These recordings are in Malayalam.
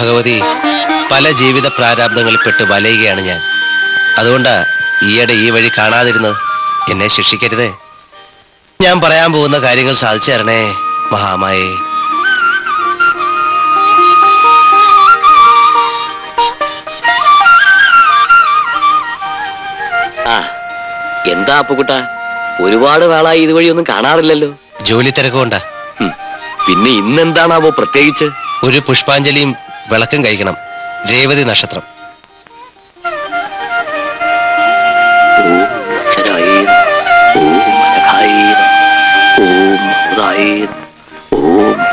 ഭഗവതി, പല ജീവിത പ്രാരാബ്ദങ്ങളിൽപ്പെട്ട് വലയുകയാണ് ഞാൻ. അതുകൊണ്ടാ ഈയിടെ ഈ വഴി കാണാതിരുന്നത്. എന്നെ ശിക്ഷിക്കരുതേ. ഞാൻ പറയാൻ പോകുന്ന കാര്യങ്ങൾ സാധിച്ചു തരണേ മഹാമായേ. എന്താ അപ്പുകുട്ട, ഒരുപാട് നാളായി ഇതുവഴി ഒന്നും കാണാറില്ലല്ലോ? ജോലി തിരക്കുകൊണ്ടാ. പിന്നെ ഇന്നെന്താണാവോ പ്രത്യേകിച്ച്? ഒരു പുഷ്പാഞ്ജലിയും വിളക്കം കഴിക്കണം. രേവതി നക്ഷത്രം.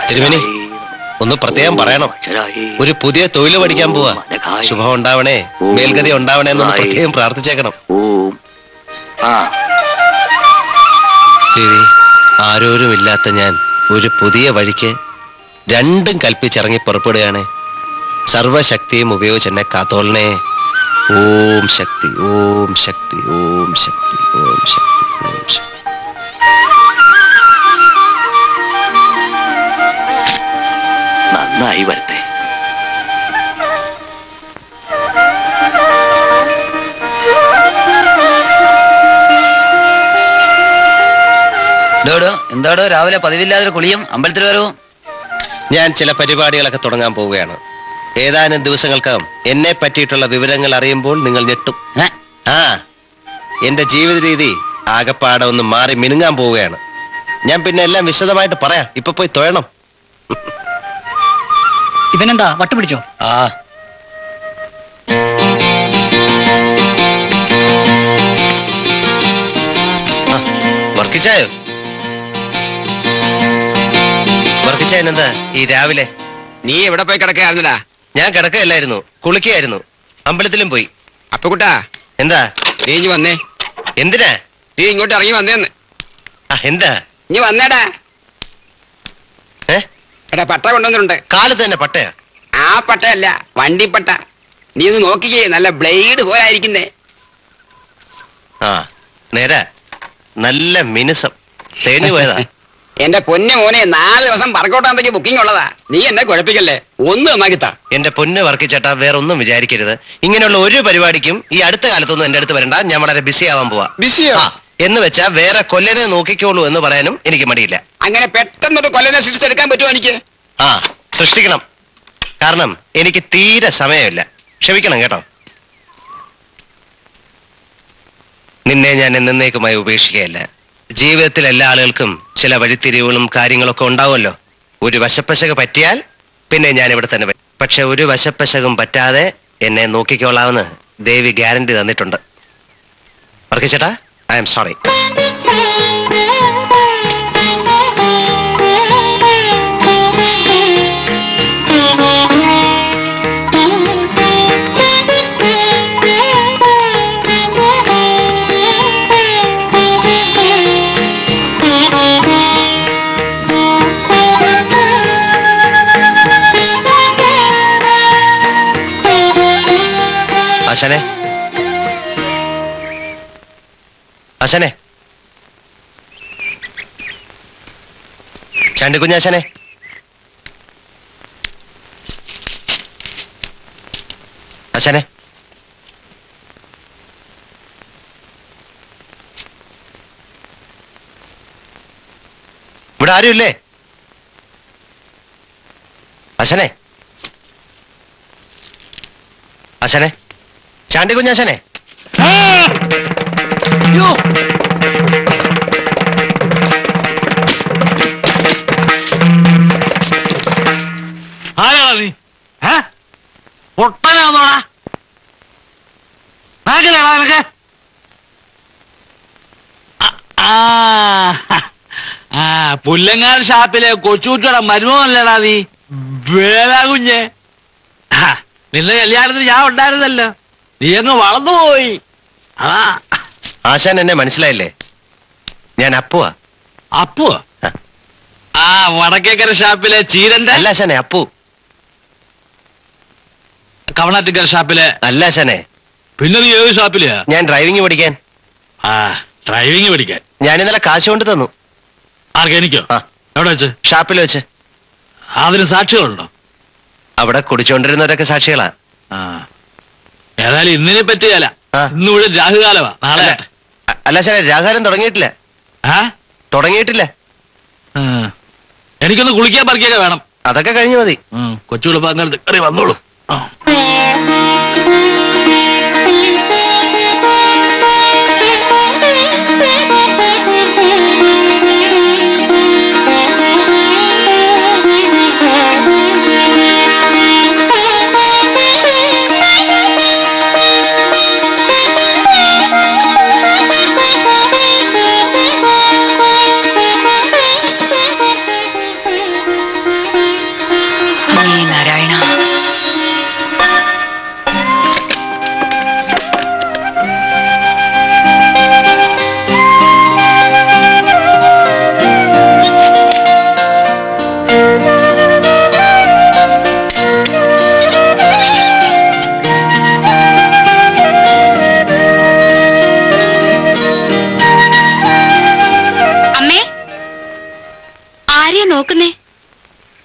തിരുമേനി, ഒന്ന് പ്രത്യേകം പറയണം. ഒരു പുതിയ തൊഴിൽ പഠിക്കാൻ പോവാ. ശുഭം ഉണ്ടാവണേ, മേൽഗതി ഉണ്ടാവണേ എന്നൊന്ന് പ്രത്യേകം പ്രാർത്ഥിച്ചേക്കണം. ആരോരും ഇല്ലാത്ത ഞാൻ ഒരു പുതിയ വഴിക്ക് രണ്ടും കൽപ്പിച്ചിറങ്ങി പുറപ്പെടുകയാണ്. സർവശക്തിയും ഉപയോഗിച്ച് എന്നെ കാത്തോളണേ. ഓം ശക്തി, ഓം ശക്തി, ഓം ശക്തി, ഓം ശക്തി, ഓം ശക്തി. നന്നായി വരട്ടെ. എന്താടോ രാവിലെ പതിവില്ലാതൊരു കുളിയും? അമ്പലത്തിൽ വരൂ. ഞാൻ ചില പരിപാടികളൊക്കെ തുടങ്ങാൻ പോവുകയാണ്. ഏതാനും ദിവസങ്ങൾക്കകം എന്നെ പറ്റിയിട്ടുള്ള വിവരങ്ങൾ അറിയുമ്പോൾ നിങ്ങൾ ഞെട്ടും. ആ, എന്റെ ജീവിത രീതി ആകെപ്പാടെ ഒന്ന് മാറി മിനുങ്ങാൻ പോവുകയാണ്. ഞാൻ പിന്നെ എല്ലാം വിശദമായിട്ട് പറയാം. ഇപ്പൊ പോയി തൊഴണം. ഇവനെന്താ വട്ടുപിടിച്ചോ? ആ, വർക്കിച്ചായോ? വർക്കിച്ചായനെന്താ ഈ രാവിലെ? നീ എവിടെ പോയി കിടക്കായിരുന്നടാ? ഞാൻ കിടക്കല്ലായിരുന്നു, കുളിക്കായിരുന്നു. അമ്പലത്തിലും പോയി. അപ്പുകുട്ടാ, എന്താ നീ ഇനി വന്നേ? എന്തിനാ നീ ഇങ്ങോട്ട് ഇറങ്ങി വന്നേന്ന്? എന്താ നീ വന്നേടാ? എടാ, പട്ട കൊണ്ടുവന്നിട്ടുണ്ട്. കാലത്ത് തന്നെ പട്ടയാ? ആ പട്ടയല്ല, വണ്ടിപ്പട്ട. നീ ഒന്ന് നോക്കിക്കേ, നല്ല ബ്ലേഡ് പോലായിരിക്കുന്നേ. ആ നേരാ, നല്ല മിനുസം. തേഞ്ഞു പോയതാ. എന്റെ പൊന്നു മോനെ, 4 ദിവസം വർക്കൗട്ടാന്തൊക്കെ ബുക്കിംഗ് ഉള്ളതാ. നീ എന്നെ കുഴപ്പിക്കല്ലേ, ഒന്ന് നന്നാക്കിത്താ. എന്റെ പൊന്ന് വർക്കിച്ചേട്ടാ, വേറൊന്നും വിചാരിക്കരുത്. ഇങ്ങനെയുള്ള ഒരു പരിപാടിക്കും ഈ അടുത്ത കാലത്തൊന്നും എന്റെ അടുത്ത് വരണ്ട. ഞാൻ വളരെ ബിസി ആവാൻ പോവാ. ബിസിയാ എന്ന് വെച്ചാ വേറെ കൊല്ലനെ നോക്കിക്കോളൂ എന്ന് പറയാനും എനിക്ക് മടിയില്ല. അങ്ങനെ പെട്ടെന്നൊരു കൊല്ലനെ സൃഷ്ടിച്ചെടുക്കാൻ പറ്റുമോ എനിക്ക്? ആ, സൃഷ്ടിക്കണം. കാരണം എനിക്ക് തീരെ സമയമില്ല. ക്ഷമിക്കണം കേട്ടോ. നിന്നെ ഞാൻ എന്നേക്കുമായി ഉപേക്ഷിക്കുകയല്ല. ജീവിതത്തിൽ എല്ലാ ആളുകൾക്കും ചില വഴിത്തിരിവുകളും കാര്യങ്ങളൊക്കെ ഉണ്ടാവുമല്ലോ. ഒരു വശപ്പശക പറ്റിയാൽ പിന്നെ ഞാൻ ഇവിടെ തന്നെ. പക്ഷെ ഒരു വശപ്പശകം പറ്റാതെ എന്നെ നോക്കിക്കോളാമെന്ന് ദേവി ഗ്യാരണ്ടി തന്നിട്ടുണ്ട്. വർക്കിച്ചേട്ടാ, ഐ ആം സോറി. ആശാനെ, ആശാനെ, ചാണ്ടിക്കുഞ്ഞാശാനെ, അച്ഛനെ ഇവിടെ ആരുമില്ലേ അച്ഛനെ? അച്ഛനെ ചാണ്ടിക്കുഞ്ഞ് അച്ഛനെ ആരാണോ നീ? ഒട്ടനാന്നോടാ നാക്കിലാടാ നിനക്ക്? പുല്ലങ്ങാട് ഷാപ്പിലെ കൊച്ചുകുട്ടിയുടെ മരുമോനല്ലേടാ നീ വേലാ കുഞ്ഞ്? നിന്റെ കല്യാണത്തിന് ഞാൻ ഉണ്ടായിരുന്നല്ലോ, നീ അങ്ങ് വളർന്നുപോയി. ആശാൻ എന്നെ മനസ്സിലായില്ലേ? ഞാൻ അപ്പുവാ. അപ്പുവാ? ആ വടക്കേക്കര ഷാപ്പിലെ ചീരന്റെ? അല്ല ആശാനെ, അപ്പു. കവണാറ്റിക്കര ഷാപ്പിലെ? അല്ല ആശാനെ. പിന്നെ നീ ഏത് ഷാപ്പിലെയാ? ഞാൻ ഡ്രൈവിംഗ് പഠിക്കാൻ. ആ ഡ്രൈവിംഗ് പഠിക്കാൻ? ഞാൻ ഇന്നലെ കാശ് കൊണ്ട് തന്നു. ആർക്കെനിക്കോ? എവിടെ വെച്ച്? ഷാപ്പിൽ വെച്ച്. അതിന് സാക്ഷികളുണ്ടോ? അവിടെ കുടിച്ചോണ്ടിരുന്നവരൊക്കെ സാക്ഷികളാ. ഏതായാലും ഇന്നിനെ പറ്റിയല്ല, ഇന്നിവിടെ രാഹുകാലമാ. നാളെ? അല്ല ശരി, രാഹുകാലം തുടങ്ങിയിട്ടില്ല. തുടങ്ങിയിട്ടില്ല. എനിക്കൊന്ന് കുളിക്കാൻ പറിക്കൊക്കെ വേണം. അതൊക്കെ കഴിഞ്ഞു മതി. കൊച്ചുകുളിപ്പോ അങ്ങനെ കയറി വന്നോളൂ.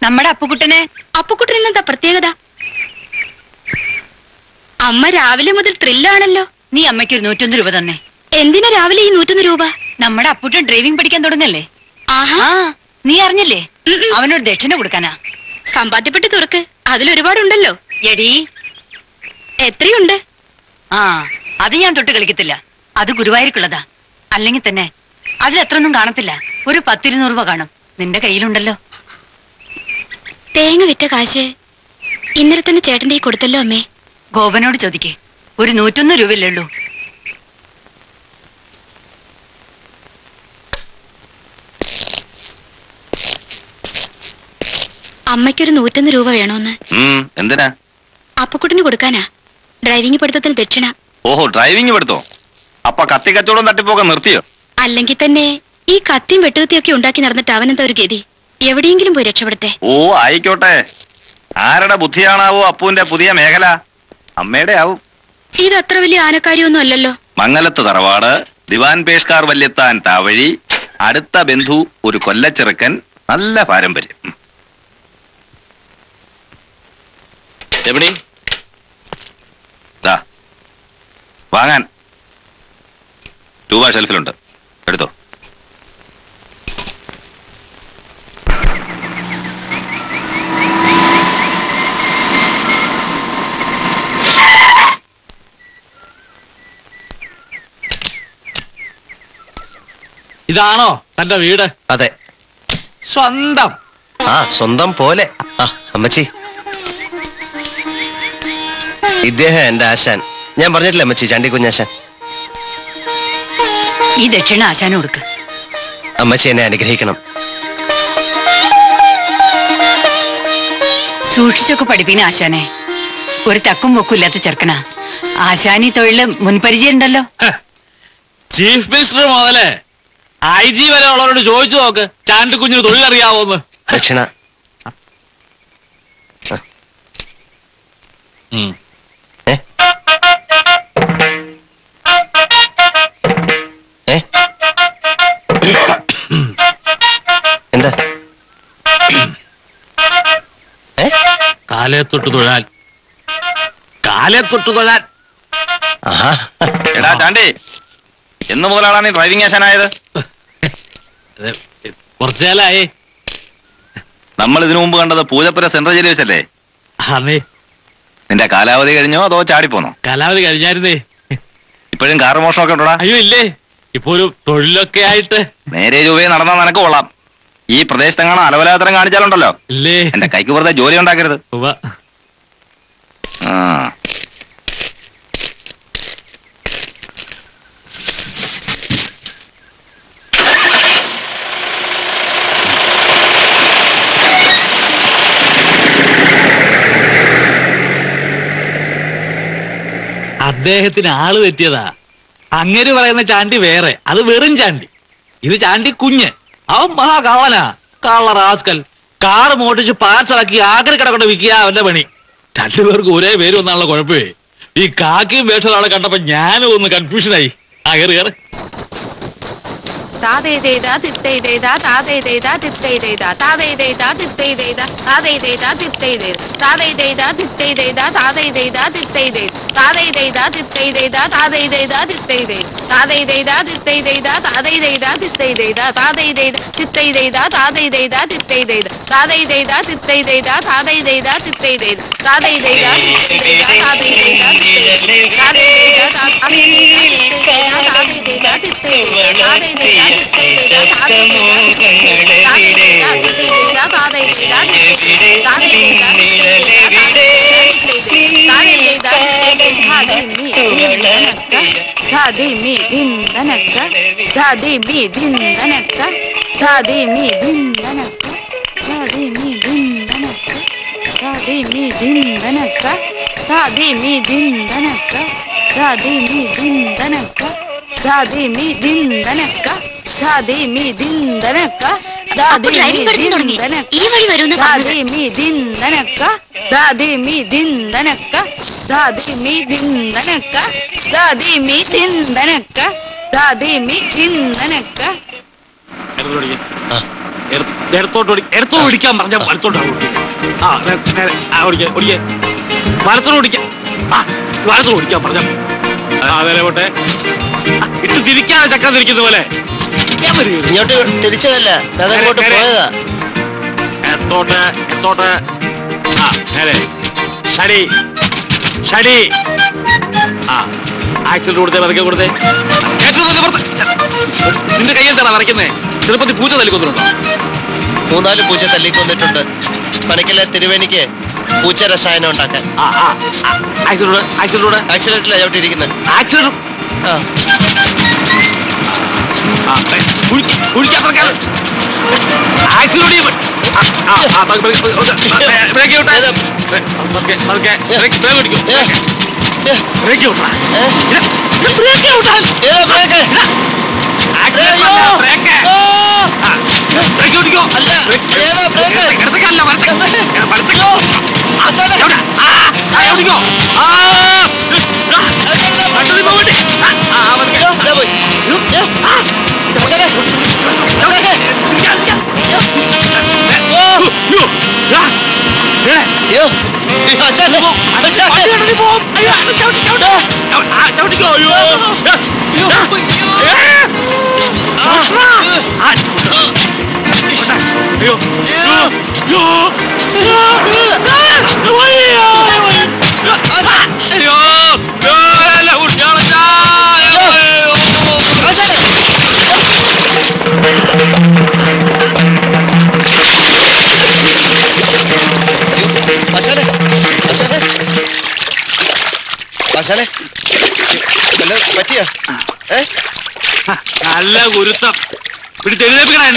നമ്മുടെ അപ്പുക്കുട്ടന് അപ്പുക്കുട്ടനെന്താ പ്രത്യേകത? അമ്മ രാവിലെ മുതൽ ത്രില്ലാണല്ലോ. നീ അമ്മയ്ക്ക് ഒരു 101 രൂപ തന്നെ. എന്തിനാ രാവിലെ ഈ 101 രൂപ? നമ്മുടെ അപ്പുട്ടൻ ഡ്രൈവിംഗ് പഠിക്കാൻ തുടങ്ങല്ലേ. ആഹാ, നീ അറിഞ്ഞില്ലേ? അവനൊരു ദക്ഷിണ കൊടുക്കാനാ. സമ്പാദ്യപ്പെട്ട് തുറക്ക്, അതിലൊരുപാടുണ്ടല്ലോ. എടീ എത്രയുണ്ട്? ആ അത് ഞാൻ തൊട്ട് കളിക്കത്തില്ല, അത് ഗുരുവായൂർക്കുള്ളതാ. അല്ലെങ്കിൽ തന്നെ അതിലെത്രയൊന്നും കാണത്തില്ല, ഒരു 10-200 രൂപ കാണും. നിന്റെ കയ്യിലുണ്ടല്ലോ. തേങ്ങ വിറ്റ കാശ് ഇന്നലെ തന്നെ ചേട്ടൻ്റെ കൊടുത്തല്ലോ അമ്മേ. ഗോപനോട് ചോദിക്കേ, ഒരു 101 രൂപയല്ലേ ഉള്ളൂ. അമ്മയ്ക്കൊരു 101 രൂപ വേണോന്ന്. എന്തിനാ? അപ്പക്കുട്ടിന് കൊടുക്കാനാ, ഡ്രൈവിംഗ് പഠിത്തത്തിൽ ദക്ഷിണ. ഓഹോ, ഡ്രൈവിംഗ് പഠിത്തോ? അപ്പൊ കത്തി കച്ചവടം തട്ടിപ്പോക്കാൻ നിർത്തിയോ? അല്ലെങ്കിൽ തന്നെ ഈ കത്തിയും വെട്ടുകത്തിയൊക്കെ ഉണ്ടാക്കി നടന്നിട്ട് അവനെന്താ ഒരു ഗതി? എവിടെയെങ്കിലും പോയി രക്ഷപ്പെടട്ടെ. ഓ ആയിക്കോട്ടെ. ആരുടെ ബുദ്ധിയാണാവോ അപ്പുവിന്റെ പുതിയ മേഖല? അമ്മയുടെ ആവും. ഇത് അത്ര വലിയ ആനക്കാരിയൊന്നും അല്ലല്ലോ. മംഗലത്ത് തറവാട്, ദിവാൻ പേഷ്കാർ വല്യത്താൻ താവഴി, അടുത്ത ബന്ധു ഒരു കൊല്ലച്ചെറുക്കൻ, നല്ല പാരമ്പര്യം. എവിടെ വാങ്ങാൻ? രൂപ ഷെൽഫിലുണ്ട്, എടുത്തോ. ഇതാണോ തന്റെ വീട്? അതെ, സ്വന്തം. ആ സ്വന്തം പോലെ. ആ അമ്മച്ചി, ഇദ്ദേഹം എന്റെ ആശാൻ. ഞാൻ പറഞ്ഞിട്ടില്ല അമ്മച്ചി, ചാണ്ടിക്കുഞ്ഞാശാൻ. ഈ ദക്ഷിണ ആശാനും കൊടുക്ക. അമ്മച്ചി എന്നെ അനുഗ്രഹിക്കണം. സൂക്ഷിച്ചൊക്കെ പഠിപ്പിക്കണ ആശാനെ, ഒരു തക്കും പൊക്കും ഇല്ലാത്ത ചെറുക്കണ. ആശാനി തൊഴില് മുൻപരിചയം ഉണ്ടല്ലോ. ചീഫ് മിനിസ്റ്റർ മുതലേ ഐ ജി വരെ ഉള്ളവരോട് ചോദിച്ചു നോക്ക്, ചാണ്ടിക്കുഞ്ഞിന് തൊഴിലറിയാവോന്ന്. ദക്ഷിണ എന്താ? കാലത്തൊട്ട് തൊഴാൽ കാലെ തൊട്ടുകൊള്ളാൻ. എടാ ചാണ്ടി, എന്ന് മുതലാണ് നീ ഡ്രൈവിംഗ് ഏശനായത്? കുറച്ചു കാലായി. നമ്മൾ ഇതിനു മുമ്പ് കണ്ടത് പൂജപ്പുര സെൻട്രൽ ജയിലിൽ വെച്ചല്ലേ? അതെ. നിന്റെ കാലാവധി കഴിഞ്ഞോ അതോ ചാടിപ്പോന്നോ? കാലാവധി കഴിഞ്ഞായിരുന്നേ. ഇപ്പോഴും കാറ് മോഷണമൊക്കെ ഉണ്ടോടാ? അയ്യോ ഇല്ലേ, ഇപ്പൊ ഒരു തൊഴിലൊക്കെ ആയിട്ട്. നേരെ രൂപയെ നടന്നാൽ നിനക്ക് കൊള്ളാം. ഈ പ്രദേശത്തെങ്ങാണോ അലവലാതരം കാണിച്ചാലുണ്ടല്ലോ ഇല്ലേ എന്റെ കൈക്ക് വെറുതെ ജോലി ഉണ്ടാക്കരുത്. അദ്ദേഹത്തിന് ആള് തെറ്റിയതാ. അങ്ങനെ പറയുന്ന ചാണ്ടി വേറെ, അത് വെറും ചാണ്ടി. ഇത് ചാണ്ടി കുഞ്ഞ്, അവൻ മഹാ കാവനാ, കാളറാസ്കൽ. കാറ് മോട്ടിച്ച് പാർസലാക്കി ആഗ്രഹ കട കൊണ്ട് വിൽക്കുക അവന്റെ പണി. രണ്ടുപേർക്ക് ഒരേ പേര് വന്നാണല്ലോ കുഴപ്പമേ. ഈ കാക്കിയും വേഷാളെ കണ്ടപ്പോ ഞാനും ഒന്ന് കൺഫ്യൂഷനായി. ആ കയറി കയറി. ഈ വഴി വരുന്ന ഓടിക്കാൻ പറഞ്ഞ വലത്തോട്ട് ഓടിക്കാം. വലത്തോട് ഓടിക്കാൻ പറഞ്ഞ അതേ പോട്ടെ. ഇട്ട് തിരിക്കാതെ ചക്രം തിരിക്കുന്ന പോലെ ഇങ്ങോട്ട് തിരിച്ചതല്ല, പോയതാ. എത്തോട്ടെ എത്തോട്ടെ. ആ നേരെ ശരി ശരി. ആ ആക്സിഡന്റ് കൊടുത്തേ, വിറക്കാൻ കൊടുത്തേ. നിന്റെ കൈ എന്താണ് വിറയ്ക്കുന്നേ? ചെറുപ്പത്തിൽ പൂച്ച തല്ലിക്കൊന്നിട്ടുണ്ടോ? 3-4 പൂച്ച തല്ലിക്കൊന്നിട്ടുണ്ട്. പണിക്കല്ല തിരുവേണിക്ക് പൂച്ച രസായനം ഉണ്ടാക്കാൻ. ആക്സിഡന്റിലാ ചവിട്ടിയിരിക്കുന്നത്. ആക്സിഡന്റ് നല്ല ഗുരുത്തം പിടിച്ചെഴുതേപ്പിക്കണ.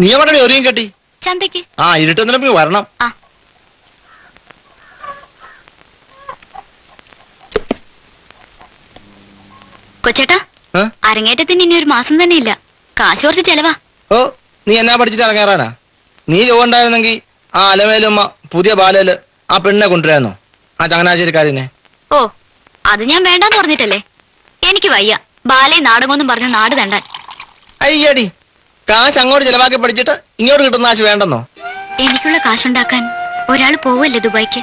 നീ എവിടെ ഒരിയും കെട്ടി ചന്തയ്ക്ക്? ആ ഇരുട്ടെന്നിട്ട് വരണം. കൊച്ചേട്ടാ, അരങ്ങേറ്റത്തിന് ഇനി ഒരു മാസം തന്നെ ഇല്ല. കാശ് കുറച്ച് ചെലവാ. ഓ നീ എന്നാ പഠിച്ചിട്ട് അരങ്ങേറാനാ? നീ ജോണ്ടായിരുന്നെങ്കിൽ ആ അലവേലമ്മ പുതിയ ബാലയില് ആ പെണ്ണിനെ കൊണ്ടുവരാന്നോ? ആ അതങ്ങനാചേരിക്കാരനെ. ഓ, അത് ഞാൻ വേണ്ടാന്ന് പറഞ്ഞിട്ടല്ലേ. എനിക്ക് വയ്യ ബാലെ നാടകമൊന്നും പറഞ്ഞ നാട് തണ്ടാൻ. അയ്യടി, കാശ് അങ്ങോട്ട് ചെലവാക്കി പഠിച്ചിട്ട് ഇങ്ങോട്ട് കിട്ടുന്ന കാശ് വേണ്ടെന്നോ? എനിക്കുള്ള കാശുണ്ടാക്കാൻ ഒരാൾ പോവല്ലേ ദുബായിക്ക്.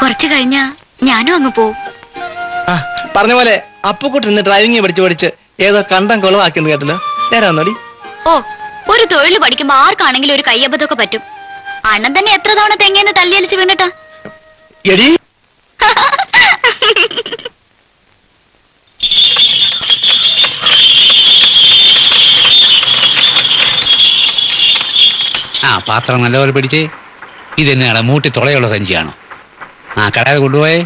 കുറച്ചു കഴിഞ്ഞാ ഞാനും അങ്ങ് പോവും. പറഞ്ഞ പോലെ അപ്പുക്കുട്ടിന്ന് ഡ്രൈവിംഗ് പഠിച്ചു പഠിച്ച് ഏതോ കണ്ടം കൊളവാക്കിയെന്ന് കേട്ടല്ലോ. നേരാന്നോടി. ഓ, ഒരു തൊഴിൽ പഠിക്കുമ്പോ ആർക്കാണെങ്കിലും ഒരു കയ്യബദ്ധമൊക്കെ പറ്റും. അണ്ണൻ തന്നെ എത്ര തവണ തെങ്ങേന്ന് തല്ലിയലിച്ച് വീണിട്ടാ. ആ പാത്രം നല്ലപോലെ പിടിച്ച്. ഇതെന്നാണ് മൂട്ടി തുളയുള്ള സഞ്ചിയാണോ? ആ കടയിൽ കൊണ്ടുപോയേ.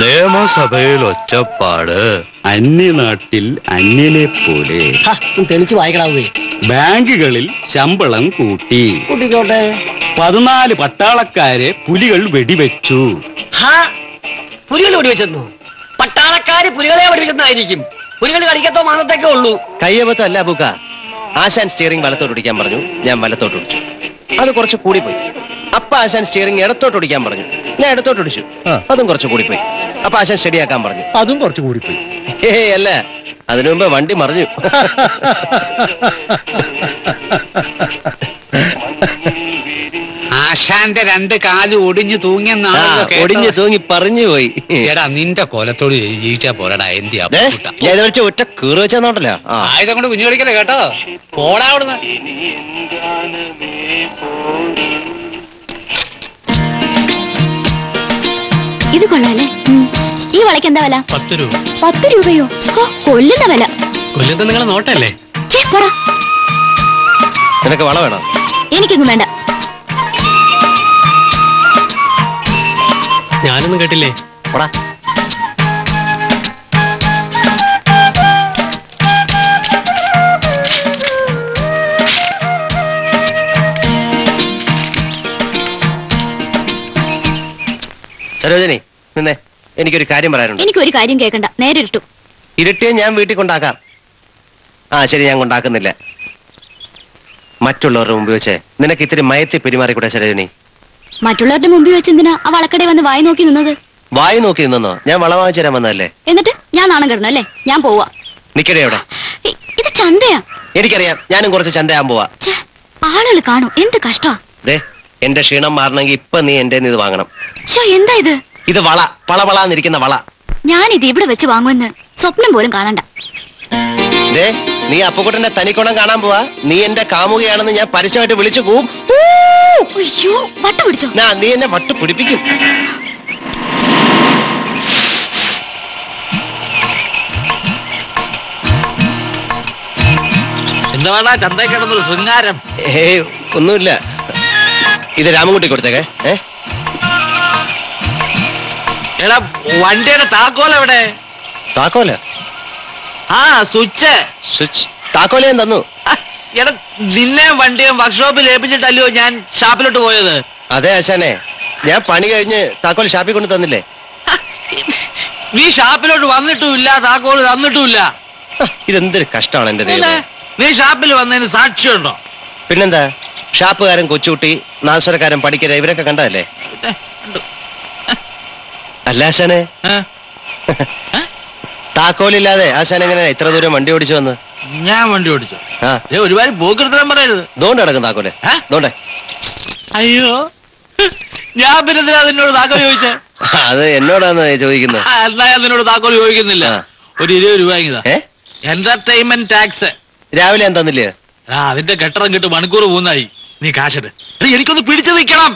നിയമസഭയിൽ ഒച്ചപ്പാട്, അന്യനാട്ടിൽ അന്യനെ പോലെ. തെളിച്ച് വായിക്കണേ. ബാങ്കുകളിൽ ശമ്പളം കൂട്ടി. 14 പട്ടാളക്കാരെ പുലികൾ വെടിവെച്ചു. പുലികൾ വെടിവെച്ചെന്നു? പട്ടാളക്കാര് പുലികളെ വെടിവെച്ചെന്നായിരിക്കും. പുലികൾ കടിക്കത്തോ മാനത്തേക്കേ ഉള്ളൂ. കയ്യബത്തം അല്ല ബുക്ക. ആശാൻ സ്റ്റിയറിംഗ് വലത്തോട്ടൊടിക്കാൻ പറഞ്ഞു, ഞാൻ വലത്തോട്ടൊടിച്ചു. അത് കുറച്ച് കൂടിപ്പോയി. അപ്പൊ ആശാൻ സ്റ്റിയറിംഗ് ഇടത്തോട്ടൊടിക്കാൻ പറഞ്ഞു, ഞാൻ ഇടത്തോട്ടൊടിച്ചു. അതും കുറച്ച് കൂടിപ്പോയി. അപ്പൊ ആശാൻ സ്റ്റഡിയാക്കാൻ പറഞ്ഞു, അതും കുറച്ച് കൂടിപ്പോയി. അല്ല, അതിനു മുമ്പ് വണ്ടി മറിഞ്ഞു. ആശാന്റെ 2 കാല് ഒടിഞ്ഞു തൂങ്ങിയെന്നാണ്. ഒടിഞ്ഞു തൂങ്ങി പറഞ്ഞു പോയി. എടാ, നിന്റെ കൊലത്തോട് ജീവിച്ചാ പോരാടാ. എന്തിയാ വിളിച്ച ഒറ്റ കീറി വെച്ചാ നോട്ടല്ലോ. ആയുധം കൊണ്ട് കുഞ്ഞു കളിക്കല്ലേ കേട്ടോ. പോടാ അവിടുന്ന്. ഇത് കൊള്ളാലേ. ഈ വളയ്ക്ക് എന്താ വില? 10 രൂപ. 10 രൂപയോ? കൊല്ലുന്ന വില. കൊല്ലുന്ന നിങ്ങൾ നോട്ടല്ലേ. നിനക്ക് വള വേണം? എനിക്കൊന്നും വേണ്ട. ഞാനൊന്നും കേട്ടില്ലേ. പോടാ. സരോജിനി, നിന്നെ. എനിക്കൊരു കാര്യം പറയാനുണ്ട്. എനിക്കൊരു കാര്യം കേൾക്കണ്ട, നേരെ ഇരുട്ടു. ഇരുട്ടേ ഞാൻ വീട്ടിൽ കൊണ്ടാക്കാം. ആ ശരി, ഞാൻ കൊണ്ടാക്കുന്നില്ല. മറ്റുള്ളവരുടെ മുമ്പിൽ വെച്ച് നിനക്ക് ഇത്തിരി മയത്തിൽ പെരുമാറിക്കൂടെ സരോജിനി? മറ്റുള്ളവരുടെ മുമ്പിൽ വെച്ച് എന്തിനാ ആ വളക്കടെ വന്ന് വായി നോക്കി നിന്നത്? വായി നോക്കി നിന്നോ? ഞാൻ വള വാങ്ങിച്ചു തരാൻ വന്നതല്ലേ. എന്നിട്ട് ഞാൻ നാണം കിടന്നു അല്ലേ? ഞാൻ പോവാ. നിക്കടേ അവിടെ. ഇത് ചന്തയാ. എനിക്കറിയാം, ഞാനും കുറച്ച് ചന്തയാൻ പോവാ. ആളുകൾ കാണും, എന്ത് കഷ്ടാ. എന്റെ ക്ഷീണം മാറണമെങ്കിൽ ഇപ്പൊ നീ എന്റെ ഇത് വാങ്ങണം. എന്താ ഇത്? ഇത് വള. പളപളാന്നിരിക്കുന്ന വള. ഞാനിത് ഇവിടെ വെച്ച് വാങ്ങുമെന്ന് സ്വപ്നം പോലും കാണണ്ട. നീ അപ്പുക്കുട്ടന്റെ തനിക്കുണം കാണാൻ പോവാ. നീ എന്റെ കാമുകയാണെന്ന് ഞാൻ പരസ്യമായിട്ട് വിളിച്ചു പോവും. നീ എന്നെ വട്ടു പിടിപ്പിക്കും. എന്താ ചന്ത കിടന്നൊരു ശൃംഗാരം? ഏയ് ഒന്നുമില്ല. ഇത് രാമൻകുട്ടി കൊടുത്തേക്കേ. എടാ, വണ്ടിയുടെ താക്കോല എവിടെ? താക്കോല? ആ, സ്വിച്ച്. താക്കോല ഞാൻ തന്നു. എടാ, നിന്നെ വണ്ടിയും വർക്ക്ഷോപ്പിൽ ഏൽപ്പിച്ചിട്ടല്ലോ ഞാൻ ഷാപ്പിലോട്ട് പോയത്. അതെ ആശാനെ, ഞാൻ പണി കഴിഞ്ഞ് താക്കോൽ ഷാപ്പിൽ കൊണ്ട് തന്നില്ലേ. നീ ഷാപ്പിലോട്ട് വന്നിട്ടുമില്ല, താക്കോൽ തന്നിട്ടുമില്ല. ഇതെന്തൊരു കഷ്ടമാണ് എന്റെ ദൈവമേ. നീ ഷാപ്പിൽ വന്നതിന് സാക്ഷിയുണ്ടോ? പിന്നെന്താ, ഷാപ്പുകാരൻ കൊച്ചുകുട്ടി, നാശ്വരക്കാരൻ പഠിക്കര, ഇവരൊക്കെ കണ്ടതല്ലേ. അല്ല ആശാനെ, താക്കോലില്ലാതെ ആശാൻ എങ്ങനെ ഇത്ര ദൂരം വണ്ടി ഓടിച്ചു വന്ന്? ഞാൻ വണ്ടി ഓടിച്ചു. ഒരുപാട് പോക്കെടുത്തരാൻ പറയരുത്. ദോണ്ട് കിടക്കും താക്കോലെ. ദോണ്ടേ. അയ്യോ, ഞാൻ പിന്നെ അതിനോട് താക്കോൽ ചോദിച്ചേ? അത് എന്നോടാന്ന് ചോദിക്കുന്നത്. എന്നാ അതിനോട് താക്കോൽ ചോദിക്കുന്നില്ല. ഒരു 20 രൂപ എന്റർടൈൻമെന്റ് ടാക്സ് രാവിലെ ഞാൻ തന്നില്ലേ. അതിന്റെ കെട്ടടം കിട്ടും. മണിക്കൂർ പോകുന്നായി. നീ കാശെടു. എനിക്കൊന്ന് പിടിച്ചു നിൽക്കണം.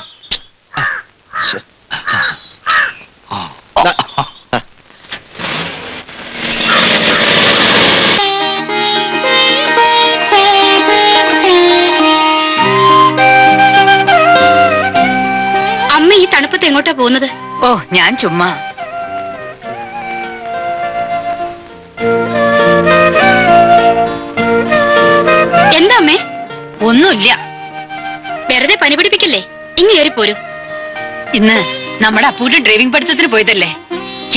അമ്മ, ഈ തണുപ്പത്ത് എങ്ങോട്ടാ പോകുന്നത്? ഓ, ഞാൻ ചുമ്മാ. എന്താ അമ്മേ? ഒന്നുമില്ല. വെറുതെ പനി പിടിപ്പിക്കല്ലേ. ഇങ്ങേറി പോരും. ഇന്ന് നമ്മുടെ അപ്പൂട്ട് ഡ്രൈവിംഗ് പഠിത്തത്തിന് പോയതല്ലേ,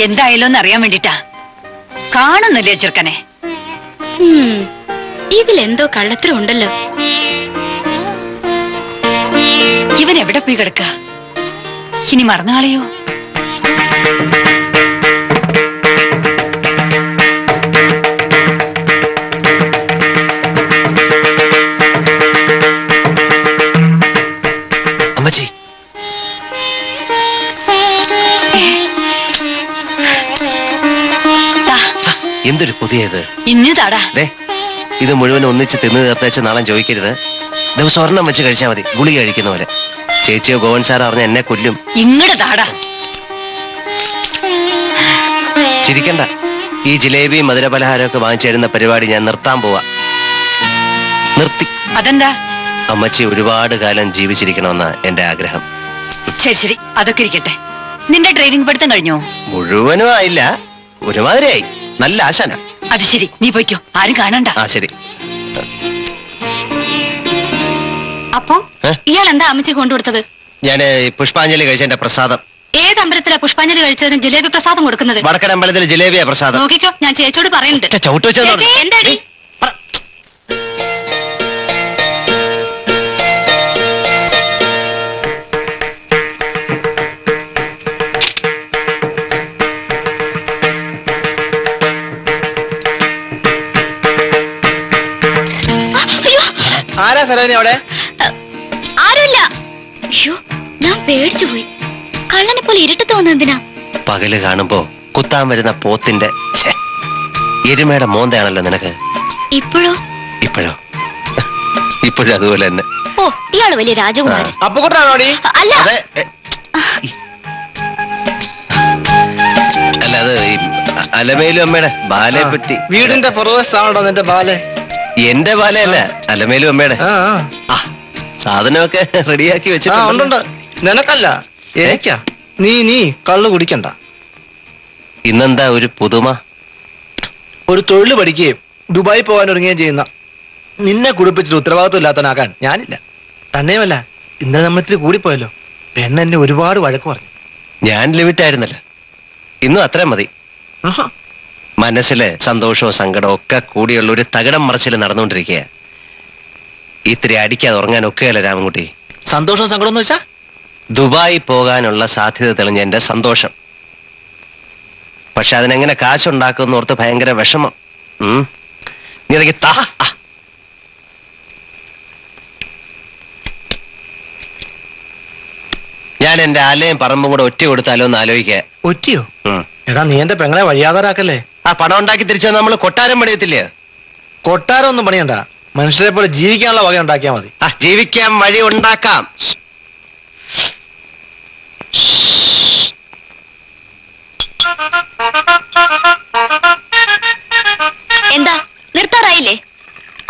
എന്തായാലോന്ന് അറിയാൻ വേണ്ടിട്ടാ. കാണുന്നില്ലേ ചെറുക്കനെ? ഇതിലെന്തോ കള്ളത്തരം ഉണ്ടല്ലോ. ഇവൻ എവിടെ പോയി കിടക്ക? ഇനി മറന്നാളെയോ? അമ്മച്ചി, എന്തൊരു പുതിയത് ഇന്നിതാടാ. ഇത് മുഴുവൻ ഒന്നിച്ച് തിന്നു തീർത്തേച്ച് നാളെ ചോദിക്കരുത്. ദിവസം ഒരെണ്ണം വെച്ച് കഴിച്ചാൽ മതി, ഗുളിക കഴിക്കുന്ന പോലെ. ചേച്ചിയോ ഗോവൻ സാർ അറിഞ്ഞ എന്നെ കൊല്ലും. ഇങ്ങട് താടാ. ചിരിക്കണ്ട. ഈ ജിലേബി മധുര പലഹാരമൊക്കെ വാങ്ങിച്ചു തരുന്ന പരിപാടി ഞാൻ നിർത്താൻ പോവാ. നിർത്തി. അതെന്താ? അമ്മച്ചി ഒരുപാട് കാലം ജീവിച്ചിരിക്കണമെന്ന എന്റെ ആഗ്രഹം. ശരി ശരി, അതൊക്കെ ഇരിക്കട്ടെ. നിന്റെ ഡ്രൈവിംഗ് പഠിത്തം കഴിഞ്ഞോ? മുഴുവനും ആയില്ല, ഒരുമാതിരിയായി. നല്ല ആശാന. അത് ശരി, നീ പോയിക്കോ, ആരും കാണണ്ട. ആ ശരി. അപ്പോ ഇയാൾ എന്താ അമ്മച്ചി കൊണ്ടുകൊടുത്തത്? ഞാന് പുഷ്പാഞ്ജലി കഴിച്ചതിന്റെ പ്രസാദം. ഏത് അമ്പലത്തിലാ പുഷ്പാഞ്ജലി കഴിച്ചതിന് ജിലേബി പ്രസാദം കൊടുക്കുന്നത്? വടക്കൻ അമ്പലത്തിലെ ജിലേബിയാ പ്രസാദം. നോക്കിക്കോ, ഞാൻ ചേച്ചിയോട് പറയുന്നുണ്ട്. ചവിട്ട് വെച്ചത് എന്താടി? ആരാ സരോജിനി അവിടെ? ആരുമില്ല. അയ്യോ, ഞാൻ പേടിച്ചുപോയി. കള്ളനെ പോലെ ഇരുട്ടത്ത് വന്നെന്തിനാ? പകല് കാണുമ്പോ കുത്താൻ വരുന്ന പോത്തിന്റെ എരുമയുടെ മോന്തയാണല്ലോ നിനക്ക്. ഇപ്പോഴോ? ഇപ്പോഴോ? ഇപ്പോഴും അതുപോലെ തന്നെ. ഓ, ഇയാള് വലിയ രാജകുമാരൻ. അല്ല, അത് അലമേലു അമ്മയുടെ ബാലെ പറ്റി. വീടിന്റെ പുറവശാണോ നിന്റെ ബാലെ? എന്റെ ബാലയല്ല, അലമേലു അമ്മയുടെ. സാധനമൊക്കെ റെഡിയാക്കി വെച്ചിട്ടുണ്ട്. നിനക്കല്ല, എനിക്കാ. നീ കള്ളു കുടിക്കണ്ട. ഇന്നെന്താ ഒരു പുതുമ? ഒരു തൊഴിൽ പഠിക്കുകയും ദുബായി പോകാൻ ഒരുങ്ങുകയും ചെയ്യുന്ന നിന്നെ കുടിപ്പിച്ചിട്ട് ഉത്തരവാദിത്വം ഇല്ലാത്തവനാക്കാൻ ഞാനില്ല. തന്നെയുമല്ല, ഇന്നലെ നമ്മൾ ഇത്തിരി കൂടിപ്പോയല്ലോ. പെണ്ണ് എന്നെ ഒരുപാട് വഴക്ക് പറഞ്ഞു. ഞാൻ ലിമിറ്റായിരുന്നല്ലോ. ഇന്നും അത്രയും മതി. മനസ്സിലെ സന്തോഷവും സങ്കടവും ഒക്കെ കൂടിയുള്ള ഒരു തകിടം മറച്ചിൽ നടന്നുകൊണ്ടിരിക്കുക. ഇത്തിരി അടിക്കാതെ ഉറങ്ങാൻ ഒക്കെയല്ല രാമൻകുട്ടി. സന്തോഷവും സങ്കടം എന്ന് വെച്ചാ ദുബായി പോകാനുള്ള സാധ്യത തെളിഞ്ഞ എന്റെ സന്തോഷം. പക്ഷെ അതിനെങ്ങനെ കാശുണ്ടാക്കുമെന്ന് ഓർത്ത് ഭയങ്കര വിഷമം. ഇതൊക്കെ താ. ഞാൻ എന്റെ ആലയും പറമ്പും കൂടെ ഒറ്റ കൊടുത്താലോ എന്ന് ആലോചിക്കുക. ഒറ്റയോ? എടാ, നീ എന്റെ പെങ്ങളെ വഴിയാതാറാക്കല്ലേ. ആ പണം ഉണ്ടാക്കി തിരിച്ചു നമ്മൾ കൊട്ടാരം പണിയത്തില്ലേ? കൊട്ടാരം ഒന്നും പണിയണ്ട, മനുഷ്യരെ പോലെ ജീവിക്കാനുള്ള വക ഉണ്ടാക്കിയാൽ മതി. ആ, ജീവിക്കാൻ വഴി ഉണ്ടാക്കാം. എന്താ നിർത്താറായില്ലേ?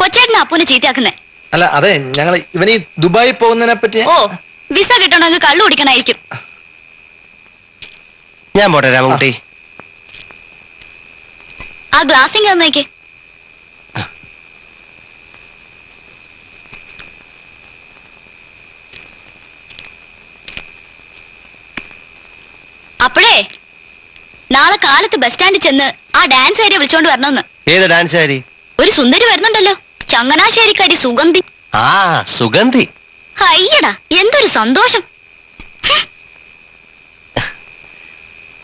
കൊച്ചേട്ടന് അപ്പൂന് ചീത്തയാക്കുന്നേ? അല്ല, അതെ, ഞങ്ങൾ ഇവനീ ദുബായി പോകുന്നതിനെ പറ്റി. ഓ, വിസ കിട്ടണമെങ്കിൽ കള്ളു കുടിക്കണായിരിക്കും. ഞാൻ പോട്ടെ രാമൻകുട്ടി. ആ ഗ്ലാസിങ് തന്നേക്ക്. അപ്പോഴേ നാളെ കാലത്ത് ബസ് സ്റ്റാൻഡിൽ ചെന്ന് ആ ഡാൻസ് ആരി വിളിച്ചോണ്ട് വരണമെന്ന്. ഏത് ഡാൻസ് ആരി? ഒരു സുന്ദരി വരുന്നുണ്ടല്ലോ, ചങ്ങനാശ്ശേരിക്കാരി സുഗന്ധി. ആ, സുഗന്ധി. അയ്യടാ, എന്തൊരു സന്തോഷം.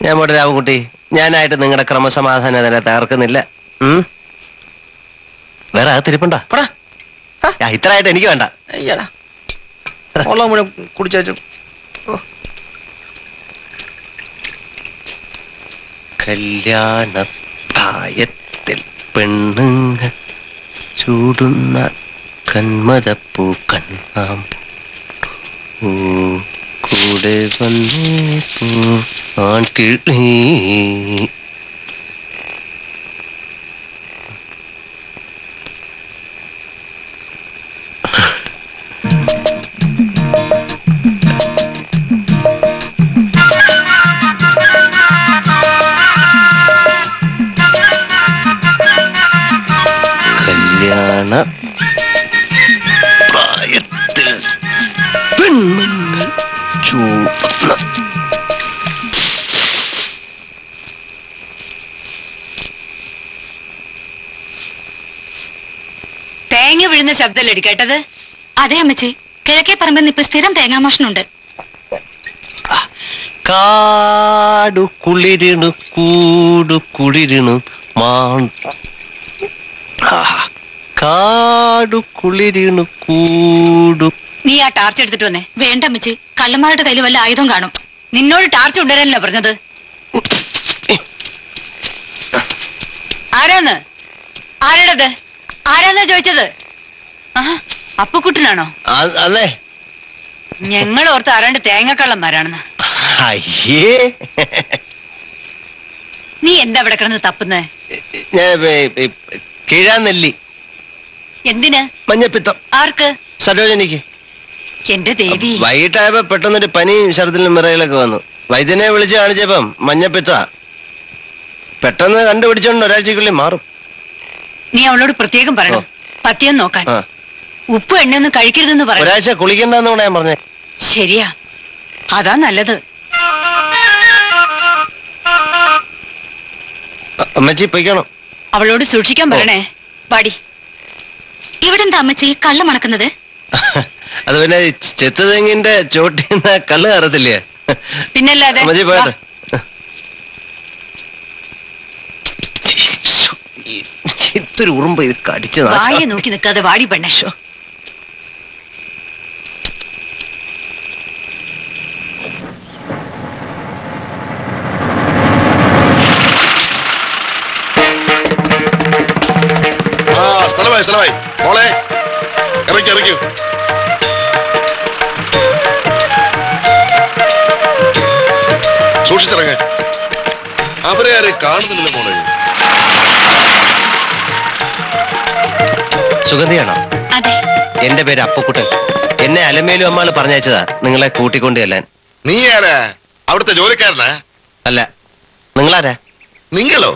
ഞാൻ പോട്ടെ രാമൻകുട്ടി. ഞാനായിട്ട് നിങ്ങളുടെ ക്രമസമാധാനം അതിനെ തകർക്കുന്നില്ല. വേറെ അത് തിരിപ്പുണ്ടോ? ഇത്ര ആയിട്ട് എനിക്ക് വേണ്ട. കല്യാണപ്രായത്തിൽ പെണ്ണുങ്ങൾ ചൂടുന്ന കന്മദപ്പൂ കണ്ണാം കൂടെ വന്നേപ്പൂ ആൺകിളി. കല്യാണ പ്രായത്തിൽ പെണ്ണുങ്ങൾ ചൂ തേങ്ങ വിഴുന്ന ശബ്ദമല്ലേ കേട്ടത്? അതെ അമ്മച്ചി, കിഴക്കേ പറമ്പിൽ നിന്ന് ഇപ്പൊ സ്ഥിരം തേങ്ങാമോഷണമുണ്ട്. കാടു കുളിരിണു കൂടു കുളിരിണു മാൻ കാടു കുളിരിണു കൂടു. നീ ആ ടാർച്ച് എടുത്തിട്ട് വന്നേ. വേണ്ട അമ്മച്ചി, കള്ളന്മാരുടെ കയ്യിൽ വല്ല ആയുധം കാണും. നിന്നോട് ടാർച്ച് കൊണ്ടുവരാനല്ല പറഞ്ഞത്. ആരാന്ന്? ആരുടേത്? ആരാന്നാ ചോദിച്ചത്? അപ്പുക്കുട്ടനാണോ? അതെ, ഞങ്ങൾ ഓർത്ത് ആരാണ്ട് തേങ്ങക്കള്ളന്മാരാണെന്ന്. നീ എന്താ ഇവിടെ കിടന്ന് തപ്പുന്നത്? കിഴാനെല്ലി. എന്തിന്? മഞ്ഞപ്പിത്തം. ആർക്ക്? സരോജിനിക്ക്. എന്റെ ദേവി. വൈകിട്ടായപ്പോ പെട്ടെന്നൊരു പനിയും ശർദിലും മിറയിലൊക്കെ വന്നു. വൈദ്യനെ വിളിച്ച് കാണിച്ചപ്പം മഞ്ഞപ്പിത്ത. പെട്ടെന്ന് കണ്ടുപിടിച്ചോണ്ട് ഒരാഴ്ചക്കുള്ളിൽ മാറും. നീ അവളോട് പ്രത്യേകം പറയണം, പത്യം നോക്കാൻ. ഉപ്പ് എണ്ണയൊന്നും കഴിക്കരുതെന്ന് പറയാം. ഒരാഴ്ച കുളിക്കണ്ടെന്ന് ഞാൻ പറഞ്ഞേ. ശരിയാ, അതാ നല്ലത്. അമ്മച്ചി പോയിക്കോണം. അവളോട് സൂക്ഷിക്കാൻ പറയണേ. പാടി. ഇവിടെന്താ അമ്മച്ചി കള്ള് മണക്കുന്നത്? അത് പിന്നെ ചെത്ത് തെങ്ങിന്റെ ചോട്ടിന്ന് കള്ള് കയറത്തില്ലേ? പിന്നല്ലാതെ. ഇതൊരു ഉറുമ്പ്, ഇത് കടിച്ചു വായെ നോക്കി നിൽക്കാതെ വാടി പെണ്ണേഷോ. സ്ഥലമായി സ്ഥലമായി മോളെ, ഇറക്കി ഇറക്കി. സൂക്ഷിച്ചിറങ്ങാൻ. അവരെ ആരും കാണുന്നില്ല മോളെ. സുഗന്ധിയാണോ? അതെ. എന്റെ പേര് അപ്പുക്കുട്ടൻ. എന്നെ അലമേലും അമ്മാള് പറഞ്ഞയച്ചതാ നിങ്ങളെ കൂട്ടിക്കൊണ്ട് ചെല്ലാൻ. നീ ആരാ? അവിടുത്തെ ജോലിക്കാരനാ? അല്ല. നിങ്ങളാരാ? നിങ്ങളോ?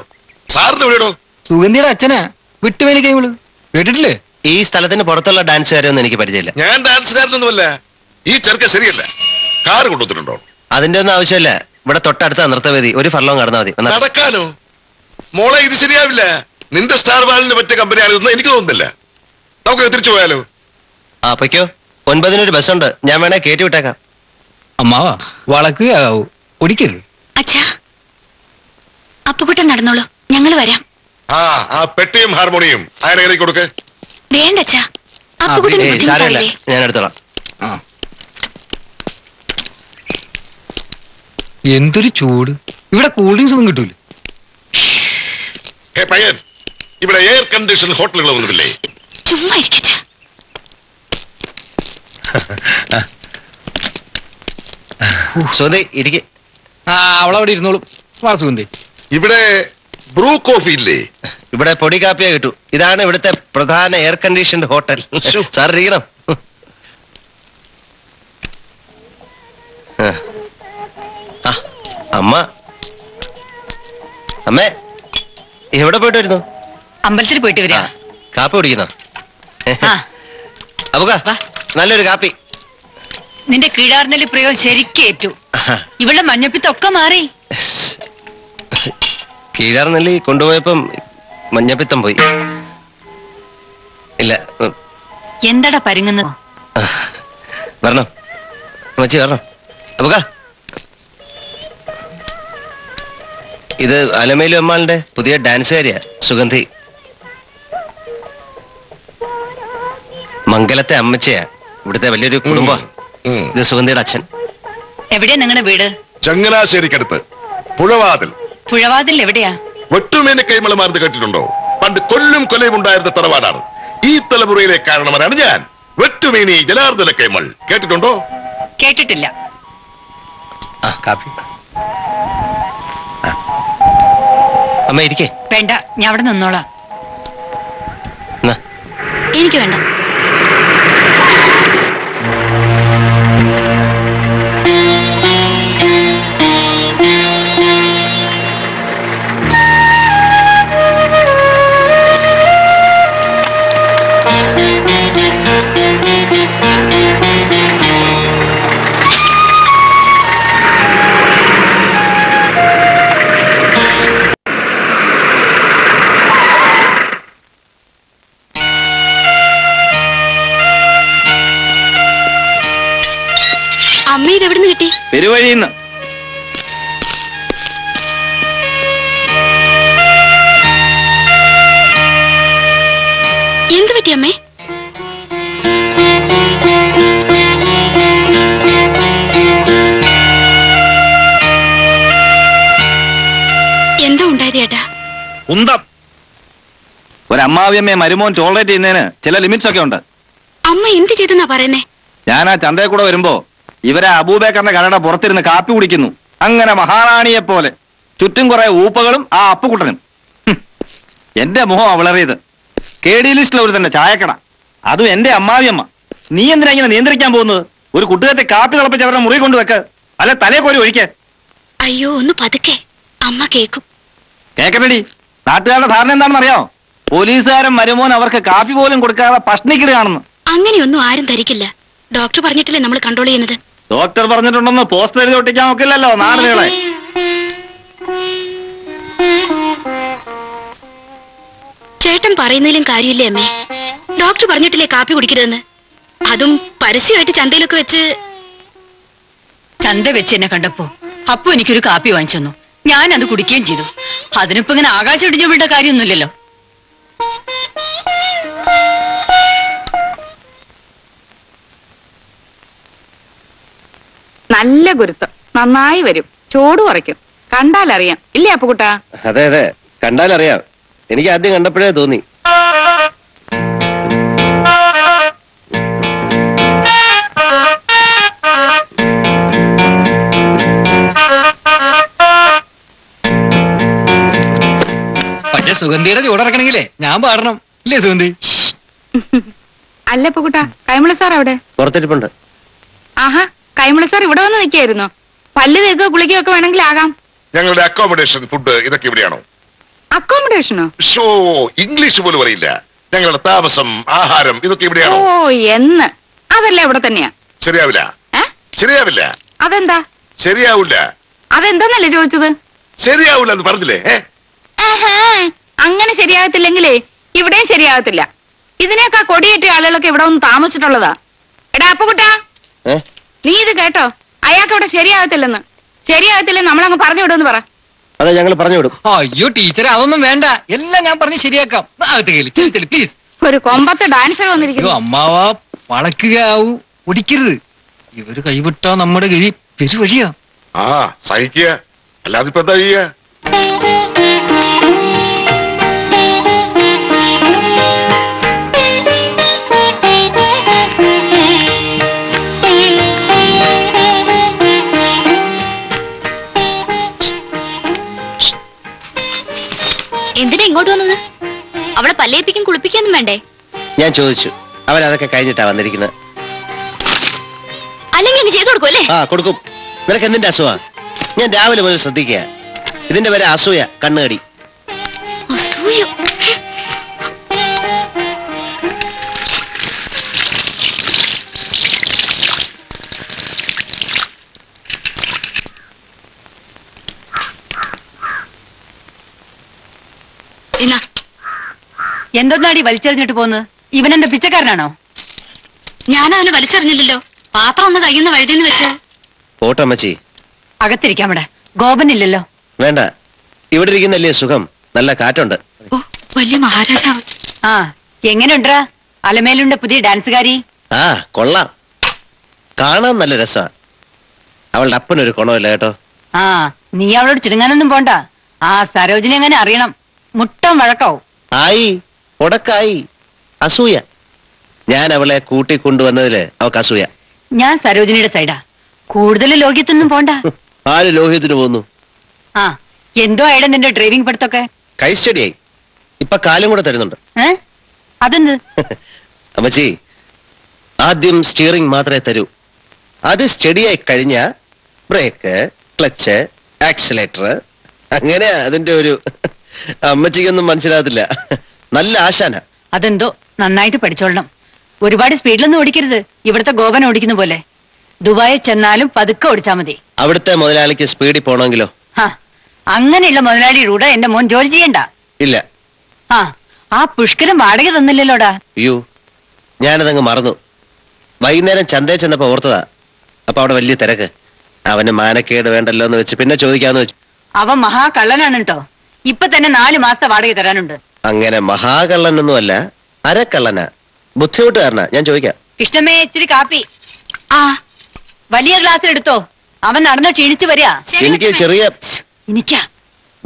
സാറിന് സുഗന്ധിയുടെ അച്ഛനാ. വിട്ടുമേനിക്ക് നിങ്ങള് കേട്ടിട്ടില്ലേ? ഈ സ്ഥലത്തിന് പുറത്തുള്ള ഡാൻസുകാരൊന്നും എനിക്ക് പരിചയമില്ല. ഞാൻ ഡാൻസുകാരനൊന്നുമല്ല. ഈ ചെറുക്കൻ ശരിയല്ല. കാർ കൊണ്ടുവന്നിട്ടുണ്ടോ? അതിന്റെ ഒന്നും ആവശ്യമില്ല. ഇവിടെ തൊട്ടടുത്ത നൃത്തവേദി, ഒരു ഫർലോങ് കടന്നാ മതി. നടക്കാനോ മോളെ? ഇത് ശരിയാവില്ല. നിന്റെ സ്റ്റാർ വാലിന് പറ്റിയ കമ്പനിയാണെന്ന് എനിക്ക് തോന്നുന്നില്ല. നമുക്ക് തിരിച്ചു പോയാലോ? ആ പൊയ്ക്കോ. 9-ന് ഒരു ബസ്സുണ്ട്. ഞാൻ വേണേ കയറ്റി വിട്ടേക്കാം. അമ്മാവാ, വളക്കുകയാവൂ, ഒടിക്കരുത്. അച്ഛാ, അപ്പുകുട്ടൻ നടന്നോളൂ, ഞങ്ങൾ വരാം. ആ ആ പെട്ടിയും ഹാർമോണിയും അയാളെ കൊടുക്ക്. വേണ്ട അച്ഛാ, ഞാൻ എടുത്തോളാം. എന്തൊരു ചൂട്! ഇവിടെ കൂൾ ഡ്രിങ്ക്സ് ഒന്നും കിട്ടൂല. പയ്യൻ, ഇവിടെ എയർ കണ്ടീഷൻ ഹോട്ടലുകളൊന്നുമില്ലേ? ചുമ്മാ ഇരിക്കട്ടെ. അവളവിടെ ഇരുന്നോളും. ഇവിടെ ബ്രൂ കോഫി ഇല്ലേ? ഇവിടെ പൊടി കാപ്പിയാ കിട്ടൂ. ഇതാണ് ഇവിടുത്തെ പ്രധാന എയർ കണ്ടീഷൻ ഹോട്ടൽ. സാർ ഇരിക്കണം. അമ്മ, അമ്മേ, എവിടെ പോയിട്ട് വരുന്നു? അമ്പലത്തിൽ പോയിട്ട് വരാ. കാപ്പി കുടിക്കുന്നോ? അപ്പൊ നല്ലൊരു കാപ്പി. നിന്റെ കീഴാർന്നല് പ്രയോഗം ശരിക്കേറ്റു. ഇവിടെ മഞ്ഞപ്പിത്തൊക്കെ മാറി. കീഴാർന്നല്ലി കൊണ്ടുപോയപ്പം മഞ്ഞപ്പിത്തം പോയി. ഇല്ല. എന്താടാ പരുങ്ങുന്നത്? വരണോ മച്ചി? വരണം. അപ്പൊക്ക, ഇത് അലമേലു അമ്മാളിന്റെ പുതിയ ഡാൻസുകാരിയാ സുഗന്ധി. മംഗലത്തെ അമ്മച്ചയാ. ഇവിടുത്തെ വലിയൊരു കുടുംബം. ഇത് സുഗന്ധിയുടെ അച്ഛൻ. എവിടെയാ നിങ്ങളുടെ വീട്? ചങ്ങനാശ്ശേരിക്കടുത്ത് പുഴവാതിൽ. പുഴവാതിൽ എവിടെയാ? വെട്ടുമേനെ കൈമളമാർന്ന് കേട്ടിട്ടുണ്ടോ? പണ്ട് കൊല്ലും കൊലയും ഉണ്ടായിരുന്ന തറവാടാണ്. ഈ തലമുറയിലെ കാരണവനാണ് ഞാൻ. വെട്ടുമേനി ജലാർദ്ദന കൈമൾ കേട്ടിട്ടുണ്ടോ? കേട്ടിട്ടില്ല. അമ്മ ഇരിക്കേ. വേണ്ട, ഞാൻ അവിടെ നിന്നോളാം. എനിക്ക് വേണ്ട. എവിടുന്ന് കിട്ടി? പെരുവഴിന്ന്. എന്ത് പറ്റി അമ്മേ? എന്താ ഉണ്ടായത് ചേട്ടാ? ഉന്തം. ഒരമ്മാവിയമ്മയെ മരുമോൻ ടോളറേറ്റ് ചെയ്യുന്നതിന് ചില ലിമിറ്റ്സ് ഒക്കെ ഉണ്ട്. അമ്മ എന്ത് ചെയ്തെന്നാ പറയുന്നേ? ഞാൻ ആ ചന്തയെ കൂടെ വരുമ്പോ ഇവരെ അബൂബേക്കറിന്റെ കടയുടെ പുറത്തിരുന്ന് കാപ്പി കുടിക്കുന്നു. അങ്ങനെ മഹാറാണിയെ പോലെ. ചുറ്റും കുറെ ഊപ്പകളും ആ അപ്പുകുട്ടനും. എന്റെ മുഖം അവളറിയത്. കെ ഡി ലിസ്റ്റിൽ ഒരു തന്നെ ചായക്കട. അതും എന്റെ അമ്മാവിയമ്മ. നീ എന്തിനാ ഇങ്ങനെ നിയന്ത്രിക്കാൻ പോകുന്നത്? ഒരു കുട്ടികത്തെ കാപ്പി തിളപ്പിച്ച് അവരുടെ മുറി കൊണ്ടുവെക്ക്. അല്ല തലേ കോരി ഒഴിക്കേ. അയ്യോ ഒന്ന് പതുക്കെ, അമ്മ കേക്കും. കേക്കണേടി, നാട്ടുകാരുടെ ധാരണ എന്താണെന്ന് അറിയാമോ? പോലീസുകാരൻ മരുമോൻ അവർക്ക് കാപ്പി പോലും കൊടുക്കാതെ പഷ്ണിക്കിടുകയാണെന്ന്. അങ്ങനെയൊന്നും ആരും ധരിക്കില്ല. ഡോക്ടർ പറഞ്ഞിട്ടില്ലേ നമ്മൾ കൺട്രോൾ ചെയ്യുന്നത്? ഡോക്ടർ പറഞ്ഞിട്ടുണ്ടെന്ന് പോസ്റ്റർ എഴുതി ഒട്ടിക്കാൻ നോക്കില്ലല്ലോ നാടുകളെ. ചേട്ടൻ പറയുന്നതിലും കാര്യമില്ലേ അമ്മേ? ഡോക്ടർ പറഞ്ഞിട്ടില്ലേ കാപ്പി കുടിക്കരുതെന്ന്? അതും പരസ്യമായിട്ട് ചന്തയിലൊക്കെ വെച്ച്. ചന്ത വെച്ച് എന്നെ കണ്ടപ്പോ അപ്പു എനിക്കൊരു കാപ്പി വാങ്ങിച്ചു തന്നു. ഞാൻ അത് കുടിക്കുകയും ചെയ്തു. അതിനിപ്പോ ഇങ്ങനെ ആകാശം ഇടിഞ്ഞു വീണ്ട കാര്യമൊന്നുമില്ലല്ലോ. നല്ല ഗുരുത്വം, നന്നായി വരും, ചോട് കുറയ്ക്കും. കണ്ടാലറിയാം ഇല്ലേ അപ്പുകുട്ടാ? അതെ അതെ, കണ്ടാലറിയാം. എനിക്ക് ആദ്യം കണ്ടപ്പോഴേ തോന്നി. പക്ഷെ സുഗന്ധിയുടെ ചൂടറക്കണെങ്കിലേ ഞാൻ പാടണം ഇല്ലേ സുഗന്ധി? അല്ല അപ്പുകുട്ടാ, കൈമള സാർ അവിടെ പുറത്തിരിപ്പുണ്ട്. ആഹാ, കൈമള സാർ ഇവിടെ വന്ന് നിൽക്കായിരുന്നു. പല്ല് തേക്കോ കുളിക്കോ ഒക്കെ വേണമെങ്കിൽ ആകാം. ഞങ്ങളുടെ അക്കോമഡേഷൻ, ഫുഡ് ഇതൊക്കെ ഇവിടെയാണോ? അക്കോമഡേഷനോ? ഷോ ഇംഗ്ലീഷ് പോലും അറിയില്ല. ഞങ്ങളുടെ താമസം, ആഹാരം ഇതൊക്കെ ഇവിടെയാണോ? ഓ എന്ന് അതല്ല, ഇവിടെ തന്നെയാ. ശരിയാവില്ല, ശരിയാവില്ല. അതെന്താ ശരിയാവില്ല? അതെന്താന്നല്ലേ ചോദിച്ചത്? ശരിയാവില്ല എന്ന് പറഞ്ഞില്ലേ? അങ്ങനെ ശരിയാകത്തില്ലെങ്കിലേ ഇവിടെയും ശരിയാകത്തില്ല. ഇതിനേക്കാ കൊടിയേറ്റ ആളുകളൊക്കെ ഇവിടെ ഒന്ന് താമസിച്ചിട്ടുള്ളതാ. എടാ അപ്പുകുട്ടാ, നീ ഇത് കേട്ടോ, അയാൾക്ക് അവിടെ ശരിയാകത്തില്ലെന്ന്. ശരിയാകത്തില്ലെന്ന് നമ്മളങ്ങ് പറഞ്ഞു വിടുമെന്ന് പറ. അതെ, ഞങ്ങൾ പറഞ്ഞു വിടും. അയ്യോ ടീച്ചർ, അതൊന്നും വേണ്ട, എല്ലാം ഞാൻ പറഞ്ഞ് ശരിയാക്കാം. പ്ലീസ്. ഒരു കൊമ്പത്ത് ഡാൻസർ വന്നിരിക്കുന്നു. അമ്മാവാ, വളക്കുകയാവൂ, ഒടിക്കരുത്. ഇവര് കൈവിട്ടാ നമ്മുടെ ഗതി പെരുവഴിയാ. ആ സഹിക്കുക, അല്ലാതെ ഇപ്പൊ എന്താ ചെയ്യുക? എന്തിനാ ഇങ്ങോട്ട് വന്നത്? അവളെ പല്ലേപ്പിക്കും കുളിപ്പിക്കാനും വേണ്ടേ? ഞാൻ ചോദിച്ചു, അവരതൊക്കെ കഴിഞ്ഞിട്ടാ വന്നിരിക്കുന്നത്. അല്ലെങ്കിൽ അങ്ങ് ചെയ്തു കൊടുക്കും അല്ലേ? ആ കൊടുക്കും. നിനക്ക് എന്തിന്റെ അസൂയ? ഞാൻ രാവിലെ പോലും ശ്രദ്ധിക്കുക. ഇതിന്റെ വരെ അസൂയ, കണ്ണുകടി. എന്തൊന്നാടി വലിച്ചെറിഞ്ഞിട്ട് പോന്ന്? ഇവനെന്റെ പിച്ചക്കാരനാണോ? ഞാനവനെ വലിച്ചെറിഞ്ഞില്ലല്ലോ, പാത്രം ഒന്ന് കഴിയുന്ന വഴുതെന്ന് വെച്ച്. ഓട്ടമ്മച്ചി, അകത്തിരിക്കാം. ഇവിടെ ഗോപനില്ലല്ലോ. വേണ്ട, ഇവിടെ ഇരിക്കുന്നല്ലേ സുഖം, നല്ല കാറ്റുണ്ട്. ഓ വലിയ മഹാരാജാവ്. ആ എങ്ങനെയുണ്ടാ അലമേലുണ്ട് പുതിയ ഡാൻസുകാരി? ആ കൊള്ളാം, കാണാൻ നല്ല രസാ. അവളുടെ അപ്പനൊരു കുണമില്ല കേട്ടോ. ആ നീ അവളോട് ചുരുങ്ങാനൊന്നും പോണ്ട. ആ സരോജിനി എങ്ങനെ അറിയണം, മുട്ടം വഴക്കാവും. ആയി ഉടക്കായി, അസൂയ. ഞാൻ അവളെ കൂട്ടിക്കൊണ്ടുവന്നതില് അവക്ക് അസൂയ. ഞാൻ സരോജിനിയുടെ സൈഡാ, കൂടുതൽ ലോഹ്യത്തിനും പോണ്ട. ആര് ലോഹ്യത്തിന് പോകുന്നു? ആ എന്തോ ആയിടെ നിന്റെ ഡ്രൈവിംഗ് പഠിത്തൊക്കെ? കൈ സ്റ്റഡിയായി, ഇപ്പൊ കാലും കൂടെ തരുന്നുണ്ട്. അതെന്ത് അമ്മച്ചി? ആദ്യം സ്റ്റിയറിംഗ് മാത്രമേ തരൂ. അത് സ്റ്റഡിയായി കഴിഞ്ഞ ബ്രേക്ക്, ക്ലച്ച്, ആക്സിലേറ്റർ, അങ്ങനെ അതിന്റെ ഒരു. അമ്മച്ചിക്കൊന്നും മനസ്സിലാകത്തില്ല, നല്ല ആശാന. അതെന്തോ നന്നായിട്ട് പഠിച്ചോളണം. ഒരുപാട് സ്പീഡിലൊന്നും ഓടിക്കരുത്, ഇവിടുത്തെ ഗോപൻ ഓടിക്കുന്ന പോലെ. ദുബായിൽ ചെന്നാലും പതുക്കെ ഓടിച്ചാ മതി. അവിടുത്തെ മുതലാളിക്ക് സ്പീഡിൽ പോണെങ്കിലോ? അങ്ങനെയുള്ള മുതലാളി റൂടെ എന്റെ മോൻ ജോലി ചെയ്യണ്ട. ഇല്ല. ആ ആ പുഷ്കരം വാടക തന്നില്ലല്ലോടാ. അയ്യോ ഞാനതങ്ങ് മറന്നു. വൈകുന്നേരം ചന്തയിൽ ചെന്നപ്പോ ഓർത്തതാ. അപ്പൊ അവിടെ വലിയ തിരക്ക്. അവനെ മാനക്കേട് വേണ്ടല്ലോ എന്ന് വെച്ച് പിന്നെ ചോദിക്കാന്ന് വെച്ചു. അവൻ മഹാകള്ളനാണ് കേട്ടോ. ഇപ്പൊ തന്നെ 4 മാസത്തെ വാടക തരാനുണ്ട്. അങ്ങനെ മഹാകള്ളനൊന്നും അല്ല, അരക്കള്ളന, ബുദ്ധിമുട്ടുകാരനാ. ഞാൻ ചോദിക്കാം. കൃഷ്ണമേ ഇച്ചിരി കാപ്പി. ആ വലിയ ഗ്ലാസ്സിൽ എടുത്തോ, അവൻ നടന്ന് ക്ഷീണിച്ചു വരിക. എനിക്ക് ചെറിയ എനിക്കാ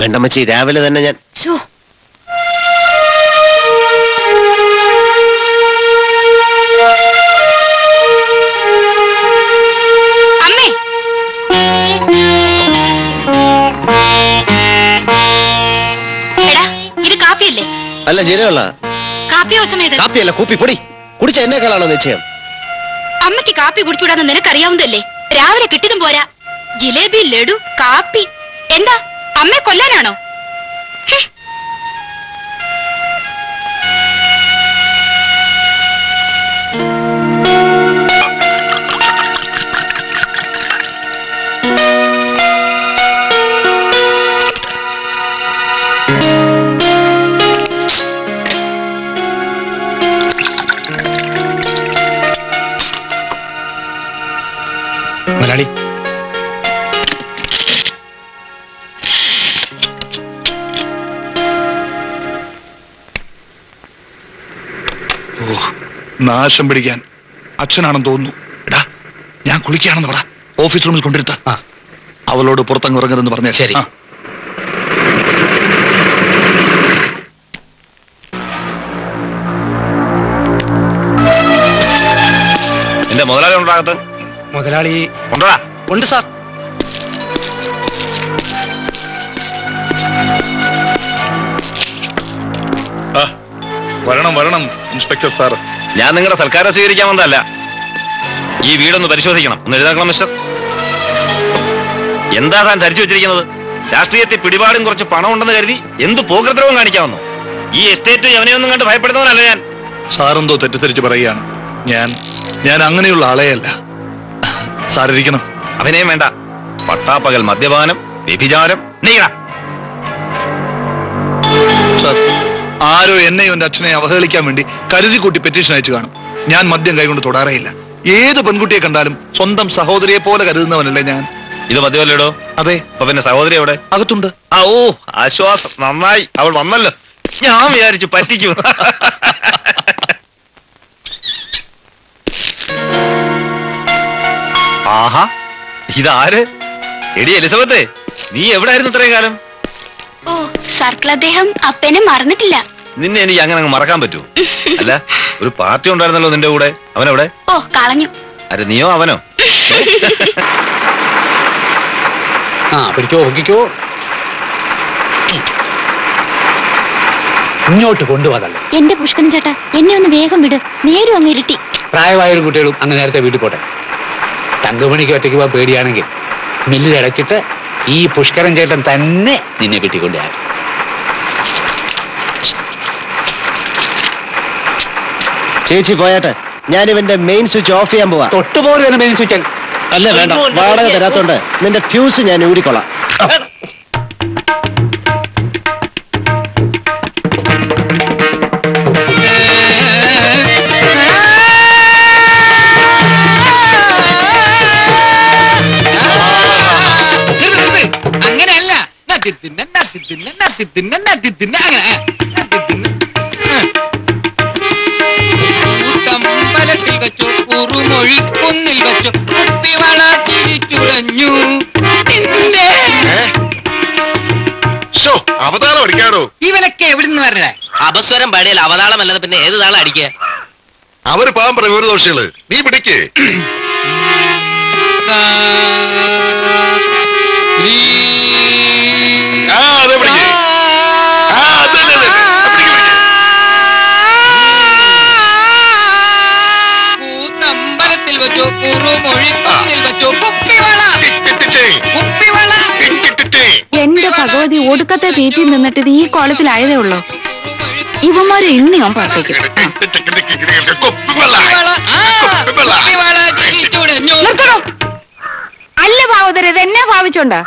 വേണ്ടമ്മച്ചി. രാവിലെ തന്നെ ഞാൻ അല്ല ജീരവെള്ള കാപ്പിയല്ല കൂപ്പി പൊടി കുടിച്ച എന്നേക്കാളാണോ നിശ്ചയം? അമ്മയ്ക്ക് കാപ്പി കുടിച്ചുവിടാന്ന് നിനക്കറിയാവുന്നതല്ലേ. രാവിലെ കിട്ടിയതും പോരാ, ജിലേബി, ലഡു, കാപ്പി. എന്താ അമ്മയെ കൊല്ലാനാണോ? നാശം പിടിക്കാൻ അച്ഛനാണെന്ന് തോന്നുന്നു. എടാ ഞാൻ കുളിക്കുകയാണെന്ന് പറ, ഓഫീസ് റൂമിൽ കൊണ്ടിരുത്ത. അവളോട് പുറത്തങ്ങ് ഇറങ്ങരുതെന്ന് പറഞ്ഞാൽ ശരി. എന്റെ മുതലാളി ഉണ്ടാകത്ത്. മുതലാളി ഉണ്ട് സാർ. വരണം വരണം ഇൻസ്പെക്ടർ സാർ. ഞാൻ നിങ്ങളുടെ സൽക്കാരം സ്വീകരിക്കാൻ വന്നതല്ല. ഈ വീടൊന്ന് പരിശോധിക്കണം, ഒന്ന് എഴുതാക്കണം മിസ്റ്റർ. എന്താ താൻ ധരിച്ചു വെച്ചിരിക്കുന്നത്? രാഷ്ട്രീയത്തിൽ പിടിപാടും കുറച്ച് പണം ഉണ്ടെന്ന് കരുതി എന്ത് പോകൃദ്രവം കാണിക്കാവുന്നു? ഈ എസ്റ്റേറ്റ് അവനെയൊന്നും കണ്ട് ഭയപ്പെടുന്നവനല്ല ഞാൻ. സാറെന്തോ തെറ്റിദ്ധരിച്ച് പറയുകയാണ്. ഞാൻ അങ്ങനെയുള്ള ആളെയല്ല സാറിരിക്കണം. അവനെയും വേണ്ട. പട്ടാപ്പകൽ മദ്യപാനം, വ്യഭിചാരം. ആരോ എന്നെയും എന്റെ അച്ഛനെ അവഹേളിക്കാൻ വേണ്ടി കരുതിക്കൂട്ടി പെറ്റീഷൻ അയച്ചു കാണും. ഞാൻ മദ്യം കൈകൊണ്ട് തൊടാറേയില്ല. ഏത് പെൺകുട്ടിയെ കണ്ടാലും സ്വന്തം സഹോദരിയെ പോലെ കരുതുന്നവനല്ലേ ഞാൻ. ഇത് മദ്യമല്ലേടോ? അതെ. പിന്നെ സഹോദരി എവിടെ? അകത്തുണ്ട്. ആ ഓ ആശ്വാസം, നന്നായി അവൾ വന്നല്ലോ. ഞാൻ വിചാരിച്ചു പറ്റിക്കും. ആഹാ ഇതാര്? എടി എലിസബത്തെ, നീ എവിടെ ആയിരുന്നു ഇത്രയും കാലം? ഓ സർക്കിൾ അദ്ദേഹം അപ്പനെ മറന്നിട്ടില്ല. നിന്നെ എനിക്ക് അങ്ങനെ അങ്ങ് മറക്കാൻ പറ്റൂ? അല്ല ഒരു പാർട്ടി ഉണ്ടായിരുന്നല്ലോ നിന്റെ കൂടെ, അവനെവിടെ? ഓ കളഞ്ഞു. അരെ നീയോ അവനോ? ആ പിടിക്കോ ഒക്കിക്കോ, ഇങ്ങോട്ട് കൊണ്ടുപോകല്ലേ. എന്റെ പുഷ്കൻ ചേട്ടാ എന്നെ ഒന്ന് വേഗം വിട്. നേരും അങ്ങ് ഇരുട്ടി. പ്രായമായൊരു കുട്ടികളും അങ്ങ് നേരത്തെ വീട്ടിൽ പോട്ടെ. തങ്കമണിക്ക് ഒറ്റയ്ക്ക് പോകാൻ പേടിയാണെങ്കിൽ മില്ലിലടച്ചിട്ട് ഈ പുഷ്കരൻ ചേട്ടൻ തന്നെ നിന്നെ കിട്ടിക്കൊണ്ടാണ്. ചേച്ചി പോയാട്ടെ, ഞാൻ ഇവന്റെ മെയിൻ സ്വിച്ച് ഓഫ് ചെയ്യാൻ പോവാ. തൊട്ടുപോലെ മെയിൻ സ്വിച്ച് അല്ല, വേണ്ട. വാടക തരാത്തോണ്ട് നിന്റെ ഫ്യൂസ് ഞാൻ ഊരിക്കൊള്ളാം. ൂട്ടമ്പലത്തിൽ വെച്ചു കുറുമൊഴിക്കുന്നിൽ വെച്ചു കുപ്പിവള തിരിച്ചുടഞ്ഞു. അവതാളം അടിക്കാടോ ഇവനൊക്കെ? എവിടുന്ന് വരണേ അപസ്വരം പാടിയാൽ അവതാളം അല്ലാതെ പിന്നെ ഏത് താളം അടിക്കുക? അവര് പാവം പ്രവീർ ദോഷികള്. നീ പിടിക്ക്. കൂത്തമ്പലത്തിൽ വെച്ചോ കുറുമൊഴിക്കുന്നിൽ വെച്ചോ കുപ്പിവള. എന്റെ ഭഗവതി ഒടുക്കത്തെ തീറ്റി നിന്നിട്ട് ഇത് ഈ കോളത്തിലായതേ ഉള്ളൂ. ഇവന്മാരെ ഇന്ന് ഞാൻ പാട്ടേക്ക്. അല്ല ഭാവതര, ഇതെന്നെ ഭാവിച്ചോണ്ടാ?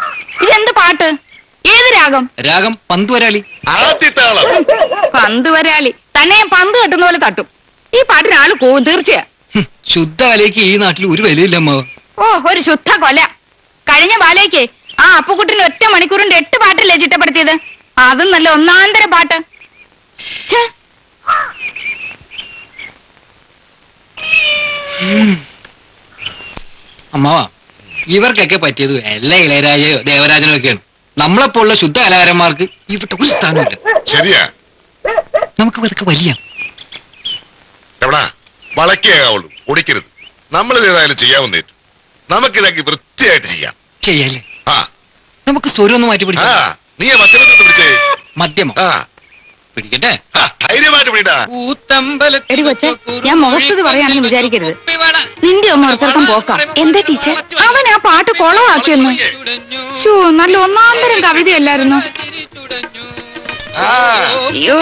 ഇതെന്ത് പാട്ട്? ഏത് രാഗം? രാഗം പന്തുവരാളി. പന്തുവരാളി തന്നെ പന്ത് കെട്ടുന്ന പോലെ തട്ടും. ഈ പാട്ടിന് ആള് പോവും തീർച്ചയാ. ശുദ്ധ കലയ്ക്ക് ഈ നാട്ടിൽ ഒരു വിലയില്ല. ഓ ഒരു ശുദ്ധ കൊല. കഴിഞ്ഞ ബാലയ്ക്ക് ആ അപ്പുകുട്ടൻ ഒറ്റ മണിക്കൂറിന്റെ 8 പാട്ടല്ലേ ചിട്ടപ്പെടുത്തിയത്. അതും നല്ല ഒന്നാന്തര പാട്ട്. അമ്മാവാ, ഇവർക്കൊക്കെ പറ്റിയത് എല്ലാ ഇളയരാജയോ ദേവരാജനോ ഒക്കെയാണ്. നമ്മളെപ്പോലുള്ള ശുദ്ധ കലാകാരന്മാർക്ക് ഇവിടെ ഒരു സ്ഥാനമില്ല. ശരിയാ, നമുക്ക് ഇവർക്ക് വലിയ വളക്കേകാവുള്ളൂ. ഒടിക്കരുത്, നമ്മളിതേതായാലും ചെയ്യാവുന്നേ. നമുക്കിതാക്കി വൃത്തിയായിട്ട് ചെയ്യാം. ശരിയല്ലേ? ആ, നമുക്ക് സ്വരം ഒന്ന് മാറ്റി പിടിക്കാം. നീ മദ്യമൊക്കെ പിടിച്ചേ. മദ്യമോ? ആ, പിടിക്കട്ടെ. ഞാൻ മോശത് പറയാണെന്ന് വിചാരിക്കരുത്. നിന്റെ ഒന്ന് ഉറച്ചർക്കം പോക്കാം. എന്താ ടീച്ചർ, അവൻ ആ പാട്ട് കൊളവാക്കിയെന്നു. ശോ, നല്ല ഒന്നാന്തരം കവിതയല്ലായിരുന്നു. അയ്യോ,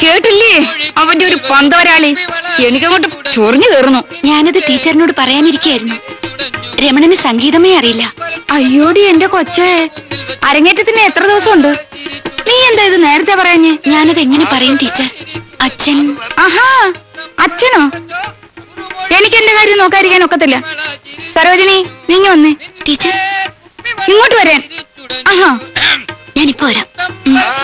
കേട്ടില്ലേ അവന്റെ ഒരു പന്തവരാളി. എനിക്കങ്ങോട്ട് ചൊറിഞ്ഞു കയറുന്നു. ഞാനത് ടീച്ചറിനോട് പറയാനിരിക്കായിരുന്നു. രമണന് സംഗീതമേ അറിയില്ല. അയ്യോടി എന്റെ കൊച്ചേ, അരങ്ങേറ്റത്തിന് എത്ര ദിവസമുണ്ട്? നീ എന്താ ഇത് നേരത്തെ പറയാഞ്ഞേ? ഞാനത് എങ്ങനെ പറയും ടീച്ചർ? അച്ഛൻ. ആഹാ, അച്ഛനോ? എനിക്ക് എന്റെ കാര്യം നോക്കാതിരിക്കാൻ ഒക്കത്തില്ല. സരോജിനി, നിങ്ങ വന്നേ. ടീച്ചർ ഇങ്ങോട്ട് വരാൻ. ആഹാ, ഞാനിപ്പോ വരാം. നിർത്ത.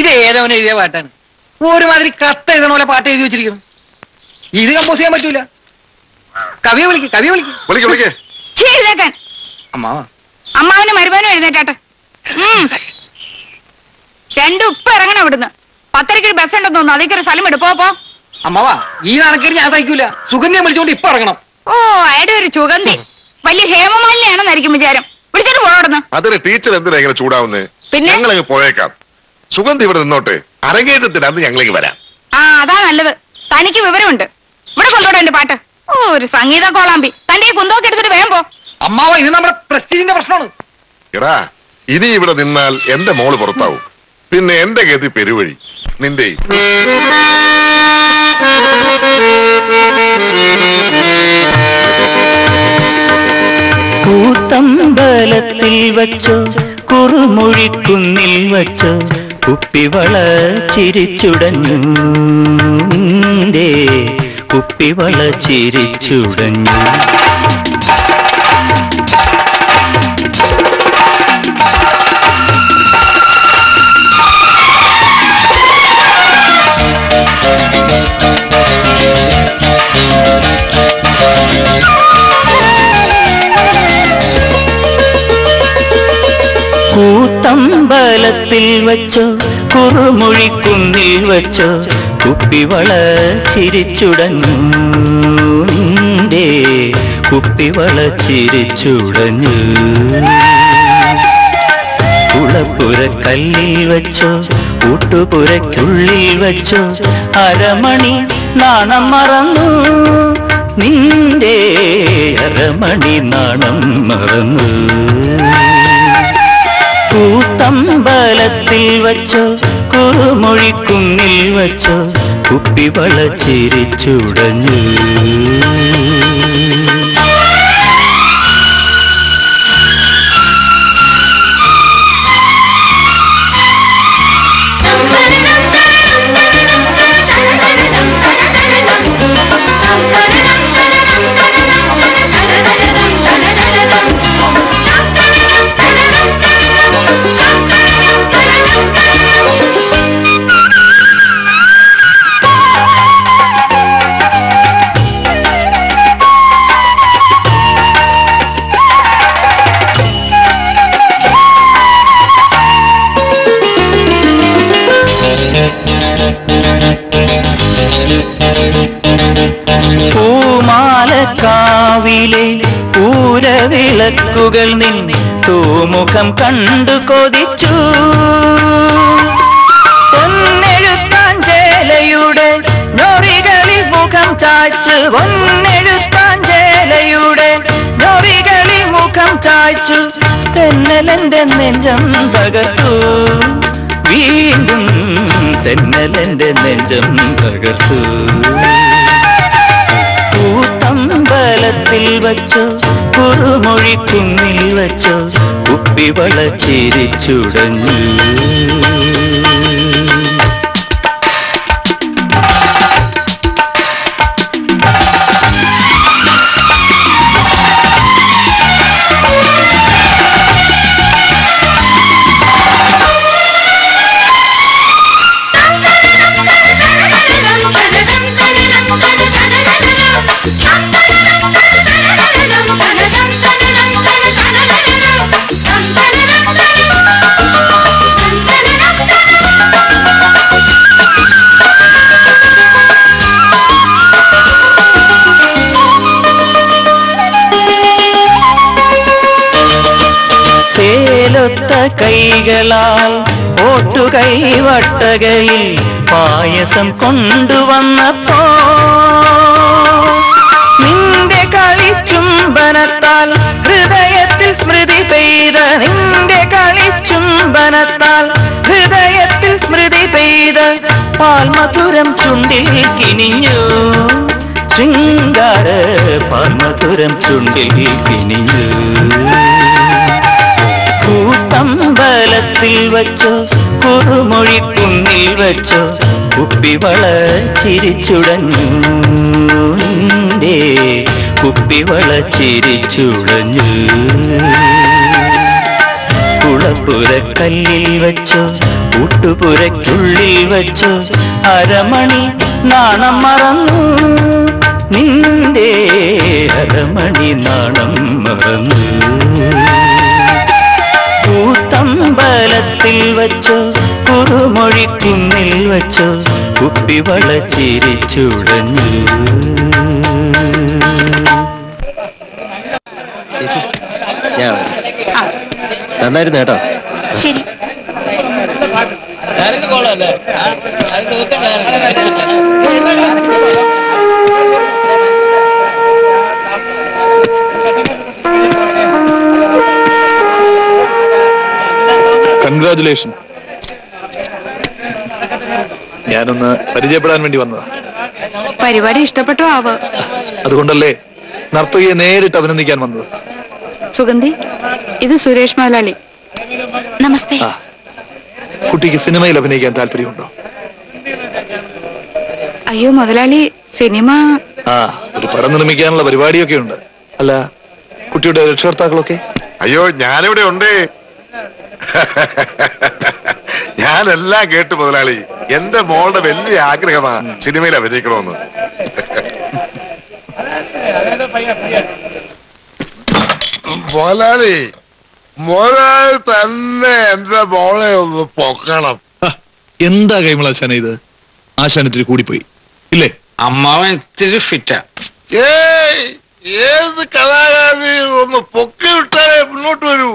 ഇത് ഏതവനെ എഴുതിയ പാട്ടാണ്? ഒരുമാതിരി കത്ത് എഴുതണ പോലെ പാട്ട് എഴുതി വെച്ചിരിക്കുന്നു. ഇത് കമ്പോസ് ചെയ്യാൻ പറ്റൂല. കവിയെ വിളിക്കും, കവിയെ വിളിക്കും. എഴുതേക്കാൻ അമ്മാവാ, അമ്മാവനും മരുമാനും എഴുന്നേറ്റാട്ടെ. രണ്ടു ഉപ്പ് ഇറങ്ങണം ഇവിടുന്ന്. 10:30 ബസ് ഉണ്ടെന്ന് തോന്നുന്നു. അതേക്കൊരു സ്ഥലം എടുപ്പോ. അമ്മാവാ, ഈ നടക്കരുത്, ഞാൻ സഹിക്കൂല. സുഗന്ധിയെ വിളിച്ചോണ്ട് ഇപ്പൊ ഇറങ്ങണം. ഓ, അയാളുടെ ഒരു സുഗന്ധി വലിയ ഹേമമാലിനെയാണെന്നായിരിക്കും വിചാരം. വിളിച്ചോണ്ട് പോകണം. അതൊരു ടീച്ചർ എന്തിനാ ചൂടാവുന്നേ? പിന്നെ ഞങ്ങളെ പോയേക്കാം. സുഗന്ധി ഇവിടെ നിന്നോട്ടെ. അരങ്ങേറ്റത്തിനാണ് ഞങ്ങളേക്ക് വരാം. ആ, അതാ നല്ലത്. തനിക്ക് വിവരമുണ്ട്. ഇവിടെ കൊണ്ടോടെ എന്റെ പാട്ട്. ഓ, ഒരു സംഗീത കോളാമ്പി. തന്റെ കുന്തോക്കെ എടുത്തിട്ട് വേഗം പോ. അമ്മാവ, ഇത് നമ്മുടെ പ്രസ്റ്റീജിന്റെ പ്രശ്നമാണ്. എടാ, ഇനി ഇവിടെ നിന്നാൽ എന്റെ മോള് പുറത്താവും. പിന്നെ എന്റെ ഗതി പെരുവഴി. നിന്റെ കൂത്തമ്പലത്തിൽ വച്ചോ, കുറുമൊഴിക്കുന്നിൽ വച്ചോ, കുപ്പിവള ചിരിച്ചുടഞ്ഞു. കുപ്പിവള ചിരിച്ചുടഞ്ഞു. കൂത്തമ്പലത്തിൽ വച്ചോ, കുറുമൊഴിക്കുന്നിൽ വച്ചോ, കുപ്പിവള ചിരിച്ചുടഞ്ഞു. കുപ്പിവള ചിരിച്ചുടഞ്ഞു. കുളപ്പുരക്കല്ലിൽ വച്ചോ, കൂട്ടുപുരയ്ക്കുള്ളിൽ വച്ചോ, അരമണി നാണം മറന്നു. നിന്റെ അരമണി നാണം മറന്നു. കൂത്തമ്പലത്തിൽ വച്ചോ, കുറുമൊഴിക്കുന്നിൽ വച്ചോ, കുപ്പിവള ചിരിച്ചുടഞ്ഞു. പൂമാലക്കാവിലെ പൂരവിളക്കുകൾ നിന്നെ തൂമുഖം കണ്ടു കൊതിച്ചു. പൊന്നെഴുത്താഞ്ചേലയുടെ ഞൊറികളിൽ മുഖം ചായ്ച്ചു. പൊന്നെഴുത്താഞ്ചേലയുടെ ഞൊറികളിൽ മുഖം ചായ്ച്ചു. തെന്നലെന്റെ നെഞ്ചം പകർത്തു. വീണ്ടും തെന്നലെന്റെ നെഞ്ചം പകർത്തു. കൂത്തമ്പലത്തിൽ വച്ചോ, കുറുമൊഴിക്കുന്നിൽ വച്ചോ, കുപ്പിവള ചിരിച്ചുടഞ്ഞു. கைகளால் ஓட்டுகை வட்டகையில் பாயசம் கொண்டு வந்தப்போ നിന്റെ കളിച്ചുംബനത്താൽ ഹൃദയത്തിൽ സ്മൃതി പെയ്ത നിന്റെ കളിച്ചുംബനത്താൽ ഹൃദയത്തിൽ സ്മൃതി പെയ്ത പാൽമധുരം ചുണ്ടിൽ കിനിഞ്ഞു ശൃംഗാര പാൽമധുരം ചുണ്ടിൽ കിനിഞ്ഞു കൂത്തമ്പലത്തിൽ വച്ചോ കുറുമൊഴി കുന്നിൽ വച്ചോ കുപ്പിവള ചിരിച്ചുടഞ്ഞു കുപ്പിവള ചിരിച്ചുടഞ്ഞു കുളപ്പുരക്കല്ലിൽ വച്ചോ കൂട്ടുപുരയ്ക്കുള്ളിൽ വച്ചോ അരമണി നാണം മറന്നു നിന്റെ അരമണി നാണം മറന്നു കൂത്തമ്പലത്തിൽ വച്ചോ കുറുമൊഴി കുന്നിൽ വച്ചോ കുപ്പിവള ചിരിച്ചുടഞ്ഞു. നന്നായിരുന്നു കേട്ടോ. ശരി, കൺഗ്രാജുലേഷൻ. ഞാനൊന്ന് പരിചയപ്പെടാൻ വേണ്ടി വന്നതാ. പരിപാടി ഇഷ്ടപ്പെട്ടോ ആവ്? അതുകൊണ്ടല്ലേ നർത്തകിയെ നേരിട്ട് അഭിനന്ദിക്കാൻ വന്നത്. സുഗന്ധി, ഇത് സുരേഷ് മലയാളി. നമസ്തേ. കുട്ടിക്ക് സിനിമയിൽ അഭിനയിക്കാൻ താല്പര്യമുണ്ടോ? അയ്യോ മുതലാളി, സിനിമ ഒരു പടം നിർമ്മിക്കാനുള്ള പരിപാടിയൊക്കെ ഉണ്ട്. അല്ല, കുട്ടിയുടെ രക്ഷകർത്താക്കളൊക്കെ? അയ്യോ ഞാനിവിടെ ഉണ്ട്. ഞാനെല്ലാം കേട്ടു മുതലാളി. എന്റെ മോളുടെ വലിയ ആഗ്രഹമാണ് സിനിമയിൽ അഭിനയിക്കണമെന്ന്. മുതലാളി മുതലാളി തന്നെ എന്റെ മോളെ ഒന്ന് പൊക്കണം. എന്താ കൈമളാശാന ഇത്? ആശാനത്തിരി കൂടിപ്പോയി ഇല്ലേ? അമ്മാവൻ ഇത്തിരി ഫിറ്റാ. ഏത് കലാകാരി ഒന്ന് പൊക്കി വിട്ടാലേ മുന്നോട്ട് വരൂ.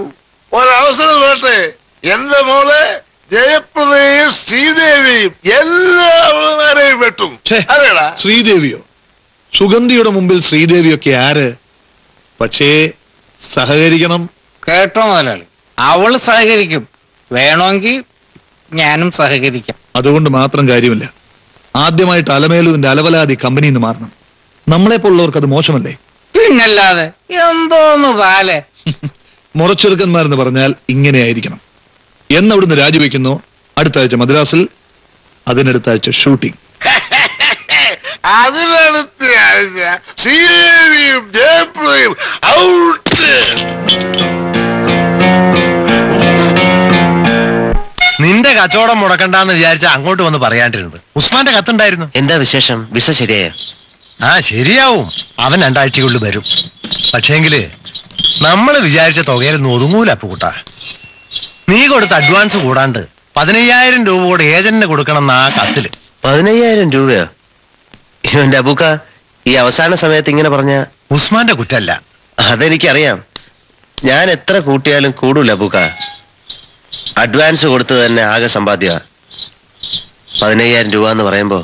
ഒരവസരം വേണ്ടേ? എന്റെ മോളെ ജയപ്രദയും ശ്രീദേവിയും എല്ലാവരും വെട്ടും. അതേടാ ശ്രീദേവിയോ? സുഗന്ധിയുടെ മുമ്പിൽ ശ്രീദേവിയൊക്കെ ആര്? പക്ഷേ സഹകരിക്കണം കേട്ടോ മുതലാളി. അവള് സഹകരിക്കും. വേണമെങ്കിൽ ഞാനും സഹകരിക്കാം. അതുകൊണ്ട് മാത്രം കാര്യമില്ല. ആദ്യമായിട്ട് അലമേലുവിന്റെ അലവലാതി കമ്പനിന്ന് മാറണം. നമ്മളെപ്പോലുള്ളവർക്ക് അത് മോശമല്ലേ? പിന്നല്ലാതെ. എന്തോന്ന് പാലെ മുറച്ചെടുക്കന്മാരെന്ന് പറഞ്ഞാൽ ഇങ്ങനെയായിരിക്കണം. എന്നവിടുന്ന് രാജിവെക്കുന്നു. അടുത്ത ആഴ്ച മദ്രാസിൽ, അതിനടുത്ത ആഴ്ച ഷൂട്ടിംഗ്. അതിനടുത്ത ആഴ്ച ശ്രീദേവിയും ജയപ്രദയും ഔട്ട്. നിന്റെ കച്ചവടം മുടക്കണ്ടെന്ന് വിചാരിച്ച അങ്ങോട്ട് വന്ന് പറയാണ്ടിരുന്നത്. ഉസ്മാന്റെ കത്തുണ്ടായിരുന്നു. എന്താ വിശേഷം? വിസ ശരിയായോ? ആ ശരിയാവും. അവൻ രണ്ടാഴ്ചക്കുള്ളിൽ വരും. പക്ഷേങ്കില് നമ്മൾ വിചാരിച്ച തുകയിലൊന്നും ഒതുങ്ങൂല അപ്പുകുട്ടാ. നീ കൊടുത്ത അഡ്വാൻസ് കൂടാണ്ട് 15,000 രൂപ കൂടെ ഏജന്റിന് കൊടുക്കണം എന്നാ കത്തില്. 15,000 രൂപയോ? ഇവന്റെ അബൂക്ക ഈ അവസാന സമയത്ത് ഇങ്ങനെ പറഞ്ഞ ഉസ്മാന്റെ കുറ്റല്ല. അതെനിക്കറിയാം. ഞാൻ എത്ര കൂട്ടിയാലും കൂടൂല അബൂക്ക. അഡ്വാൻസ് കൊടുത്തത് തന്നെ ആകെ സമ്പാദ്യ. 15,000 രൂപ എന്ന് പറയുമ്പോ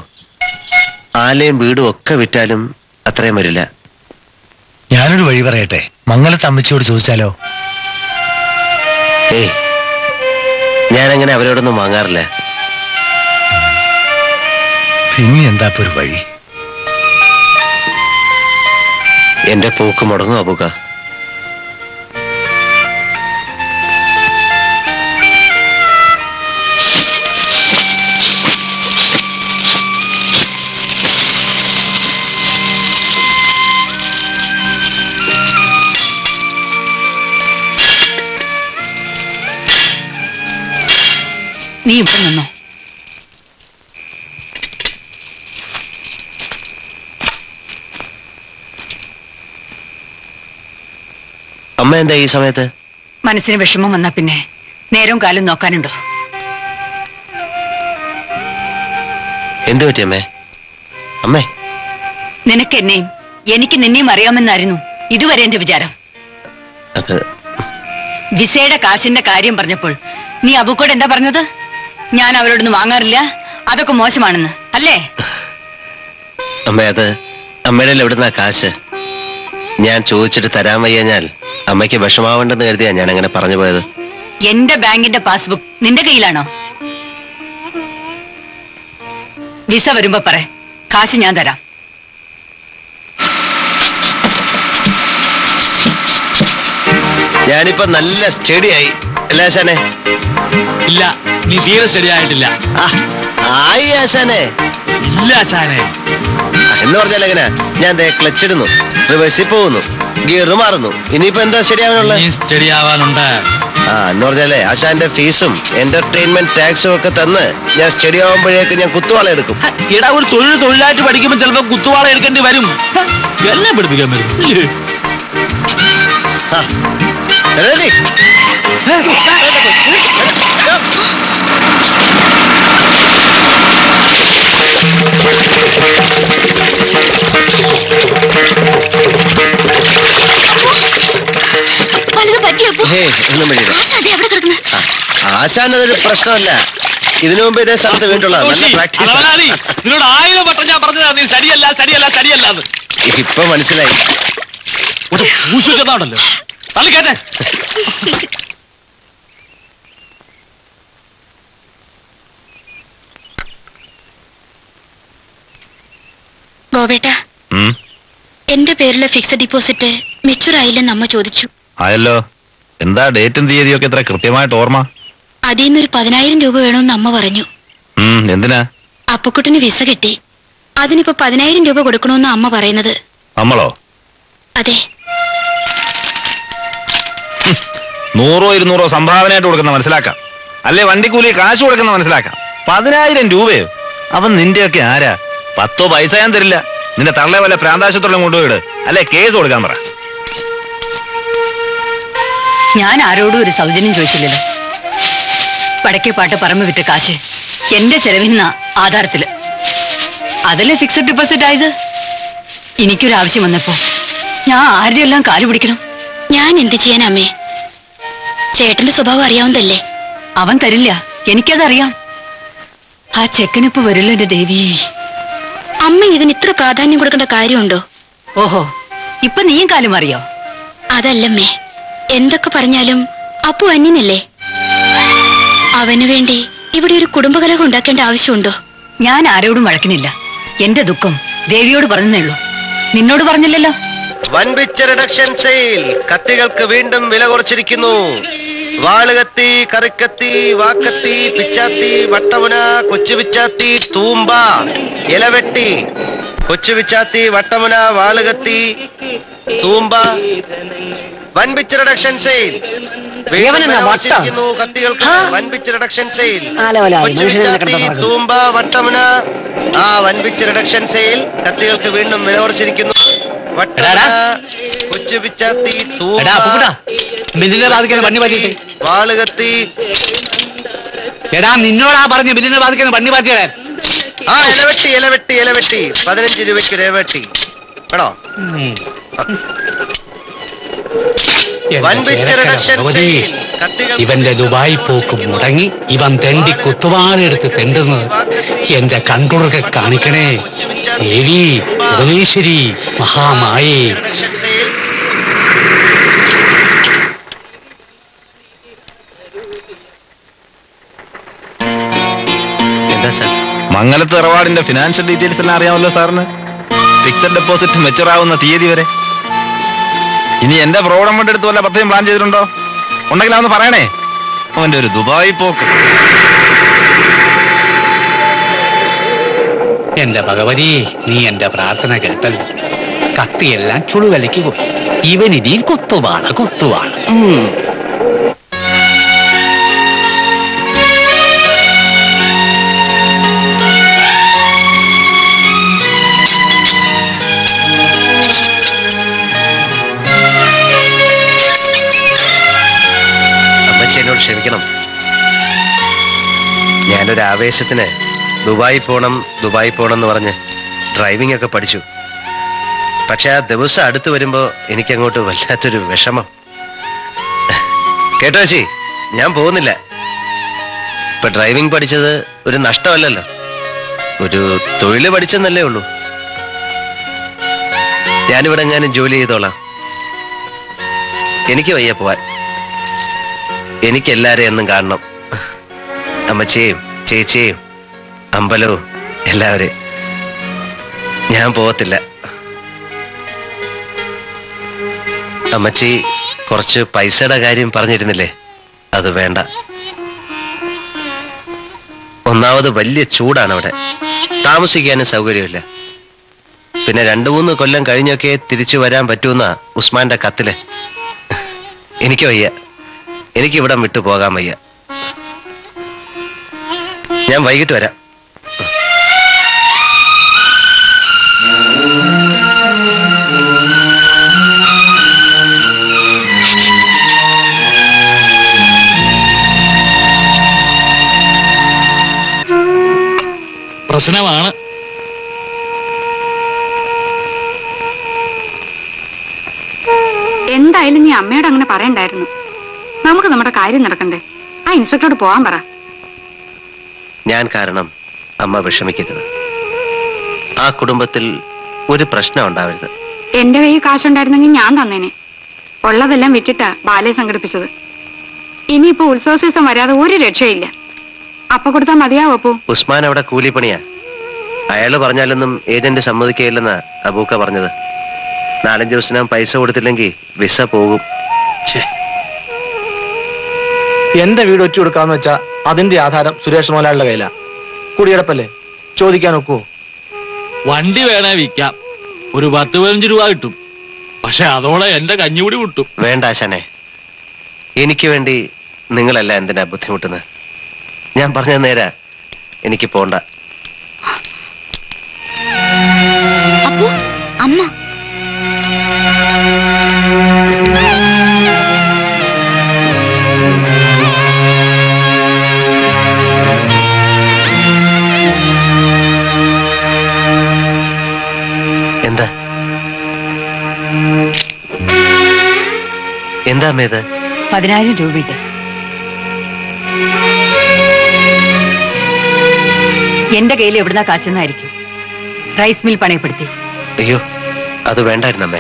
ആലയും വീടും ഒക്കെ വിറ്റാലും അത്രയും വരില്ല. ഞാനൊരു വഴി പറയട്ടെ. മംഗലത്ത് അമ്മച്ചിയോട് ചോദിച്ചാലോ? ഏയ് ഞാനങ്ങനെ അവരോടൊന്നും വാങ്ങാറില്ല. പിന്നെ എന്താ ഒരു വഴി? എന്റെ പോക്ക് മുടങ്ങും അബുക. നീ ഇപ്പൊ നിന്നോ. അമ്മ എന്താ ഈ സമയത്ത്? മനസ്സിന് വിഷമം വന്നാ പിന്നെ നേരവും കാലം നോക്കാനുണ്ടോ? എന്തു പറ്റി അമ്മേ? അമ്മേ, നിനക്ക് എന്നെയും എനിക്ക് നിന്നെയും അറിയാമെന്നായിരുന്നു ഇതുവരെ എന്റെ വിചാരം. വിസയുടെ കാശിന്റെ കാര്യം പറഞ്ഞപ്പോൾ നീ അബുക്കോട് എന്താ പറഞ്ഞത്? ഞാൻ അവരോടൊന്നും വാങ്ങാറില്ല, അതൊക്കെ മോശമാണെന്ന് അല്ലേ? അമ്മ, അത് അമ്മയുടെ എവിടുന്ന കാശ്? ഞാൻ ചോദിച്ചിട്ട് തരാൻ വയ്യാഞ്ഞാൽ അമ്മയ്ക്ക് വിഷമാവണ്ടെന്ന് കരുതിയാ ഞാൻ അങ്ങനെ പറഞ്ഞു പോയത്. എന്റെ ബാങ്കിന്റെ പാസ്ബുക്ക് നിന്റെ കയ്യിലാണോ? വിസ വരുമ്പോ പറ, കാശ് ഞാൻ തരാം. ഞാനിപ്പോ നല്ല സ്റ്റഡിയായി അല്ലേ ആശാനെ? ഇല്ല, നീ തീരെ സ്റ്റഡി ആയിട്ടില്ല. ആയി ആശാനെ. ഇല്ല ആശാനെ എന്ന് പറഞ്ഞാൽ എങ്ങനെ? ഞാൻ ക്ലച്ചിടുന്നു, റിവേഴ്സിൽ പോകുന്നു, ഗിയർ മാറുന്നു. ഇനിയിപ്പോ എന്താ സ്റ്റഡി ആവാനുള്ളത്? സ്റ്റഡി ആവാനുണ്ട് എന്ന് പറഞ്ഞാലേ ആശാന്റെ ഫീസും എന്റർടൈൻമെന്റ് ടാക്സും ഒക്കെ തന്ന് ഞാൻ സ്റ്റഡി ആവുമ്പോഴേക്ക് ഞാൻ കുത്തുവാള എടുക്കും. ഇടാ, ഒരു തൊഴിലായിട്ട് പഠിക്കുമ്പോ ചിലപ്പോ കുത്തുവാള എടുക്കേണ്ടി വരും. എല്ലാം പഠിപ്പിക്കാൻ വരും. ആശാൻ അതൊരു പ്രശ്നമല്ല. ഇതിനു മുമ്പ് ഇതേ സ്ഥലത്ത് വീണ്ടുള്ളത് നല്ല പ്രാക്ടീസ്. ഇതിനോട് ആയിരം വട്ടം ഞാൻ പറഞ്ഞതാണ് നീ ശരിയല്ല ശരിയല്ല ശരിയല്ല. ഇപ്പൊ മനസ്സിലായി. ണ്ടല്ലോ തള്ളി കേട്ടെ. ഗോപേട്ട, എന്റെ പേരിലെ ഫിക്സഡ് ഡിപ്പോസിറ്റ് മെച്യൂർ ആയില്ലെന്ന് അമ്മ ചോദിച്ചു. ആയല്ലോ. എന്താ ഡേറ്റും തീയതിയൊക്കെ ഇത്ര കൃത്യമായിട്ട് ഓർമ്മ? അതിൽ നിന്നൊരു 10,000 രൂപ വേണമെന്ന് അമ്മ പറഞ്ഞു. എന്തിനാ? അപ്പുക്കുട്ടിന് വിസ കിട്ടി, അതിനിപ്പോ 10,000 രൂപ കൊടുക്കണമെന്ന് അമ്മ പറയുന്നത്. നമ്മളോ? അതെ. 100-200 സംഭാവനയായിട്ട് കൊടുക്കുന്ന മനസ്സിലാക്കാം, അല്ലെ വണ്ടിക്കൂലി കാശ് കൊടുക്കുന്ന മനസ്സിലാക്കാം. 10,000 രൂപയോ? അവൻ നിന്റെയൊക്കെ ആരാ? 10 പൈസ ഞാൻ തരില്ല. നിന്റെ തള്ളെ വല്ല പ്രാന്താശുപത്രിയിലും കൊണ്ടുപോയിട്, അല്ലെ കേസ് കൊടുക്കാൻ പറ. ഞാൻ ആരോടും ഒരു സൗജന്യം ചോദിച്ചില്ലല്ലോ. വടക്കേപ്പാട്ട് പറമ്പ് വിറ്റ കാശ് എന്റെ ചെലവിന്ന ആധാരത്തില്, അതല്ലേ ഫിക്സഡ് ഡിപ്പോസിറ്റ് ആയത്. എനിക്കൊരു ആവശ്യം വന്നപ്പോ ഞാൻ ആരുടെയെല്ലാം കാല് പിടിക്കണം? ഞാൻ എന്ത് ചെയ്യാൻ അമ്മേ? ചേട്ടന്റെ സ്വഭാവം അറിയാവുന്നതല്ലേ. അവൻ തരില്ല, എനിക്കതറിയാം. ആ ചെക്കനിപ്പോ വരില്ല. എന്റെ ദേവി, അമ്മ ഇതിന് ഇത്ര പ്രാധാന്യം കൊടുക്കേണ്ട കാര്യമുണ്ടോ? ഓഹോ, ഇപ്പൊ നീയും കാലം അറിയോ? അതല്ലമ്മേ, എന്തൊക്കെ പറഞ്ഞാലും അപ്പു അന്യനല്ലേ. അവന് വേണ്ടി ഇവിടെ ഒരു കുടുംബകലഹം ഉണ്ടാക്കേണ്ട ആവശ്യമുണ്ടോ? ഞാൻ ആരോടും വഴക്കുന്നില്ല, എന്റെ ദുഃഖം ദേവിയോട് പറഞ്ഞേയുള്ളൂ, നിന്നോട് പറഞ്ഞില്ലല്ലോ. വൻപിച്ച റിഡക്ഷൻ സെയിൽ. കത്തികൾക്ക് വീണ്ടും വില കുറച്ചിരിക്കുന്നു. വാളുകത്തി, കറിക്കത്തി, വാക്കത്തി, പിച്ചാത്തി, വട്ടമുന, കൊച്ചുപിച്ചാത്തി, തൂമ്പ, ഇലവെട്ടി. കൊച്ചുപിച്ചാത്തി, വട്ടമുന, വാളുകത്തി, തൂമ്പ. വൻപിച്ച റിഡക്ഷൻ സെയിൽ. കത്തികൾക്ക് വൻപിച്ച റിഡക്ഷൻ സെയിൽ. കൊച്ചുപിച്ചാത്തി, തൂമ്പ, വട്ടമുന. ആ വൻപിച്ച റിഡക്ഷൻ സെയിൽ. കത്തികൾക്ക് വീണ്ടും വില കുറച്ചിരിക്കുന്നു. നിന്നോടാ പറഞ്ഞു ബില്ലിനെ ബാധിക്കുന്ന പണ്ണി പാറ്റിയാ. ആ ഇലവെട്ടി ഇലവെട്ടി ഇലവെട്ടി 15 രൂപയ്ക്ക് ഇലവെട്ടി. എടോ, ഇവന്റെ ദുബായ് പോക്ക് മുടങ്ങി. ഇവൻ തെണ്ടി കുത്തുവാളെടുത്ത് തെണ്ടുന്നത് എന്റെ കൺകുറുകെ കാണിക്കണേ ദേവി, ഭുവനേശ്വരി, മഹാമായേ. മംഗലത്ത് ഇറവാടിന്റെ ഫിനാൻഷ്യൽ ഡീറ്റെയിൽസ് എല്ലാം അറിയാമല്ലോ സാറിന്. ഫിക്സഡ് ഡെപ്പോസിറ്റ് മെച്ചൂർ ആവുന്ന തീയതി വരെ. ഇനി എന്റെ പ്രോഗ്രാമിന്റെ അടുത്ത് വല്ല പ്രത്യേകം പ്ലാൻ ചെയ്തിട്ടുണ്ടോ? ഉണ്ടെങ്കിൽ അതൊന്ന് പറയണേ. അവന്റെ ഒരു ദുബായ് പോക്ക്. എന്റെ ഭഗവതി, നീ എന്റെ പ്രാർത്ഥന കേട്ടല്ലോ. കത്തിയെല്ലാം ചുളുവലയ്ക്ക് പോയി. ഇവൻ ഇനി കൊത്തുവാണ് കൊത്തുവാണ്. എന്നോട് ക്ഷമിക്കണം, ഞാനൊരു ആവേശത്തിന് ദുബായി പോണം ദുബായി പോണം എന്ന് പറഞ്ഞ് ഡ്രൈവിംഗ് ഒക്കെ പഠിച്ചു. പക്ഷെ ആ ദിവസം അടുത്ത് വരുമ്പോ എനിക്കങ്ങോട്ട് വല്ലാത്തൊരു വിഷമം. കേട്ടാച്ചി ഞാൻ പോകുന്നില്ല. ഇപ്പൊ ഡ്രൈവിംഗ് പഠിച്ചത് ഒരു നഷ്ടമല്ലല്ലോ, ഒരു തൊഴിൽ പഠിച്ചെന്നല്ലേ ഉള്ളൂ. ഞാനിവിടെ എങ്ങാനും ജോലി ചെയ്തോളാം. എനിക്ക് വയ്യ പോവാൻ. എനിക്കെല്ലാരെയും എന്നും കാണണം, അമ്മച്ചേയും ചേച്ചിയും അമ്പലവും എല്ലാവരെയും. ഞാൻ പോകത്തില്ല. അമ്മച്ചി കുറച്ച് പൈസയുടെ കാര്യം പറഞ്ഞിരുന്നില്ലേ, അത് വേണ്ട. ഒന്നാമത് വലിയ ചൂടാണ് അവിടെ, താമസിക്കാനും സൗകര്യമില്ല. പിന്നെ 2-3 കൊല്ലം കഴിഞ്ഞൊക്കെ തിരിച്ചു വരാൻ പറ്റുമെന്ന ഉസ്മാന്റെ കത്തില്. എനിക്ക് വയ്യ, എനിക്കിവിടെ വിട്ടു പോകാൻ വയ്യ. ഞാൻ വൈകിട്ട് വരാം. പ്രശ്നമാണ്. എന്തായാലും നീ അമ്മയോട് അങ്ങനെ പറയണ്ടായിരുന്നു. നമുക്ക് നമ്മുടെ കാര്യം നടക്കണ്ടേ? ആ ഇൻസ്പെക്ടറോട് പോവാൻ പറ. ഞാൻ കാരണം അമ്മ വിഷമിക്കരുത്. ആ കുടുംബത്തിൽ ഒരു പ്രശ്നം ഉണ്ടാവരുത്. എന്റെ കയ്യിൽ കാശുണ്ടായിരുന്നെങ്കിൽ ഞാൻ തന്നേനെ. ഉള്ളതെല്ലാം വിറ്റിട്ടാ ബാലയെ സംഘടിപ്പിച്ചത്. ഇനിയിപ്പോ ഉത്സവ സീസൺ വരാതെ ഒരു രക്ഷയില്ല. അപ്പൊ കൊടുത്താൽ മതിയാവോ? അപ്പു ഉസ്മാൻ അവിടെ കൂലിപ്പണിയാ. അയാള് പറഞ്ഞാലൊന്നും ഏജന്റ് സമ്മതിക്കയില്ലെന്നാ അബൂക്ക പറഞ്ഞത്. 4-5 ദിവസം പൈസ കൊടുത്തില്ലെങ്കിൽ വിസ പോകും. എന്റെ വീട് ഒറ്റ കൊടുക്കാന്ന് വെച്ചാ അതിന്റെ ആധാരം സുരേഷ് മോലാളുടെ കയ്യിലാ. കുടിയടപ്പല്ലേ, ചോദിക്കാൻ ഒക്കുവോ? വണ്ടി വേണേ വിൽക്കാം, ഒരു 10-15 രൂപ കിട്ടും. പക്ഷെ അതോടെ എന്റെ കഞ്ഞികൂടി കിട്ടും. വേണ്ട ആശാനെ, എനിക്ക് വേണ്ടി നിങ്ങളല്ല എന്തിനാ ബുദ്ധിമുട്ടുന്നത്. ഞാൻ പറഞ്ഞ നേരാ, എനിക്ക് പോണ്ട. അമ്മ എന്താ എന്താ അമ്മേത്? 10,000 രൂപയുടെ. എന്റെ കയ്യിൽ എവിടുന്ന കാച്ചെന്നായിരിക്കും. Rice mill പണയപ്പെടുത്തി. അയ്യോ, അത് വേണ്ടായിരുന്നമ്മേ.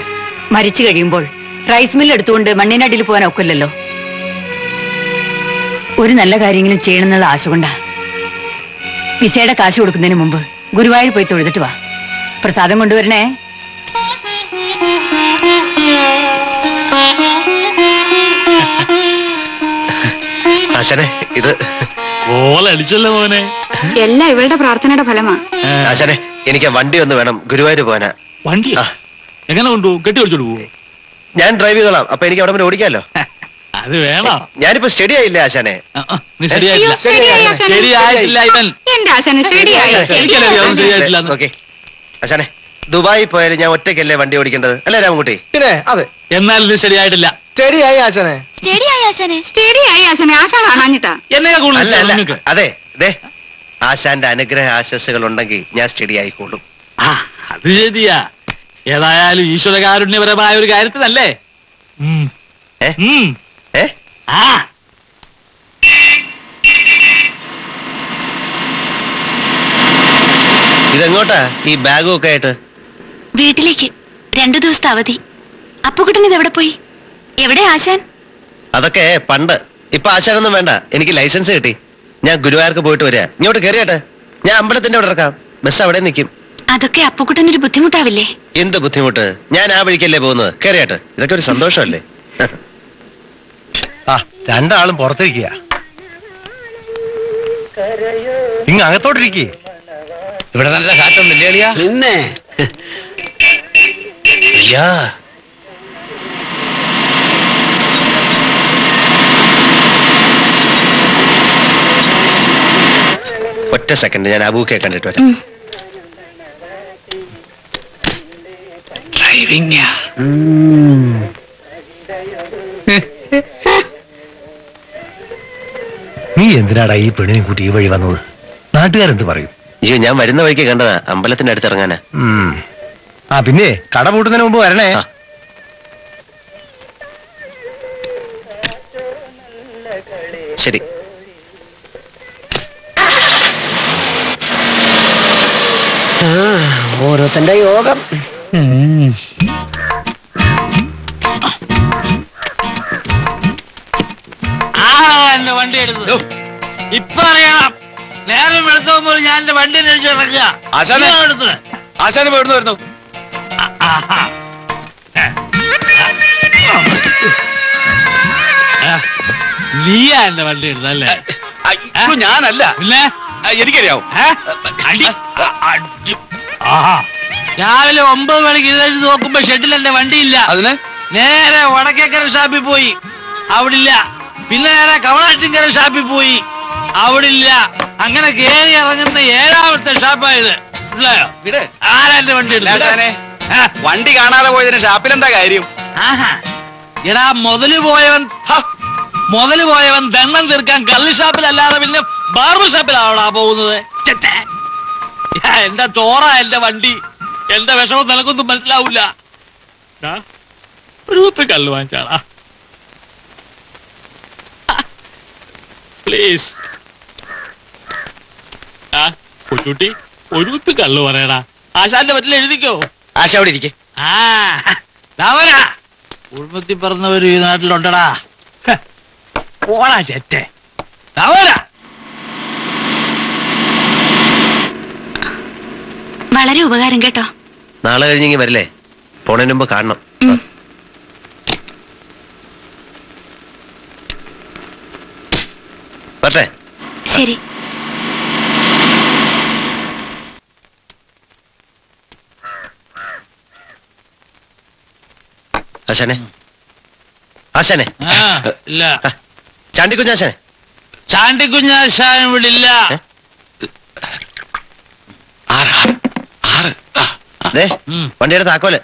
മരിച്ചു കഴിയുമ്പോൾ റൈസ് മിൽ എടുത്തുകൊണ്ട് മണ്ണിനടിയിൽ പോകാൻ ഒക്കില്ലല്ലോ. ഒരു നല്ല കാര്യങ്ങളും ചെയ്യണമെന്നുള്ള ആശ കൊണ്ടാ. വിസയുടെ കാശ് കൊടുക്കുന്നതിന് മുമ്പ് ഗുരുവായൂർ പോയി തൊഴുതിട്ട് വാ. പ്രസാദം കൊണ്ടുവരണേ. ആശാനെ, ഇത് മോനെ എല്ലാം ഇവളുടെ പ്രാർത്ഥനയുടെ ഫലമാ. ആശാനെ, എനിക്ക് വണ്ടി ഒന്ന് വേണം, ഗുരുവായൂർ പോകാനാ. വണ്ടി എങ്ങനെ കൊണ്ടുപോകും? കെട്ടി ഓടിച്ചോണ്ട് പോവോ? ഞാൻ ഡ്രൈവ് ചെയ്തോളാം. അപ്പൊ എനിക്ക് അവിടെ ഓടിക്കാമല്ലോ. അത് വേണം. ഞാനിപ്പോ സ്റ്റഡി ആയില്ല ആശാനെ. ആശാനെ, ദുബായി പോയാലും ഞാൻ ഒറ്റയ്ക്കല്ലേ വണ്ടി ഓടിക്കേണ്ടത്, അല്ലേ രാമൻകുട്ടി? പിന്നെ അതെ, എന്നാൽ ഇത് ശരിയായിട്ടില്ല. അതെ, ആശാന്റെ അനുഗ്രഹ ആശസ്സുകൾ ഉണ്ടെങ്കിൽ ഞാൻ സ്റ്റഡി ആയിക്കോളും. അത് ശരിയാ. ഏതായാലും ഈശ്വരകാരുണ്യപരമായ ഒരു കാര്യത്തിനല്ലേ. ഇതെങ്ങോട്ടാ ഈ ബാഗും ഒക്കെ ആയിട്ട്? വീട്ടിലേക്ക്. 2 ദിവസത്തെ അവധി. അപ്പുകുട്ടൻ എവിടെ പോയി? എവിടെ ആശാൻ? അതൊക്കെ പണ്ട്. ഇപ്പൊ ആശാനൊന്നും വേണ്ട. എനിക്ക് ലൈസൻസ് കിട്ടി. ഞാൻ ഗുരുവായൂർക്ക് പോയിട്ട് വരിക. ഇങ്ങോട്ട് കയറിയാട്ടെ. ഞാൻ അമ്പലത്തിന്റെ അവിടെ ഇറക്കാം. ബസ് അവിടെ നിൽക്കും. അതൊക്കെ അപ്പുകുട്ടനൊരു ബുദ്ധിമുട്ടാവില്ലേ? എന്ത് ബുദ്ധിമുട്ട്? ഞാൻ ആ വഴിക്കല്ലേ പോകുന്നത്. കയറിയാട്ടെ. ഇതൊക്കെ ഒരു സന്തോഷമല്ലേ? രണ്ടാളും പുറത്തിരിക്കുക. ഇങ്ങ് അകത്തോട്ടിരിക്കേ. ഇവിടെ നല്ല കാറ്റൊന്നുമില്ലേളിയാ. പിന്നെ ഒറ്റ സെക്കൻഡ്, ഞാൻ അബൂക്കെ കണ്ടിട്ട് വരാം. ഡ്രൈവിംഗ് നീ എന്തിനാടാ ഈ പെണ്ണിനെ കൂട്ടി ഈ വഴി വന്നത്? നാട്ടുകാരെന്ത് പറയും? അയ്യോ, ഞാൻ വരുന്ന വഴിക്ക് കണ്ടതാ, അമ്പലത്തിന്റെ അടുത്ത് ഇറങ്ങാനാ. ആ പിന്നെ കട പൂട്ടുന്നതിന് മുമ്പ് വരണേ. சரி. ഓരോത്തന്റെ യോഗം. എന്റെ വണ്ടി എടുത്തു. ഇപ്പൊ അറിയണം നേരം എടുത്തുമ്പോൾ ഞാൻ എന്റെ വണ്ടി അടിച്ചിറക്കുക. ആശാന എവിടുന്ന് വരുന്നു? നീയാ എന്റെ വണ്ടി എടുത്തല്ലേ? ഞാനല്ല, പിന്നെ എനിക്കറിയാവും. രാവിലെ 9 മണിക്ക് ഇതായിട്ട് നോക്കുമ്പോ ഷെഡിൽ എന്റെ വണ്ടിയില്ല. അതിന് നേരെ വടക്കേക്കര ഷാപ്പിൽ പോയി, അവിടില്ല. പിന്നെ നേരെ കവളാറ്റിൻകര ഷാപ്പിൽ പോയി, അവിടില്ല. അങ്ങനെ കേറി ഇറങ്ങുന്ന 7ാമത്തെ ഷാപ്പായത്. ആരാ എന്റെ വണ്ടി? വണ്ടി കാണാതെ പോയതിന് ഷാപ്പിലെന്താ കാര്യം? എടാ മുതല് പോയവൻ ദണ്ണം തീർക്കാൻ കള്ളി ഷാപ്പിലല്ലാതെ പിന്നെ ബാർബർ ഷാപ്പിലാവണാ പോകുന്നത്. എന്റെ ചോറ എന്റെ വണ്ടി, എന്റെ വിഷമം നിനക്കൊന്നും മനസ്സിലാവൂല. ഒരു കുപ്പി കള്ള് വാങ്ങിച്ചാടാ പ്ലീസ്. ആ കൊച്ചുട്ടി, ഒരു കുപ്പി കള്ള് പറയടാ. ആശാന്റെ പറ്റിൽ എഴുതിക്കോ. ആശ അവിടെ ഇരിക്കേ. ആ കുടുംബത്തിൽ പറഞ്ഞവര് ഈ നാട്ടിലുണ്ടടാ. പോടാ ചേട്ടേ. വളരെ ഉപകാരം കേട്ടോ. നാളെ കഴിഞ്ഞെങ്കിൽ വരില്ലേ? പോണതിന് മുമ്പ് കാണണം. പറ്റേ? ശരി. ആശാനെ, ആശാനെ. ഇല്ല, ചാണ്ടിക്കുഞ്ഞാശാനെ. ചാണ്ടിക്കുഞ്ഞാശാൻ ഇവിടെ ഇല്ല. വണ്ടിയുടെ താക്കോല്.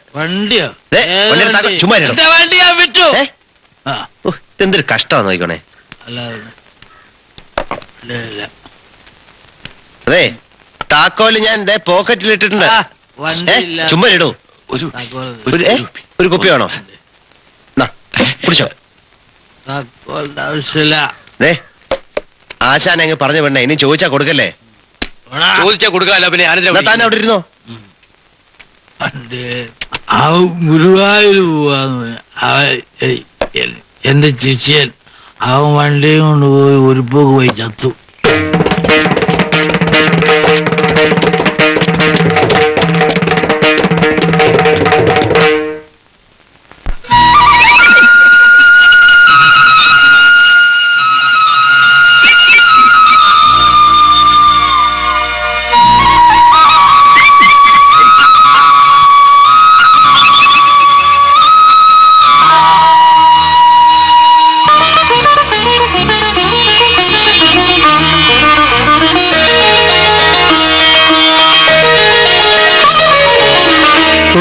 എന്തൊരു കഷ്ടമാണ് നോക്കണേ. അതെ, താക്കോല് ഞാൻ പോക്കറ്റിൽ ഇട്ടിട്ടുണ്ട്. ചുമ്മാ ഇടൂ. ഒരു കുപ്പി വേണോ? കുടിച്ചോ. ആശാൻ അങ്ങ് പറഞ്ഞു വേണ്ട, ഇനി ചോദിച്ചാ കൊടുക്കല്ലേ? ചോദിച്ചാ കൊടുക്കാല്ലോ. പിന്നെ താൻ അവിടെ ഇരുന്നോ. ഗുരുവായൂർ പോവാൻ എന്റെ ശിഷ്യൻ അവൻ വണ്ടിയും കൊണ്ടുപോയി ഒരുപ്പോക്ക് പോയി ചത്തു.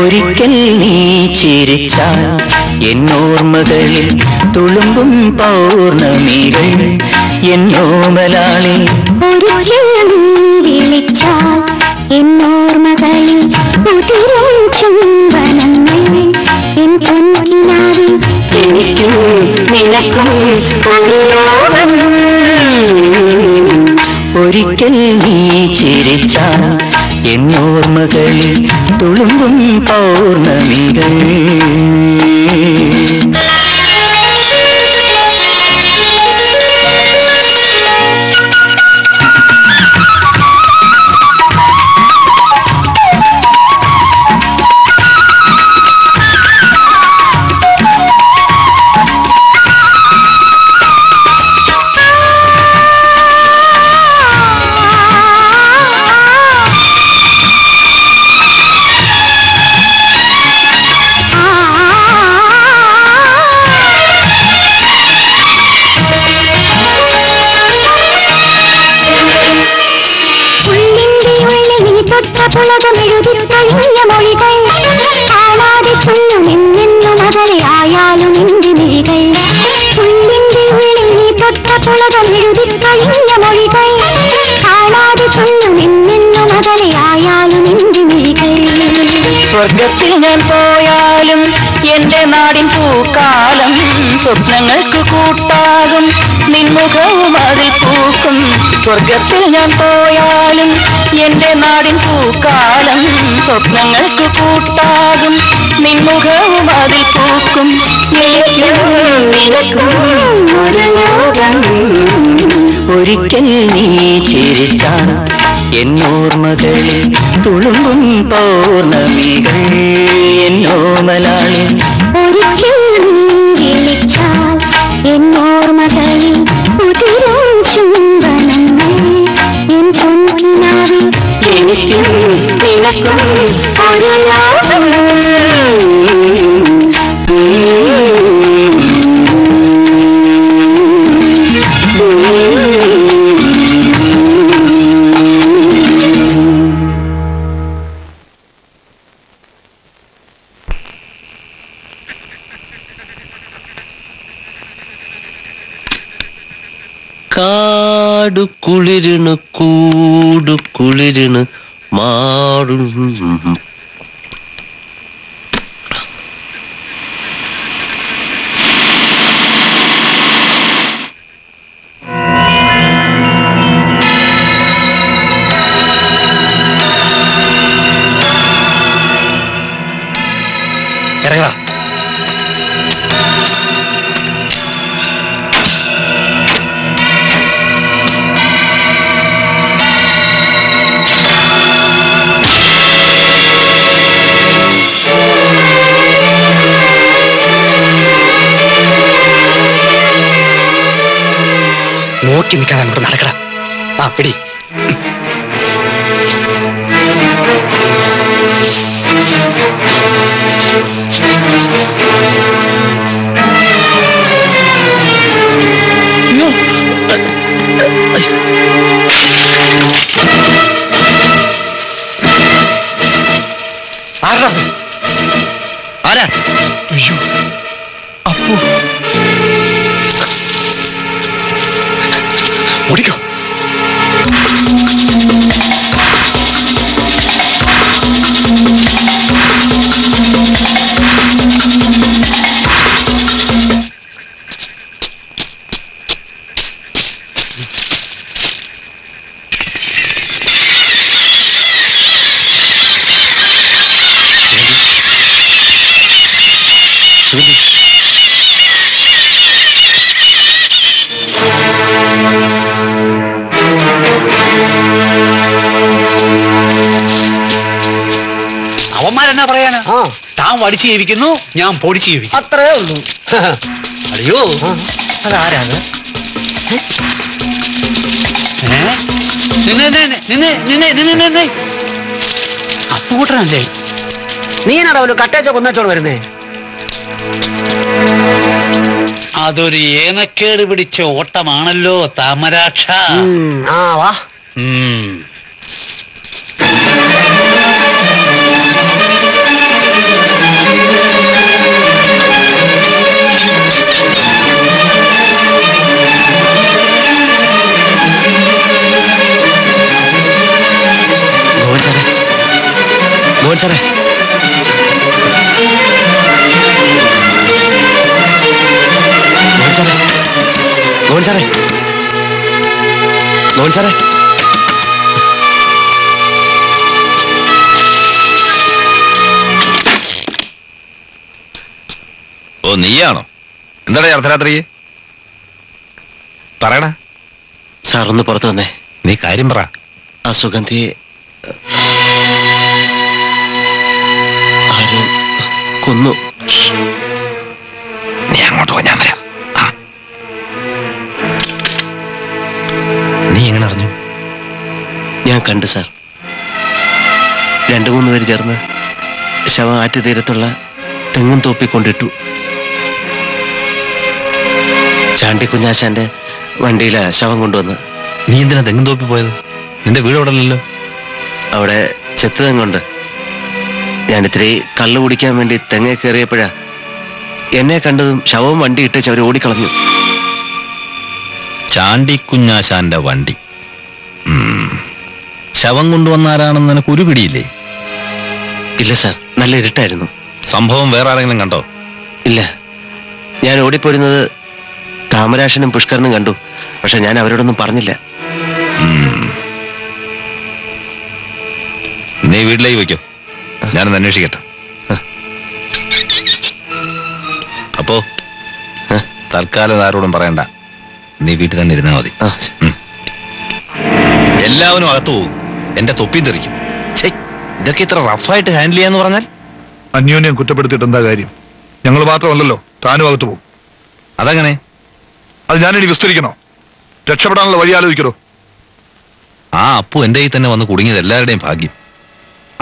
ഒരിക്കൽ നീ ചിരിച്ചാൽ എന്നോർമ്മകളിൽ തുളുമ്പും പൗർണമികൾ എന്നോമലാളിൽ. ഒരിക്കൽ നീ വിളിച്ചാൽ എന്നോർമ്മകളിൽ ഉതിരും ചുംബനങ്ങൾ എൻ പൊൻകിനാവിൽ. എനിക്കും നിനക്കും ഒരു ലോകം. ഒരിക്കൽ നീ ചിരിച്ചാൽ എന്നോർമ്മകളിൽ തുളുമ്പും പൗർണമികൾ. സ്വർഗത്തിൽ ഞാൻ പോയാലും എന്റെ നാടിൻ പൂക്കാലം സ്വപ്നങ്ങൾക്ക് കൂട്ടാകും നിൻ മുഖവും അതിൽ പൂക്കും സ്വർഗത്തിൽ ഞാൻ പോയാലും എന്റെ നാടിൻ പൂക്കാലം സ്വപ്നങ്ങൾക്ക് കൂട്ടാകും നിൻ മുഖവും അതിൽ പൂക്കും ഒരിക്കൽ നീ ചിരിച്ചാൽ എന്നോർമ്മകളിൽ തുളുമ്പും പൗർണമികൾ എന്നോമലാളിൽ ഒരിക്കൽ നീ ചിരിച്ചാൽ എന്നോർമ്മകളിൽ ഉതിരും ചുംബനങ്ങൾ എൻ പൊൻകിനാവിൽ എനിക്കും നിനക്കും ഒരു യാഗം காடு குளிரினு கூடு குளிரினு மாடு இறங்கடா ஓட்டி நிற்காத மட்டும் நடக்கிறா அப்படி അടിച്ചു ജീവിക്കുന്നു ഞാൻ പൊടിച്ചു ജീവിക്കുന്നു അത്രേ ഉള്ളൂ അയ്യോ അതാരാണ് അപ്പൂട്ടനല്ലേ നീനാടാ ഒരു കട്ടേച്ചോ കൊന്നേച്ചോട് വരുന്നേ അതൊരു ഏനക്കേട് പിടിച്ച ഓട്ടമാണല്ലോ താമരാക്ഷ ആ വാ Govind sir Govind sir Govind sir ओ नीयाणो എന്താടാ അർദ്ധരാത്രി പറയടാ സാർ ഒന്ന് പുറത്തു വന്നേ നീ കാര്യം പറ ആ സുഗന്ധി കൊന്നു നീ അങ്ങോട്ട് പോ ഞാൻ വരാം നീ എങ്ങനെ അറിഞ്ഞു ഞാൻ കണ്ടു സാർ 2-3 പേര് ചേർന്ന് ശവം ആറ്റു തീരത്തുള്ള തെങ്ങും തോപ്പിക്കൊണ്ടിട്ടു ചാണ്ടിക്കുഞ്ഞാശാന്റെ വണ്ടിയിലാ ശവം കൊണ്ടുവന്ന് നീ എന്തിനാ തെങ്ങും തോപ്പി പോയത് നിന്റെ വീട് അവിടെ അല്ലല്ലോ അവിടെ ചെത്ത് തെങ്ങുണ്ട് ഞാനിത്തിരി കള്ളു കുടിക്കാൻ വേണ്ടി തെങ്ങ കയറിയപ്പോഴാ എന്നെ കണ്ടതും ശവവും വണ്ടി ഇട്ടേച്ച് അവർ ഓടിക്കളഞ്ഞു ചാണ്ടിക്കുഞ്ഞാശാന്റെ വണ്ടി ശവം കൊണ്ടുവന്നാരാണെന്ന് നിനക്ക് ഒരു പിടിയില്ലേ ഇല്ല സാർ നല്ല ഇരുട്ടായിരുന്നു സംഭവം വേറെ ആരെങ്കിലും കണ്ടോ ഇല്ല ഞാൻ ഓടിപ്പോരുന്നത് താമരാശനും പുഷ്കരനും കണ്ടു. പക്ഷെ ഞാൻ അവരോടൊന്നും പറഞ്ഞില്ല. നീ വീട്ടിലേക്ക് വയ്ക്കോ, ഞാനൊന്ന് അന്വേഷിക്കട്ടെ. അപ്പോ തൽക്കാലം ആരോടും പറയണ്ട, നീ വീട്ടിൽ തന്നെ ഇരുന്നാ മതി. എല്ലാവരും അകത്തു പോകും, എന്റെ തൊപ്പി തെറിക്കും. ഇതൊക്കെ ഇത്ര റഫായിട്ട് ഹാൻഡിൽ ചെയ്യാന്ന് പറഞ്ഞാൽ അന്യോന്യം കുറ്റപ്പെടുത്തിയിട്ട് എന്താ കാര്യം? ഞങ്ങൾ മാത്രമല്ലല്ലോ, താനും അകത്തു പോകും. അതങ്ങനെ? അത് ഞാനിനി വിസ്തരിക്കണോ? രക്ഷപ്പെടാനുള്ള വഴി ആലോചിക്കണോ? ആ അപ്പു എന്റെ കയ്യിൽ തന്നെ വന്ന് കുടുങ്ങിയത് എല്ലാവരുടെയും ഭാഗ്യം.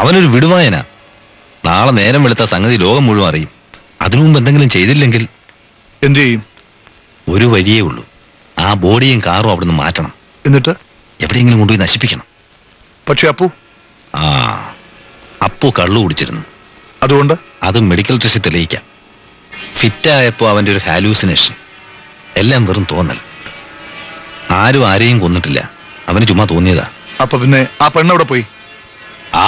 അവനൊരു വിടുവായന. നാളെ നേരം വെളുത്ത സംഗതി ലോകം മുഴുവൻ അറിയും. അതിനു മുമ്പ് എന്തെങ്കിലും ചെയ്തില്ലെങ്കിൽ എന്ത് ചെയ്യും? ഒരു വഴിയേ ഉള്ളൂ, ആ ബോഡിയും കാറും അവിടുന്ന് മാറ്റണം, എന്നിട്ട് എവിടെയെങ്കിലും കൊണ്ടുപോയി നശിപ്പിക്കണം. പക്ഷേ അപ്പു അപ്പു കള്ളു കുടിച്ചിരുന്നു. അതുകൊണ്ട് അത് മെഡിക്കൽ ടെസ്റ്റ് തെളിയിക്കാം. ഫിറ്റായപ്പോൾ അവൻ്റെ ഒരു ഹാലൂസിനേഷൻ, എല്ലാം വെറും തോന്നൽ. ആരും ആരെയും കൊന്നിട്ടില്ല, അവന് ചുമ്മാ തോന്നിയതാ. അപ്പൊ പിന്നെ ആ പെണ്ണവിടെ പോയി? ആ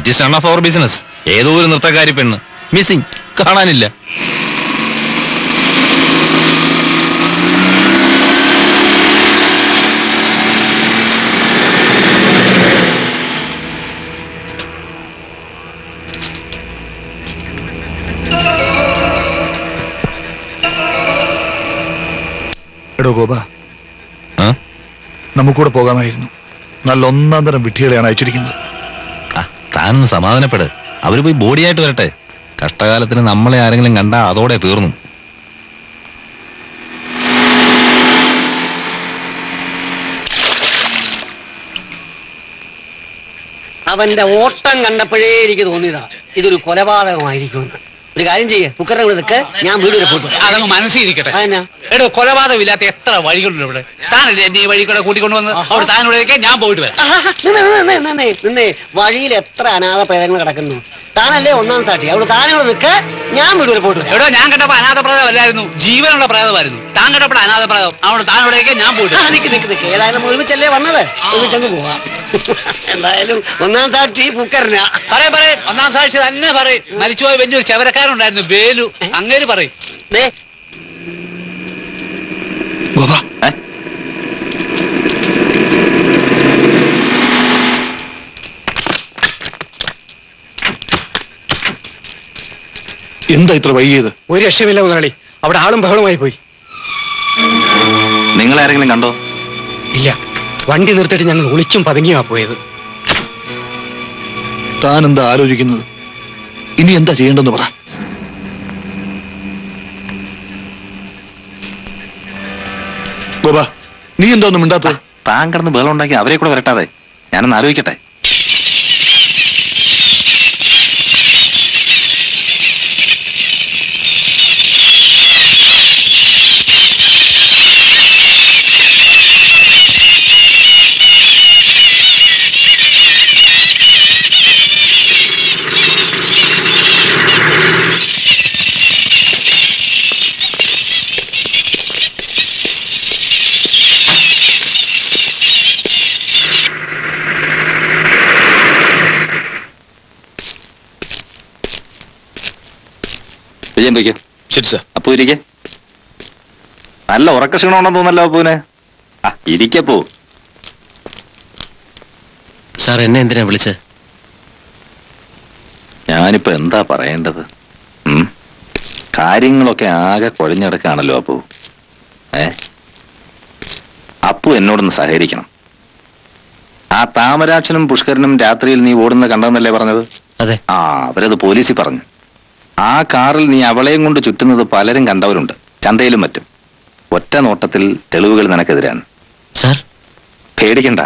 it is none of our business. ഏതോ ഒരു നൃത്തക്കാരി പെണ്ണ്, മിസ്സിംഗ്, കാണാനില്ല. എടോ ഗോപ, നമുക്കൂടെ പോകാമായിരുന്നു. നല്ല ഒന്നാം തരം വിട്ടികളെയാണ് അയച്ചിരിക്കുന്നത്. താനൊന്ന് സമാധാനപ്പെട്, അവര് പോയി ബോഡിയായിട്ട് വരട്ടെ. കഷ്ടകാലത്തിന് നമ്മളെ ആരെങ്കിലും കണ്ടാ അതോടെ തീർന്നു. അവന്റെ ഓട്ടം കണ്ടപ്പോഴേ എനിക്ക് തോന്നിയതാ ഇതൊരു കൊലപാതകമായിരിക്കുമെന്ന്. ഒരു കാര്യം ചെയ്യേ, കുക്കറൊക്കെ ഞാൻ വീട് വരെ പോയിട്ട് അതങ്ങ് മനസ്സിരിക്കട്ടെ. എടോ കൊലപാതകം ഇല്ലാത്ത എത്ര വഴികളുണ്ട് ഇവിടെ. താനല്ലേ എന്നെ ഈ വഴി കൂടെ കൂട്ടിക്കൊണ്ടുവന്ന് അവിടെ താനിവിടെ ഞാൻ പോയിട്ട് വരാം. വഴിയിൽ എത്ര അനാഥ പ്രേതങ്ങൾ കിടക്കുന്നു. താനല്ലേ ഒന്നാം സാക്ഷി. അവിടെ താനിവിടെ നിൽക്ക്, ഞാൻ വീട് വരെ പോയിട്ട്. എടോ ഞാൻ കണ്ടപ്പോ അനാഥ പ്രേതം അല്ലായിരുന്നു, ജീവനുള്ള പ്രേതമായിരുന്നു. താൻ കണ്ടപ്പോൾ അനാഥ പ്രേതം, അവിടെ താനിവിടേക്ക് ഞാൻ പോയിട്ട്. ഏതായാലും ഒരുമിച്ചല്ലേ വന്നത്, ഒരുമിച്ചങ്ങ് പോവാം. എന്തായാലും ഒന്നാം സാക്ഷി പൂക്കറിനാ പറയ പറയ. ഒന്നാം സാക്ഷി തന്നെ പറയും. മരിച്ചുപോയ വലിയൊരു ചവരക്കാരുണ്ടായിരുന്നു വേലു, അങ്ങേര് പറയും. എന്താ ഇത്ര വൈകിയത്? ഒരു രക്ഷമില്ല മുതലാളി, അവിടെ ആളും ബഹളമായി പോയി. നിങ്ങൾ ആരെങ്കിലും കണ്ടോ? ഇല്ല, വണ്ടി നിർത്തിയിട്ട് ഞങ്ങൾ ഒളിച്ചും പതുങ്ങിയാ പോയത്. താൻ എന്താ ആലോചിക്കുന്നത്? ഇനി എന്താ ചെയ്യേണ്ടെന്ന് പറ. ഗോപ, നീ എന്താ ഒന്നും മിണ്ടാത്ത? താൻ കിടന്ന് ബഹളം ഉണ്ടാക്കി അവരെ കൂടെ വരട്ടാതെ ഞാനൊന്ന് ആലോചിക്കട്ടെ. നല്ല ഉറക്ക ക്ഷീണമുണ്ടെന്ന് തോന്നല്ലോ അപ്പൂനെ. ഇരിക്കപ്പോ. സാർ എന്നെ എന്തിനാ വിളിച്ച്? ഞാനിപ്പോ എന്താ പറയേണ്ടത്? കാര്യങ്ങളൊക്കെ ആകെ കൊഴിഞ്ഞെടുക്കാണല്ലോ അപ്പൂ. അപ്പു എന്നോടൊന്ന് സഹകരിക്കണം. ആ താമരാക്ഷനും പുഷ്കരനും രാത്രിയിൽ നീ ഓടുന്ന കണ്ടെന്നല്ലേ പറഞ്ഞത്? അതെ. അവരത് പോലീസിൽ പറഞ്ഞു. ആ കാറിൽ നീ അവളെയും കൊണ്ട് ചുറ്റുന്നത് പലരും കണ്ടവരുണ്ട്, ചന്തയിലും മറ്റും. ഒറ്റ നോട്ടത്തിൽ തെളിവുകൾ നിനക്കെതിരാണ്. സാർ പേടിക്കണ്ട,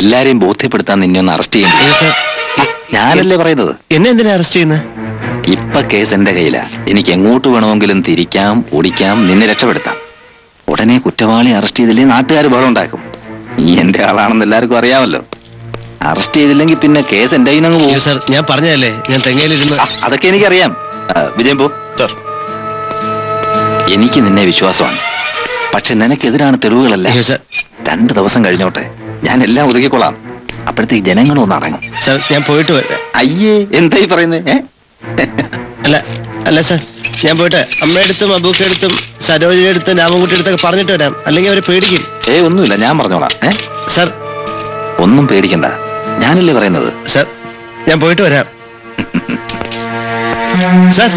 എല്ലാരെയും ബോധ്യപ്പെടുത്താൻ നിന്നെ ഒന്ന് അറസ്റ്റ് ചെയ്യും. ഞാനല്ലേ പറയുന്നത്? എന്നെ എന്തിനാ അറസ്റ്റ് ചെയ്യുന്നത്? ഇപ്പൊ കേസ് എന്റെ കയ്യിലാ. എനിക്ക് എങ്ങോട്ട് വേണമെങ്കിലും തിരിക്കാം, ഓടിക്കാം, നിന്നെ രക്ഷപ്പെടുത്താം. ഉടനെ കുറ്റവാളി അറസ്റ്റ് ചെയ്തില്ലേ നാട്ടുകാർ ബഹളം ഉണ്ടാക്കും. നീ എന്റെ ആളാണെന്ന് എല്ലാവർക്കും അറിയാമല്ലോ. അറസ്റ്റ് ചെയ്തില്ലെങ്കിൽ പിന്നെ കേസ് എന്റെ കയ്യിൽ നിന്ന് പോകും. സാർ ഞാൻ പറഞ്ഞതല്ലേ, ഞാൻ തെങ്ങയിലിരുന്നു. അതൊക്കെ എനിക്കറിയാം. വിജയം പോ. എനിക്ക് നിന്നെ വിശ്വാസമാണ്, പക്ഷെ നിനക്കെതിരാണ് തെളിവുകളല്ല. 2 ദിവസം കഴിഞ്ഞോട്ടെ, ഞാൻ എല്ലാം ഒതുക്കിക്കൊള്ളാം. അപ്പോഴത്തേക്ക് ജനങ്ങളും ഒന്ന് അടങ്ങും. സാർ ഞാൻ പോയിട്ട് വരാം. അയ്യേ എന്തായി പറയുന്നത്? അല്ല അല്ല സാർ, ഞാൻ പോയിട്ട് അമ്മയെടുത്തും അബൂക്കെടുത്തും സരോജിനി എടുത്തും രാമൻകുട്ടിയെടുത്തൊക്കെ പറഞ്ഞിട്ട് വരാം, അല്ലെങ്കിൽ അവര് പേടിക്കും. ഏയ് ഒന്നുമില്ല, ഞാൻ പറഞ്ഞോളാം. സാർ ഒന്നും പേടിക്കണ്ട, ഞാനല്ലേ പറയുന്നത്. സാർ ഞാൻ പോയിട്ട് വരാം. സാർ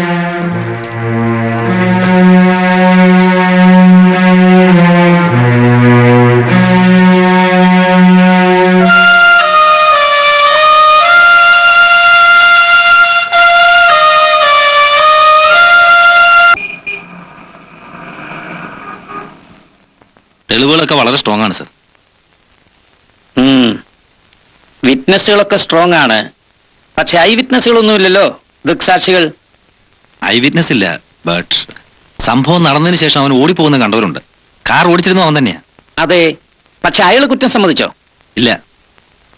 തെളിവുകളൊക്കെ വളരെ സ്ട്രോങ് ആണ് സർ. വിറ്റ്നസ്സുകളൊക്കെ സ്ട്രോങ് ആണ്, പക്ഷെ ഐ വിറ്റ്നസ്സുകളൊന്നും ഇല്ലല്ലോ, ദൃക്സാക്ഷികൾ. ഐ വിറ്റ്നസ് ഇല്ല, ബട്ട് സംഭവം നടന്നതിന് ശേഷം അവൻ ഓടിപ്പോകുന്ന കണ്ടവരുണ്ട്. കാർ ഓടിച്ചിരുന്നു അവൻ തന്നെയാ. അതെ, പക്ഷെ അയാൾ കുറ്റം സമ്മതിച്ചോ? ഇല്ല,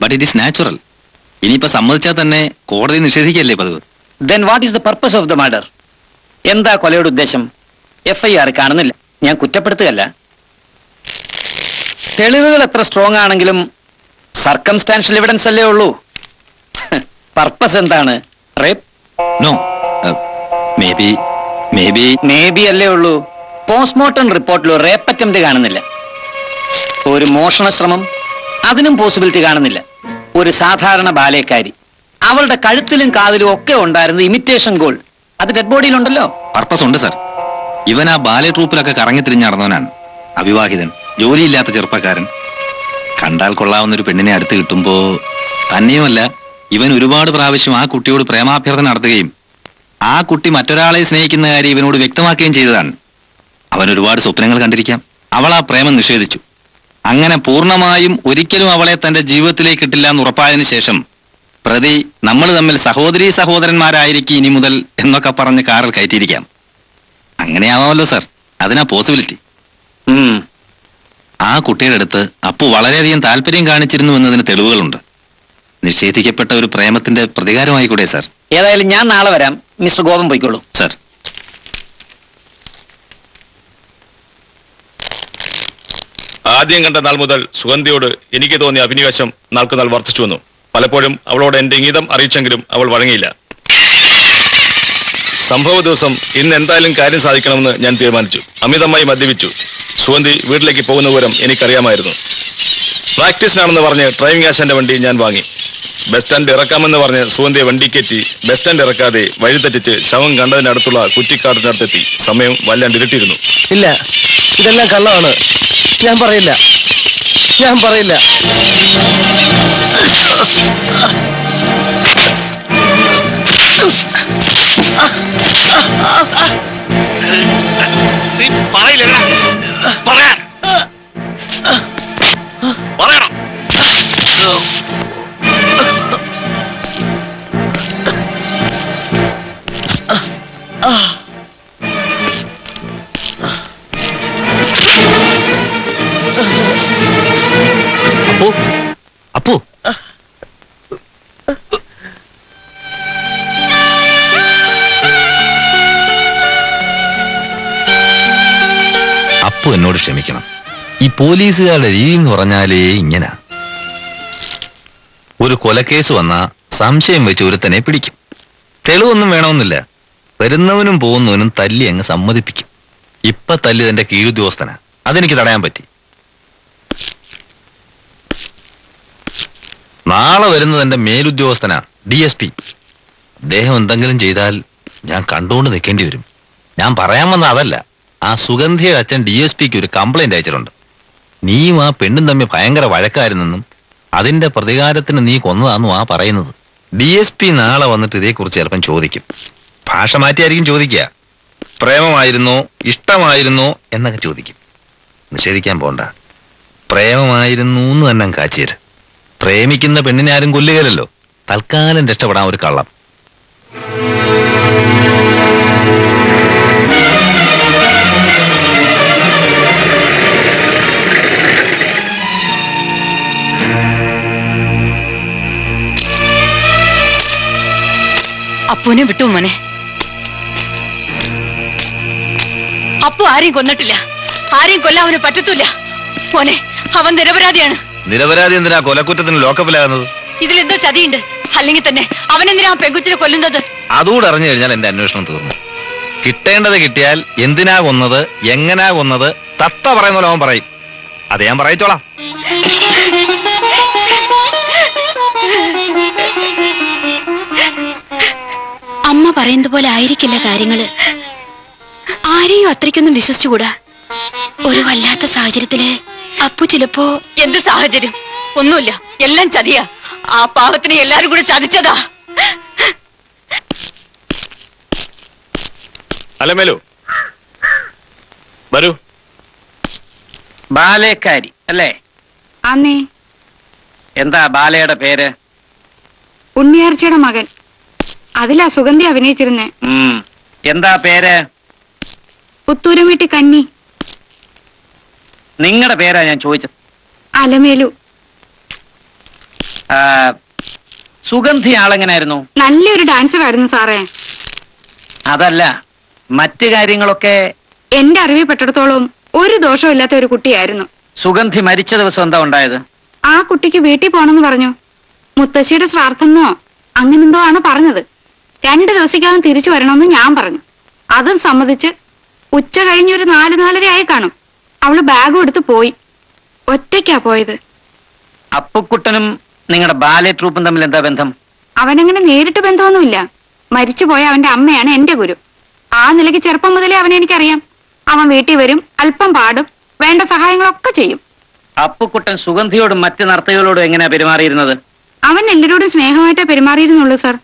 ബട്ട് ഇറ്റ് ഇസ് നാച്ചുറൽ. ഇനിയിപ്പോ സമ്മതിച്ചാൽ തന്നെ കോടതി നിഷേധിക്കല്ലേ പതിവ്. Then what is the purpose of the murder? എന്താ കൊലയുടെ ഉദ്ദേശം? FIR കാണുന്നില്ല. ഞാൻ കുറ്റപ്പെടുത്തുകയല്ല, തെളിവുകൾ എത്ര സ്ട്രോങ് ആണെങ്കിലും സർക്കംസ്റ്റാൻഷ്യൽ എവിഡൻസ് അല്ലേ ഉള്ളൂ. പർപ്പസ് എന്താണ്? റേപ്പ്? നോ, മേ ബി അല്ലേ ഉള്ളൂ. പോസ്റ്റ്മോർട്ടം റിപ്പോർട്ടിൽ റേപ്പ് അറ്റംപ്റ്റ് കാണുന്നില്ല, ഒരു മോഷണ ശ്രമം അതിനും പോസിബിലിറ്റി കാണുന്നില്ല. ഒരു സാധാരണ ബാലേക്കാരി, അവളുടെ കഴുത്തിലും കാതിലും ഒക്കെ ഉണ്ടായിരുന്ന ഇമിറ്റേഷൻ ഗോൾഡ്, അത് ഡെഡ് ബോഡിയിലുണ്ടല്ലോ. പർപ്പസ് ഉണ്ട് സർ. ഇവൻ ആ ബാലെ ട്രൂപ്പിലൊക്കെ കറങ്ങി തിരിഞ്ഞ് നടന്നവനാണ്. അവിവാഹിതൻ, ജോലിയില്ലാത്ത ചെറുപ്പക്കാരൻ. കണ്ടാൽ കൊള്ളാവുന്നൊരു പെണ്ണിനെ അടുത്ത് കിട്ടുമ്പോ തന്നെയുമല്ല, ഇവൻ ഒരുപാട് പ്രാവശ്യം ആ കുട്ടിയോട് പ്രേമാഭ്യർത്ഥന നടത്തുകയും ആ കുട്ടി മറ്റൊരാളെ സ്നേഹിക്കുന്ന കാര്യം ഇവനോട് വ്യക്തമാക്കുകയും ചെയ്തതാണ്. അവൻ ഒരുപാട് സ്വപ്നങ്ങൾ കണ്ടിരിക്കാം. അവൾ ആ പ്രേമം നിഷേധിച്ചു. അങ്ങനെ പൂർണ്ണമായും ഒരിക്കലും അവളെ തന്റെ ജീവിതത്തിലേക്ക് കിട്ടില്ല എന്ന് ഉറപ്പായതിനു ശേഷം പ്രതി നമ്മൾ തമ്മിൽ സഹോദരീ സഹോദരന്മാരായിരിക്കും ഇനി മുതൽ എന്നൊക്കെ പറഞ്ഞ് കാറിൽ കയറ്റിയിരിക്കാം. അങ്ങനെയാവാമല്ലോ സാർ, അതിനാ പോസിബിലിറ്റി. ആ കുട്ടിയുടെ അടുത്ത് അപ്പു വളരെയധികം താല്പര്യം കാണിച്ചിരുന്നു എന്നതിന് തെളിവുകളുണ്ട്. നിഷേധിക്കപ്പെട്ട ഒരു പ്രേമത്തിന്റെ പ്രതികാരമായിക്കൂടെ സാർ? ഏതായാലും ഞാൻ നാളെ വരാം, മിസ്റ്റർ ഗോപൻ പോയിക്കോളൂ. സാർ ആദ്യം കണ്ട നാൾ മുതൽ സുഗന്ധിയോട് എനിക്ക് തോന്നിയ അഭിനിവേശം നാൾക്കുനാൾ വർദ്ധിച്ചു വന്നു. പലപ്പോഴും അവളോട് എന്റെ ഇംഗിതം അറിയിച്ചെങ്കിലും അവൾ വഴങ്ങിയില്ല. സംഭവ ദിവസം ഇന്ന് എന്തായാലും കാര്യം സാധിക്കണമെന്ന് ഞാൻ തീരുമാനിച്ചു. അമിതമായി മദ്യപിച്ചു. സുഗന്ധി വീട്ടിലേക്ക് പോകുന്ന വിവരം എനിക്കറിയാമായിരുന്നു. പ്രാക്ടീസിനാണെന്ന് പറഞ്ഞ് ഡ്രൈവിംഗ് ആശാന്റെ വണ്ടി ഞാൻ വാങ്ങി. ബസ് സ്റ്റാൻഡ് ഇറക്കാമെന്ന് പറഞ്ഞ് സുഗന്ധിയെ വണ്ടി കയറ്റി ബസ് സ്റ്റാൻഡ് ഇറക്കാതെ വഴി തെറ്റിച്ച് ശവം കണ്ടതിനടുത്തുള്ള കുറ്റിക്കാടിനടുത്തെത്തി. സമയം വല്ലാണ്ട് ഇരുട്ടിയിരുന്നു. ഇല്ല, ഇതെല്ലാം കള്ളമാണ്. ഞാൻ പറയില്ല. അപ്പു എന്നോട് ക്ഷമിക്കണം. ഈ പോലീസുകാരുടെ രീതി എന്ന് പറഞ്ഞാലേ ഇങ്ങനെ. ഒരു കൊലക്കേസ് വന്നാ സംശയം വെച്ച് ഒരുത്തനെ പിടിക്കും. തെളിവൊന്നും വേണമെന്നില്ല, വരുന്നവനും പോകുന്നവനും തല്ലി അങ്ങ് സമ്മതിപ്പിക്കും. ഇപ്പൊ തല്ലി തന്റെ കീഴുദ്യോഗസ്ഥനാ, അതെനിക്ക് തടയാൻ പറ്റി. നാളെ വരുന്നത് എന്റെ മേലുദ്യോഗസ്ഥനാ, DSP. അദ്ദേഹം എന്തെങ്കിലും ചെയ്താൽ ഞാൻ കണ്ടുകൊണ്ട് നിൽക്കേണ്ടി വരും. ഞാൻ പറയാൻ വന്ന അതല്ല, ആ സുഗന്ധിയുടെ അച്ഛൻ DSPക്ക് ഒരു കംപ്ലൈന്റ് അയച്ചിട്ടുണ്ട്. നീയും ആ പെണ്ണും തമ്മിൽ ഭയങ്കര വഴക്കായിരുന്നെന്നും അതിന്റെ പ്രതികാരത്തിന് നീ കൊന്നതാന്നും ആ പറയുന്നത്. DSP നാളെ വന്നിട്ട് ഇതേക്കുറിച്ച് ചിലപ്പം ചോദിക്കും. ഭാഷ മാറ്റിയായിരിക്കും ചോദിക്കുക. പ്രേമമായിരുന്നോ ഇഷ്ടമായിരുന്നോ എന്നൊക്കെ ചോദിക്കും. നിഷേധിക്കാൻ പോണ്ട, പ്രേമമായിരുന്നു എന്ന് തന്നെ കാച്ചേര്. പ്രേമിക്കുന്ന പെണ്ണിനെ ആരും കൊല്ലുകയല്ലോ. തൽക്കാലം രക്ഷപ്പെടാൻ ഒരു കള്ളം. അപ്പുവിനെ വിട്ടു മോനെ. അപ്പു ആരെയും കൊന്നിട്ടില്ല, ആരെയും കൊല്ലാൻ അവന് പറ്റത്തില്ല മോനെ. അവൻ നിരപരാധിയാണ്. നിരപരാധി എന്തിനാ കൊലക്കുറ്റത്തിന് ലോക്കപ്പിലാകുന്നത്? ഇതിലെന്തോ ചതിയുണ്ട്, അല്ലെങ്കിൽ തന്നെ അവനെന്തിനാ പെൺകുച്ചിനെ കൊല്ലുന്നത്? അതുകൂടെ അറിഞ്ഞു കഴിഞ്ഞാൽ എന്റെ അന്വേഷണം തീർന്നു. കിട്ടേണ്ടത് കിട്ടിയാൽ എന്തിനാ കൊന്നത്, എങ്ങനാ കൊന്നത്, തത്ത പറയുന്ന പോലെ അവൻ പറയും. അത് ഞാൻ പറയിച്ചോളാം. അമ്മ പറയുന്നത് പോലെ ആയിരിക്കില്ല കാര്യങ്ങള്. ആരെയും അത്രയ്ക്കൊന്നും വിശ്വസിച്ചുകൂടാ. ഒരു വല്ലാത്ത സാഹചര്യത്തില് അപ്പു ചിലപ്പോ... എന്ത് സാഹചര്യം? ഒന്നുമില്ല, എല്ലാം ചതിയാ. ആ പാവത്തിനെ എല്ലാരും കൂടെ ചതിച്ചതാ. അല്ല മേലു വരൂ. ബാലേക്കാരി അല്ലേ? അന്നേ. എന്താ ബാലയുടെ പേര്? ഉണ്ണിയാർച്ചയുടെ മകൻ. അതിലാ സുഗന്ധി അഭിനയിച്ചിരുന്നേ. എന്താ പേര്? പുത്തൂരും വീട്ടി കന്നി. നിങ്ങളുടെ പേരാ ഞാൻ ചോദിച്ചത്. അലമേലു. സുഗന്ധി ആളെങ്ങനായിരുന്നു? നല്ലൊരു ഡാൻസർ ആയിരുന്നു സാറേ. അതല്ല, മറ്റു കാര്യങ്ങളൊക്കെ എന്റെ അറിവിൽപ്പെട്ടിടത്തോളം ഒരു ദോഷമില്ലാത്ത ഒരു കുട്ടിയായിരുന്നു. സുഗന്ധി മരിച്ച ദിവസം എന്താ ഉണ്ടായത്? ആ കുട്ടിക്ക് വീട്ടിൽ പോണെന്ന് പറഞ്ഞു. മുത്തശ്ശിയുടെ സ്വാർത്ഥമോ അങ്ങനെന്തോ ആണ് പറഞ്ഞത്. 2 ദിവസക്കകം തിരിച്ചു വരണമെന്ന് ഞാൻ പറഞ്ഞു. അതും സമ്മതിച്ച് ഉച്ച കഴിഞ്ഞൊരു 4-4:30 കാണും അവള് ബാഗും എടുത്ത് പോയി. ഒറ്റയ്ക്കാ പോയത്. അപ്പുക്കുട്ടനും നിങ്ങളുടെ ബാലെ ട്രൂപ്പും തമ്മിൽ എന്താ ബന്ധം? അവനങ്ങനെ നേരിട്ട് ബന്ധമൊന്നുമില്ല. മരിച്ചുപോയ അവന്റെ അമ്മയാണ് എന്റെ ഗുരു. ആ നിലയ്ക്ക് ചെറുപ്പം മുതലേ അവനെ എനിക്കറിയാം. അവൻ വീട്ടിൽ വരും, അല്പം പാടും, വേണ്ട സഹായങ്ങളൊക്കെ ചെയ്യും. അപ്പുക്കുട്ടൻ സുഗന്ധിയോടും മറ്റ് നർത്തകികളോടും എങ്ങനെയാ പെരുമാറിയിരുന്നത്? അവൻ എല്ലാരോടും സ്നേഹമായിട്ടാ പെരുമാറിയിരുന്നുള്ളൂ സാർ.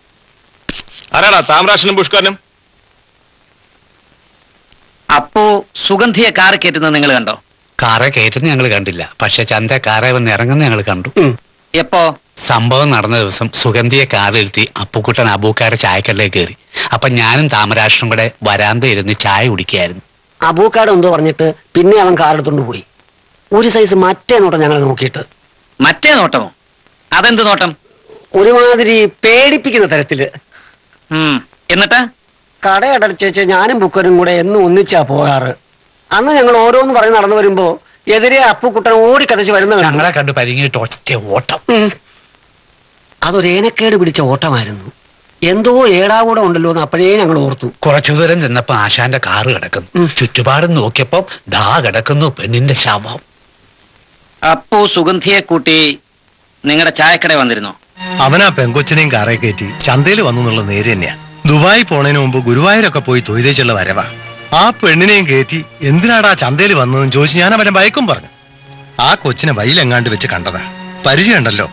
അപ്പോ സുഗന്ധിയെ കാറ് കയറ്റുന്നത് നിങ്ങൾ കണ്ടോ? കാറെ കയറ്റുന്നത് ഞങ്ങൾ കണ്ടില്ല. പക്ഷെ ചന്ത കാറെ വന്ന് ഇറങ്ങുന്നത് ഞങ്ങൾ കണ്ടു. എപ്പോ? സംഭവം നടന്ന ദിവസം സുഗന്ധിയെ കാറിരുത്തി അപ്പുക്കുട്ടൻ അബൂക്കാരെ ചായക്കടലേ കയറി. അപ്പൊ ഞാനും താമരാഷ്ട്രം കൂടെ വരാന്തയിരുന്ന് ചായ കുടിക്കുകയായിരുന്നു. അബൂക്കാട് എന്തോ പറഞ്ഞിട്ട് പിന്നെ അവൻ കാറെടുത്തോണ്ട് പോയി. ഒരു സൈസ് മറ്റേ നോട്ടം ഞങ്ങൾ നോക്കിയിട്ട്. മറ്റേ നോട്ടമോ? അതെന്ത് നോട്ടം? ഒരുമാതിരി പേടിപ്പിക്കുന്ന തരത്തില്. എന്നിട്ട് കടയടച്ചേച്ച് ഞാനും ബുക്കരും കൂടെ എന്നും ഒന്നിച്ചാ പോകാറ്. അന്ന് ഞങ്ങൾ ഓരോന്ന് പറഞ്ഞ് നടന്നു വരുമ്പോ എതിരെ അപ്പുക്കുട്ടൻ ഓടി കതച്ച് വരുന്നത് ഞങ്ങളെ കണ്ട് പരിങ്ങിയിട്ട് ഒറ്റ ഓട്ടം. അതൊരേനക്കേട് പിടിച്ച ഓട്ടമായിരുന്നു. എന്തോ ഏടാകൂടെ ഉണ്ടല്ലോ എന്ന് അപ്പോഴേ ഞങ്ങൾ ഓർത്തു. കുറച്ചു ദൂരം ചെന്നപ്പോ ആശാന്റെ കാറ് കിടക്കുന്നു. ചുറ്റുപാടും നോക്കിയപ്പം ദാ കിടക്കുന്നു പെണ്ണിന്റെ ശവം. അപ്പോ സുഗന്ധിയെ കൂട്ടി നിങ്ങളുടെ ചായക്കട വന്നിരുന്നോ? അവനാ പെങ്കൊച്ചിനെയും കാറെ കയറ്റി ചന്തയിൽ വന്നു എന്നുള്ള നേര് തന്നെയാ. ദുബായി പോണതിന് മുമ്പ് ഗുരുവായൂരൊക്കെ പോയി തൊയ്തേച്ചുള്ള വരവാ. ആ പെണ്ണിനെയും കയറ്റി എന്തിനാടാ ചന്തയിൽ വന്നതെന്ന് ചോദിച്ചു ഞാൻ അവനെ ഭയക്കും പറഞ്ഞു. ആ കൊച്ചിനെ വയ്യിലെങ്ങാണ്ട് വെച്ച് കണ്ടതാ. പരിചയമുണ്ടല്ലോ,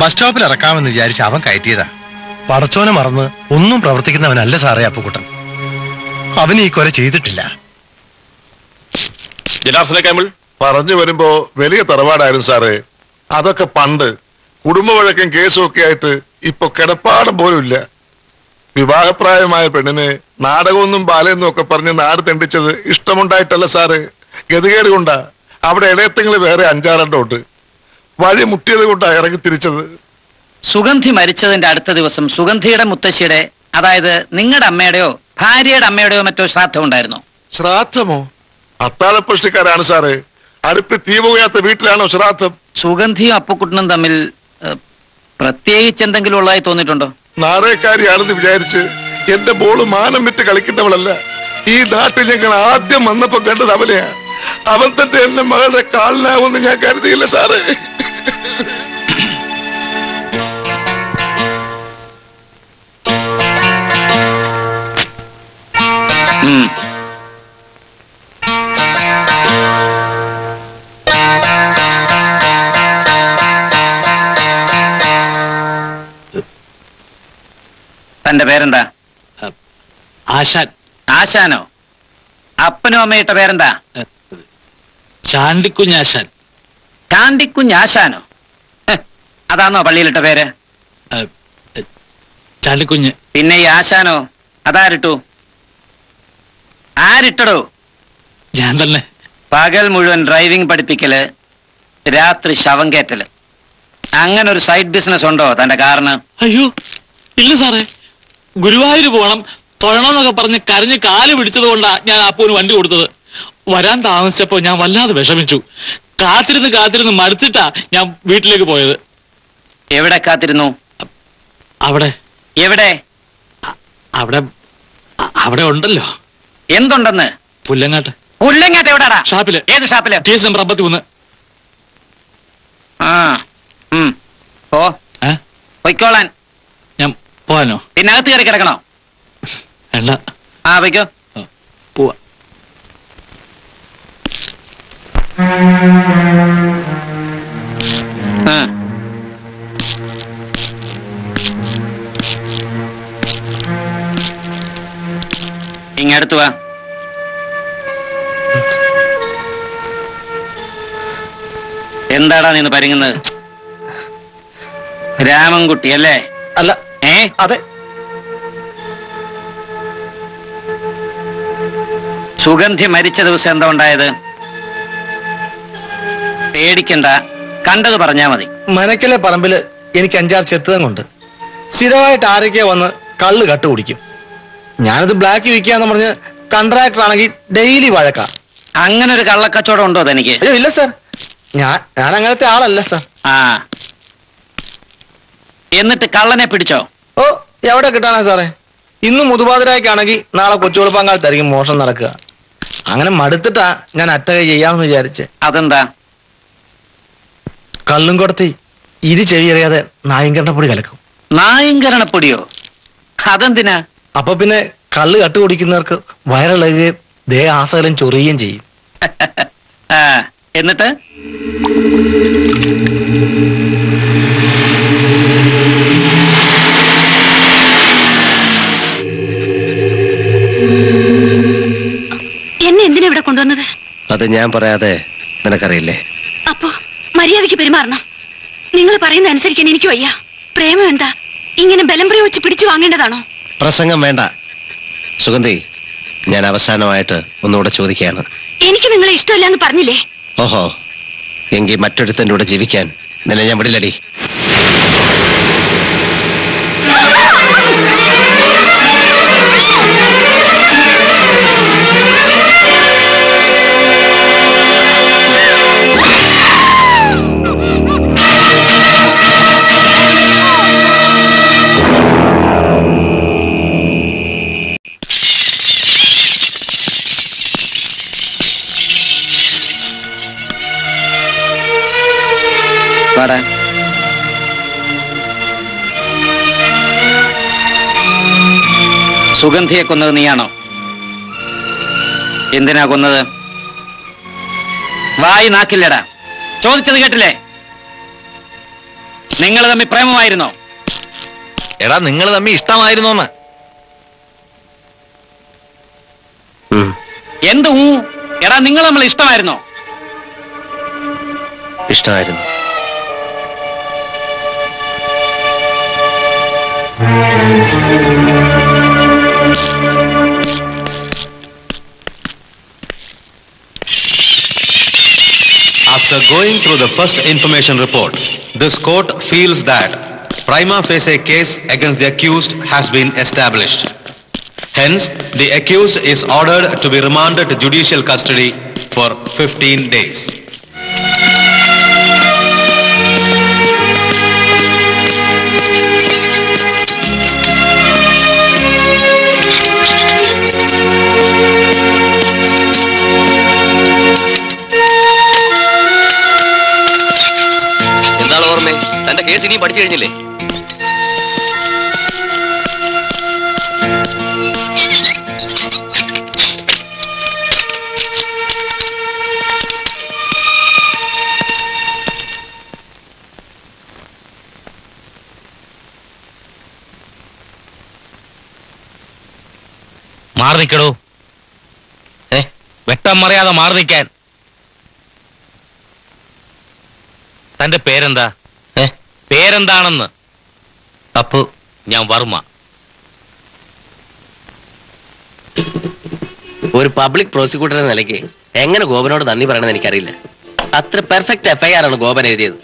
ബസ് സ്റ്റോപ്പിൽ ഇറക്കാമെന്ന് വിചാരിച്ച് അവൻ കയറ്റിയതാ. പടച്ചോനെ മറന്ന് ഒന്നും പ്രവർത്തിക്കുന്നവനല്ല സാറേ അപ്പുക്കുട്ടൻ. അവന് ഈ കൊല ചെയ്തിട്ടില്ല. പറഞ്ഞു വരുമ്പോ വലിയ തറവാടായിരുന്നു സാറേ. അതൊക്കെ പണ്ട്. കുടുംബവഴക്കും കേസും ഒക്കെ ആയിട്ട് ഇപ്പൊ കിടപ്പാടം പോലും ഇല്ല. വിവാഹപ്രായമായ പെണ്ണിനെ നാടകമൊന്നും ബാലയെന്നും ഒക്കെ പറഞ്ഞ് നാട് തെണ്ടിച്ചത് ഇഷ്ടമുണ്ടായിട്ടല്ല സാറേ, ഗതികേട് കൊണ്ടാ. അവിടെ ഇടയത്തെങ്കിലും വേറെ 5-6 വഴി മുട്ടിയത് കൊണ്ടാ ഇറങ്ങി തിരിച്ചത്. സുഗന്ധി മരിച്ചതിന്റെ അടുത്ത ദിവസം സുഗന്ധിയുടെ മുത്തശ്ശിയുടെ, അതായത് നിങ്ങളുടെ അമ്മയുടെയോ ഭാര്യയുടെ അമ്മയുടെയോ മറ്റോ ശ്രാദ്ധം ഉണ്ടായിരുന്നു? ശ്രാദ്ധമോ? അത്താഴപ്രശ്നക്കാരാണ് സാറേ. അടുത്ത് തീ പോകാത്ത വീട്ടിലാണോ ശ്രാദ്ധം? സുഗന്ധിയും അപ്പുക്കുട്ടനും തമ്മിൽ പ്രത്യേകിച്ച് എന്തെങ്കിലും ഉള്ളതായി തോന്നിയിട്ടുണ്ടോ? നാടകക്കാരിയാണെന്ന് വിചാരിച്ച് എന്റെ ബോള് മാനം വിട്ട് കളിക്കുന്നവളല്ല. ഈ നാട്ടിൽ ഞങ്ങൾ ആദ്യം വന്നപ്പോ കണ്ടത് അവനെയാ. അവൻ തന്നെ എന്റെ മകളുടെ കാലിനാവുമെന്ന് ഞാൻ കരുതിയില്ല സാറേ. തന്റെ പേരെന്താ? ആശാൻ. ആശാനോ? അപ്പനും അമ്മയിട്ട പേരെന്താ? ചാണ്ടിക്കുഞ്ഞാശാൻ. ചാണ്ടിക്കുഞ്ഞാശാനോ? അതാണോ പള്ളിയിലിട്ട പേര്? ചാണ്ടിക്കുഞ്ഞ്. പിന്നെ ഈ ആശാനോ? അതാരിട്ടു? ആരിട്ടടോ? ഞാൻ തന്നെ. പകൽ മുഴുവൻ ഡ്രൈവിംഗ് പഠിപ്പിക്കല്, രാത്രി ശവം കയറ്റല്. അങ്ങനെ ഒരു സൈഡ് ബിസിനസ് ഉണ്ടോ തന്റെ കാറിന്? അയ്യോ ഇല്ല സാറേ. ഗുരുവായൂർ പോകണം തൊഴണമെന്നൊക്കെ പറഞ്ഞ് കരഞ്ഞ് കാല് പിടിച്ചത് കൊണ്ടാ ഞാൻ അപ്പൂന് വണ്ടി കൊടുത്തത്. വരാൻ താമസിച്ചപ്പോ ഞാൻ വല്ലാതെ വിഷമിച്ചു. കാത്തിരുന്ന് മടുത്തിട്ടാ ഞാൻ വീട്ടിലേക്ക് പോയത്. എവിടെ കാത്തിരുന്നു? അവിടെ. എവിടെ? അവിടെ ഉണ്ടല്ലോ. എന്തുണ്ടെന്ന്? പുല്ലങ്ങാട്ട്. പുല്ലങ്ങാട്ട് എവിടാടാ? ഷാപ്പില്. ഏത് ഷാപ്പില്? Case number 53. ആ ഓ പൊയ്ക്കോളാൻ. ഞാൻ പോവാനോ? പിന്നെ അകത്ത് കയറി കിടക്കണോ? അല്ല. ആ പൊയ്ക്കോ, പോവാ. ഇങ്ങടുത്ത് വാ. എന്താടാ നീ പരിങ്ങുന്നത്? രാമൻകുട്ടി അല്ലേ? അല്ല. ഏ അതെ. സുഗന്ധി മരിച്ച ദിവസം എന്താ ഉണ്ടായത്? പേടിക്കണ്ട, കണ്ടത് പറഞ്ഞാ മതി. മനക്കലെ പറമ്പില് എനിക്ക് 5-6 ചെത്തുതങ്ങുണ്ട്. സ്ഥിരമായിട്ട് ആരൊക്കെ വന്ന് കള്ള് കട്ട് കുടിക്കും. ഞാനത് ബ്ലാക്ക് വിൽക്കാന്ന് പറഞ്ഞ് കൺട്രാക്ടർ ആണെങ്കിൽ ഡെയിലി വഴക്ക. അങ്ങനെ ഒരു കള്ളക്കച്ചവടം ഉണ്ടോ തനിക്ക്? ഇല്ല സാർ, ഞാൻ അങ്ങനത്തെ ആളല്ല സാർ. ആ എന്നിട്ട് കള്ളനെ പിടിച്ചോ? ഓ എവിടെ കിട്ടാനാ സാറേ. ഇന്ന് മുതുപാതിരായിക്കാണെങ്കിൽ നാളെ കൊച്ചുകുളപ്പാങ്കാലത്തായിരിക്കും മോഷണം നടക്കുക. അങ്ങനെ മടുത്തിട്ടാ ഞാൻ അറ്റകൈ ചെയ്യാമെന്ന് വിചാരിച്ച്. അതെന്താ? കള്ളും കൊടുത്തി ഇത് ചെവിയറിയാതെ നായങ്കരണപ്പൊടി കലക്കും. നായങ്കരണപ്പൊടിയോ? അതെന്തിനാ? അപ്പൊ പിന്നെ കള്ള് കട്ട് കുടിക്കുന്നവർക്ക് വയറിളകുകയും ദേഹാസകലം ചൊറിയുകയും ചെയ്യും. എന്നിട്ട് എന്നെ എന്തിനാ ഇവിടെ കൊണ്ടുവന്നത്? അത് ഞാൻ പറയാതെ നിനക്കറിയില്ലേ? അപ്പോ മര്യാദയ്ക്ക് പെരുമാറണം. നിങ്ങൾ പറയുന്ന അനുസരിക്കാൻ എനിക്ക് വയ്യ. പ്രേമം എന്താ ഇങ്ങനെ ബലം പ്രയോഗിച്ച് പിടിച്ചു വാങ്ങേണ്ടതാണോ? പ്രസംഗം വേണ്ട സുഗന്ധി. ഞാൻ അവസാനമായിട്ട് ഒന്നുകൂടെ ചോദിക്കുകയാണ്. എനിക്ക് നിങ്ങളെ ഇഷ്ടമല്ലെന്ന് പറഞ്ഞില്ലേ? ഓഹോ, എങ്കിൽ മറ്റൊരുത്തൻ്റെ കൂടെ ജീവിക്കാൻ നിന്നെ ഞാൻ വിടില്ലടി. സുഗന്ധിയെ കൊന്നത് നീയാണോ? എന്തിനാ കൊന്നത്? വായി നാക്കില്ലടാ. ചോദിച്ചത് കേട്ടില്ലേ? നിങ്ങൾ തമ്മിൽ പ്രേമമായിരുന്നോ? എടാ നിങ്ങൾ തമ്മിൽ ഇഷ്ടമായിരുന്നോന്ന്. എന്ത്? എടാ നിങ്ങൾ നമ്മൾ ഇഷ്ടമായിരുന്നോ? ഇഷ്ടമായിരുന്നു. After going through the first information report, this court feels that prima facie case against the accused has been established. Hence, the accused is ordered to be remanded to judicial custody for 15 days. ഇനി പഠിച്ചു കഴിഞ്ഞില്ലേ? മാറി നിൽക്കടോ. വെട്ടം മറിയാതെ മാറി നിൽക്കാൻ. തന്റെ പേരെന്താ? പേരെന്താണെന്ന്? അപ്പു. ഞാൻ വർമ്മ. ഒരു പബ്ലിക് പ്രോസിക്യൂട്ടർ എന്ന നിലയ്ക്ക് എങ്ങനെ ഗോപനോട് നന്ദി പറയണമെന്ന് എനിക്കറിയില്ല. അത്ര പെർഫെക്റ്റ് എഫ്ഐആർ ആണ് ഗോപൻ എഴുതിയത്.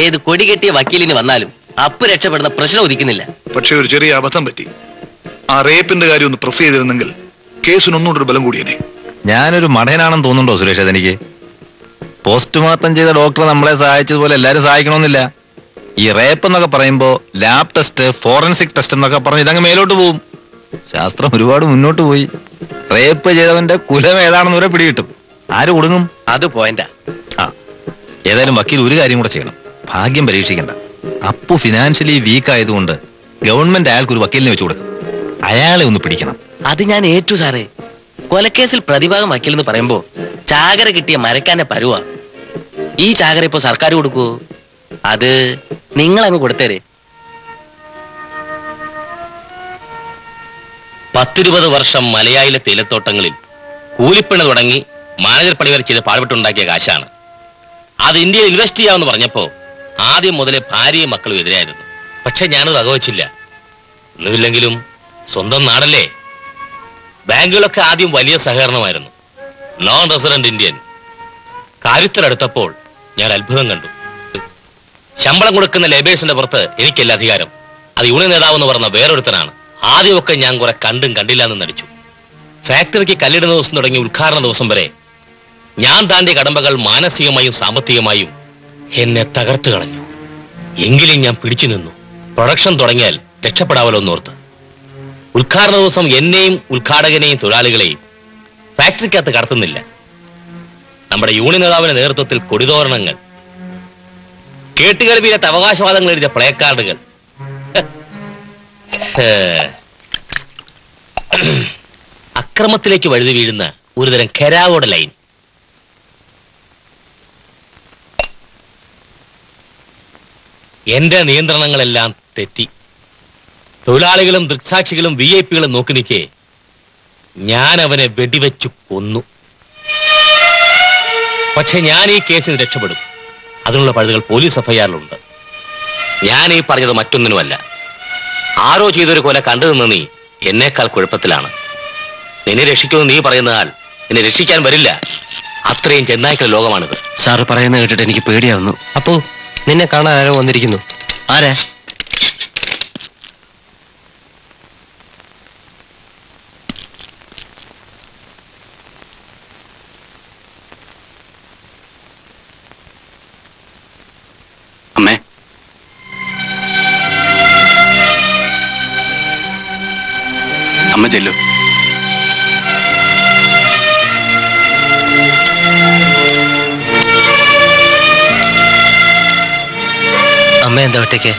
ഏത് കൊടി കെട്ടിയ വക്കീലിന് വന്നാലും അപ്പു രക്ഷപ്പെടുന്ന പ്രശ്നം ഉദിക്കുന്നില്ല. പക്ഷെ ഒരു ചെറിയ അബദ്ധം പറ്റി. ആ റേപ്പിന്റെ കാര്യം ഒന്ന് പ്രസ് ചെയ്തിരുന്നെങ്കിൽ കേസിന് ഒന്നുകൊണ്ടൊരു ബലം കൂടിയതേ. ഞാനൊരു മടയനാണെന്ന് തോന്നുന്നുണ്ടോ സുരേഷ്? അതെനിക്ക് പോസ്റ്റ്മോർട്ടം ചെയ്ത ഡോക്ടർ നമ്മളെ സഹായിച്ചതുപോലെ എല്ലാവരും സഹായിക്കണമെന്നില്ല. ഈ റേപ്പ് എന്നൊക്കെ പറയുമ്പോ ലാബ് ടെസ്റ്റ്, ഫോറൻസിക് ടെസ്റ്റ് എന്നൊക്കെ പറഞ്ഞ് ഇതങ്ങ് മേലോട്ട് പോവും. ശാസ്ത്രം ഒരുപാട് മുന്നോട്ട് പോയി. റേപ്പ് ചെയ്തവന്റെ കുലം ഏതാണെന്ന് വരെ പിടികിട്ടും. ആര് കൊടുങ്ങും? അത് പോയിന്റാ. ആ ഏതായാലും വക്കീൽ ഒരു കാര്യം കൂടെ ചെയ്യണം, ഭാഗ്യം പരീക്ഷിക്കണ്ട. അപ്പു ഫിനാൻഷ്യലി വീക്ക് ആയതുകൊണ്ട് ഗവൺമെന്റ് അയാൾക്ക് ഒരു വക്കീലിനെ വെച്ചു കൊടുക്കും. അയാളെ ഒന്ന് പിടിക്കണം. അത് ഞാൻ ഏറ്റു സാറേ. കൊലക്കേസിൽ പ്രതിഭാഗം വക്കീൽ എന്ന് പറയുമ്പോ ചാകര കിട്ടിയ മരക്കാന്റെ പരുവാ. ഈ ചാകര ഇപ്പൊ സർക്കാർ കൊടുക്കുവോ? അത് നിങ്ങളങ്ങ് കൊടുത്തേരെ. 10-20 വർഷം മലയാളിലെ തേയിലത്തോട്ടങ്ങളിൽ കൂലിപ്പണി തുടങ്ങി മാനേജർ പണി വരെ ചെയ്ത് പാടുപെട്ടുണ്ടാക്കിയ കാശാണ്. അത് ഇന്ത്യയിൽ ഇൻവെസ്റ്റ് ചെയ്യാമെന്ന് പറഞ്ഞപ്പോ ആദ്യം മുതലേ ഭാര്യയും മക്കളും എതിരായിരുന്നു. പക്ഷെ ഞാനത് അകവച്ചില്ല. ഒന്നുമില്ലെങ്കിലും സ്വന്തം നാടല്ലേ. ബാങ്കുകളൊക്കെ ആദ്യം വലിയ സഹകരണമായിരുന്നു. നോൺ റെസിഡന്റ് ഇന്ത്യൻ കാര്യത്തിലടുത്തപ്പോൾ ഞാൻ അത്ഭുതം കണ്ടു. ശമ്പളം കൊടുക്കുന്ന ലേബേഴ്സിന്റെ പുറത്ത് എനിക്കല്ല അധികാരം. അത് യൂണിയൻ നേതാവ് എന്ന് പറഞ്ഞ വേറൊരുത്തനാണ്. ആദ്യമൊക്കെ ഞാൻ കുറെ കണ്ടും കണ്ടില്ലാന്ന് നടിച്ചു. ഫാക്ടറിക്ക് കല്ലിടുന്ന ദിവസം തുടങ്ങി ഉദ്ഘാടന ദിവസം വരെ ഞാൻ താന്റെ കടമ്പകൾ മാനസികമായും സാമ്പത്തികമായും എന്നെ തകർത്തു കളഞ്ഞു. എങ്കിലും ഞാൻ പിടിച്ചു നിന്നു. പ്രൊഡക്ഷൻ തുടങ്ങിയാൽ രക്ഷപ്പെടാവല്ലോ എന്നോർത്ത് ഉദ്ഘാടന ദിവസം എന്നെയും ഉദ്ഘാടകനെയും തൊഴിലാളികളെയും ഫാക്ടറിക്കകത്ത് കടത്തുന്നില്ല. നമ്മുടെ യൂണിയൻ നേതാവിന്റെ നേതൃത്വത്തിൽ കൊടിതോരണങ്ങൾ, കേട്ടുകേൾവിയിലത്തെ അവകാശവാദങ്ങൾ എഴുതിയ പ്ലേ കാർഡുകൾ, അക്രമത്തിലേക്ക് വഴുതി വീഴുന്ന ഒരുതരം കെരാവോട് ലൈൻ. എന്റെ നിയന്ത്രണങ്ങളെല്ലാം തെറ്റി. തൊഴിലാളികളും ദൃക്സാക്ഷികളും VIP കളും നോക്കി നിൽക്കേ ഞാൻ അവനെ വെടിവെച്ചു കൊന്നു. പക്ഷെ ഞാൻ ഈ കേസിൽ രക്ഷപ്പെടും. അതിനുള്ള പഴുതുകൾ പോലീസ് FIR ലുണ്ട്. ഞാൻ ഈ പറഞ്ഞത് മറ്റൊന്നിനുമല്ല. ആരോ ചെയ്തൊരു കൊല കണ്ടു നിന്ന് നീ എന്നേക്കാൾ കുഴപ്പത്തിലാണ്. നിന്നെ രക്ഷിക്കുമെന്ന് നീ പറയുന്നതാൽ നിന്നെ രക്ഷിക്കാൻ വരില്ല. അത്രയും ചെന്നായ്ക്കള ലോകമാണിത്. സാറ് പറയുന്നത് കേട്ടിട്ട് എനിക്ക് പേടിയാവുന്നു. അപ്പോ നിന്നെ കാണാൻ ആരോ വന്നിരിക്കുന്നു. ആരാ? അമ്മേ, അമ്മ ചെല്ലു. അമ്മ എന്താ ഒറ്റയ്ക്ക്?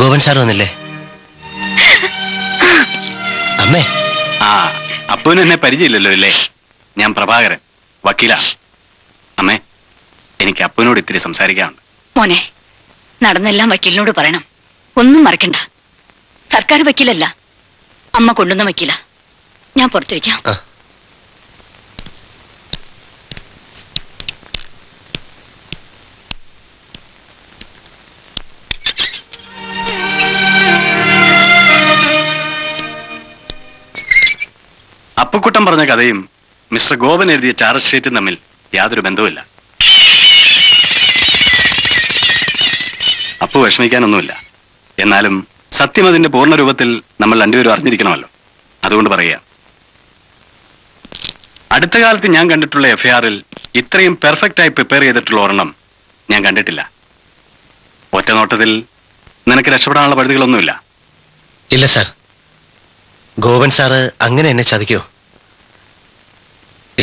ഗോവൻ സാർ വന്നില്ലേ അമ്മേ? ആ, അപ്പൂന് എന്നെ പരിചയമില്ലല്ലോ അല്ലേ? ഞാൻ പ്രഭാകരൻ, വക്കീലാ. അമ്മേ, എനിക്ക് അപ്പൂനോട് ഇത്തിരി സംസാരിക്കാനുണ്ട്. മോനെ, നടന്നെല്ലാം വക്കീലിനോട് പറയണം. ഒന്നും മറക്കണ്ട. സർക്കാർ വക്കീലല്ല, അമ്മ കൊണ്ടുവന്ന വക്കീലാ. ഞാൻ പുറത്തിരിക്കാം. അപ്പുക്കുട്ടൻ പറഞ്ഞ കഥയും മിസ്റ്റർ ഗോപൻ എഴുതിയ ചാർജ് ഷീറ്റും തമ്മിൽ യാതൊരു ബന്ധവുമില്ല. അപ്പു വിഷമിക്കാനൊന്നുമില്ല. എന്നാലും സത്യം അതിന്റെ പൂർണ്ണ രൂപത്തിൽ നമ്മൾ രണ്ടുപേരും അറിഞ്ഞിരിക്കണമല്ലോ. അതുകൊണ്ട് പറയുക, അടുത്ത കാലത്ത് ഞാൻ കണ്ടിട്ടുള്ള FIR ൽ ഇത്രയും പെർഫെക്റ്റ് ആയി പ്രിപ്പയർ ചെയ്തിട്ടുള്ള ഒരെണ്ണം ഞാൻ കണ്ടിട്ടില്ല. ഒറ്റ നോട്ടത്തിൽ നിനക്ക് രക്ഷപ്പെടാനുള്ള പഴുതുകളൊന്നുമില്ല. ഇല്ല സാർ. ഗോപൻ സാറ് അങ്ങനെ എന്നെ ചതിക്കോ?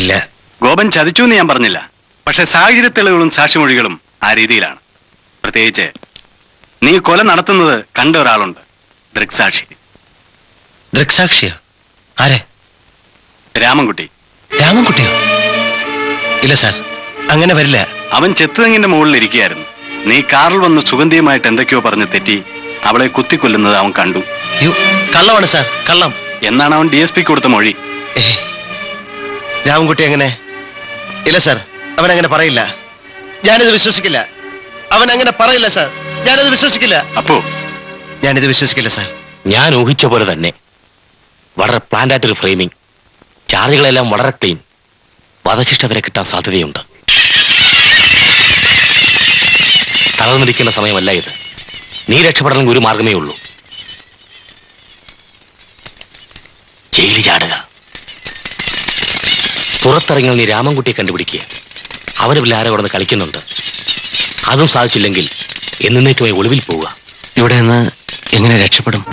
ഇല്ല. ഗോപൻ ചതിച്ചു എന്ന് ഞാൻ പറഞ്ഞില്ല. പക്ഷെ സാഹചര്യ തെളിവുകളും സാക്ഷിമൊഴികളും ആ രീതിയിലാണ്. പ്രത്യേകിച്ച് നീ കൊല നടത്തുന്നത് കണ്ട ഒരാളുണ്ട്, ദൃക്സാക്ഷി. ദൃക്സാക്ഷിയോ? ആരെ? രാമൻകുട്ടി. രാമൻകുട്ടിയോ? ഇല്ല സാർ, അങ്ങനെ വരില്ല. അവൻ ചെത്തുതെങ്ങിന്റെ മുകളിൽ ഇരിക്കുകയായിരുന്നു. നീ കാറിൽ വന്ന് സുഗന്ധിയുമായിട്ട് എന്തൊക്കെയോ പറഞ്ഞ് തെറ്റി അവളെ കുത്തിക്കൊല്ലുന്നത് അവൻ കണ്ടു. കള്ളമാണ് സാർ, കള്ളം എന്നാണ് അവൻ DSP കൊടുത്ത മൊഴി. രാമൻകുട്ടി അങ്ങനെ? ഇല്ല സാർ, അവൻ അങ്ങനെ പറയില്ല. ഞാനിത് വിശ്വസിക്കില്ല. അവൻ അങ്ങനെ പറയില്ല സാർ, ഞാനത് വിശ്വസിക്കില്ല. അപ്പോ ഞാനിത് വിശ്വസിക്കില്ല സാർ. ഞാൻ ഊഹിച്ച പോലെ തന്നെ വളരെ പ്ലാൻഡ് ആയിട്ടൊരു ഫ്രെയിമിംഗ്. ചാർജുകളെല്ലാം വളരെ ക്ലീൻ. വധശിക്ഷ വരെ കിട്ടാൻ സാധ്യതയുണ്ട്. തളർന്നിരിക്കുന്ന സമയമല്ല ഇത്. നീ രക്ഷപ്പെടണമെങ്കിൽ ഒരു മാർഗമേ ഉള്ളൂ, ജയിലിൽ ചാടുക. പുറത്തിറങ്ങി നീ രാമൻകുട്ടിയെ കണ്ടുപിടിക്കുക. അവന് പിള്ളേരെ കിടന്ന് കളിക്കുന്നുണ്ട്. അതും സാധിച്ചില്ലെങ്കിൽ എന്നേക്കുമായി ഒളിവിൽ പോവുക. ഇവിടെ നിന്ന് എങ്ങനെ രക്ഷപ്പെടും?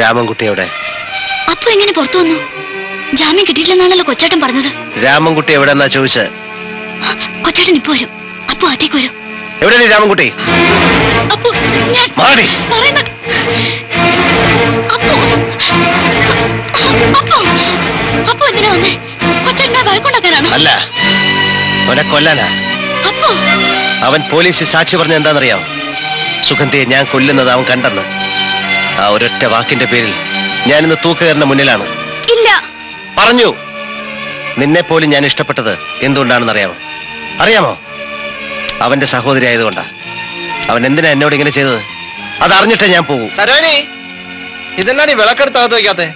രാമൻകുട്ടിയോടെ അപ്പു എങ്ങനെ പുറത്തു വന്നു? ജാമ്യം കിട്ടിയില്ലെന്നാണല്ലോ കൊച്ചേട്ടൻ പറഞ്ഞത്. രാമൻകുട്ടി എവിടെന്നാ ചോദിച്ച? കൊച്ചേട്ടൻ ഇപ്പൊ വരും. അപ്പു അതേക്ക് വരും. എവിടെ നീ രാമൻകുട്ടി? അപ്പു ഞാൻ മാടി പറയുന്നത്. അപ്പു അപ്പു അപ്പു എന്തിനാ വന്നേ? കൊച്ചേട്ടനെ വഴക്കുണ്ടാക്കാനാണോ? അല്ല, അവനെ കൊല്ലാനാ. അപ്പു അവൻ പോലീസിൽ സാക്ഷി പറഞ്ഞ എന്താണെന്നറിയാം? സുഗന്ധിയെ ഞാൻ കൊല്ലുന്നത് അവൻ കണ്ടെന്ന്. ആ ഒരൊറ്റ വാക്കിന്റെ പേരിൽ ഞാനിന്ന് തൂക്കുകയറിന്റെ മുന്നിലാണ്. ഇല്ല പറഞ്ഞു. നിന്നെ പോലും ഞാൻ ഇഷ്ടപ്പെട്ടത് എന്തുകൊണ്ടാണെന്ന് അറിയാമോ? അറിയാമോ? അവന്റെ സഹോദരി ആയതുകൊണ്ടാ. അവൻ എന്തിനാ എന്നോട് ഇങ്ങനെ ചെയ്തത്? അത് അറിഞ്ഞിട്ടേ ഞാൻ പോകൂ. സരോജിനി, ഇതെന്നാ നീ വിളക്കെടുത്താകത്ത് വയ്ക്കാത്തെ?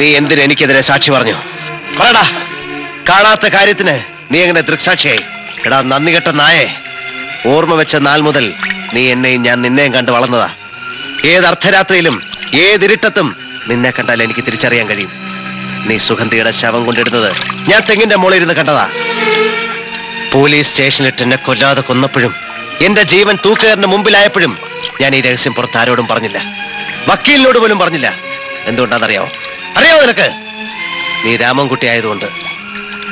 നീ എന്തിന് എനിക്കെതിരെ സാക്ഷി പറഞ്ഞു? പറടാ, കാണാത്ത കാര്യത്തിന് നീ എങ്ങനെ ദൃക്സാക്ഷിയായി? എടാ നന്ദി കെട്ട നായേ, ഓർമ്മ വെച്ച നാൾ മുതൽ നീ എന്നെയും ഞാൻ നിന്നെയും കണ്ട് വളർന്നതാ. ഏതർദ്ധരാത്രിയിലും ഏതിരിട്ടത്തും നിന്നെ കണ്ടാൽ എനിക്ക് തിരിച്ചറിയാൻ കഴിയും. നീ സുഗന്ധിയുടെ ശവം കൊണ്ടിടുന്നത് ഞാൻ തെങ്ങിന്റെ മോളിൽ ഇരുന്ന് കണ്ടതാ. പോലീസ് സ്റ്റേഷനിട്ട് എന്നെ കൊല്ലാതെ കൊന്നപ്പോഴും എന്റെ ജീവൻ തൂക്കുകയറിന് മുമ്പിലായപ്പോഴും ഞാൻ ഈ രഹസ്യം പുറത്ത് ആരോടും പറഞ്ഞില്ല. വക്കീലിനോട് പോലും പറഞ്ഞില്ല. എന്തുകൊണ്ടാണെന്നറിയാമോ? അറിയാമോ നിനക്ക്? നീ രാമൻകുട്ടി ആയതുകൊണ്ട്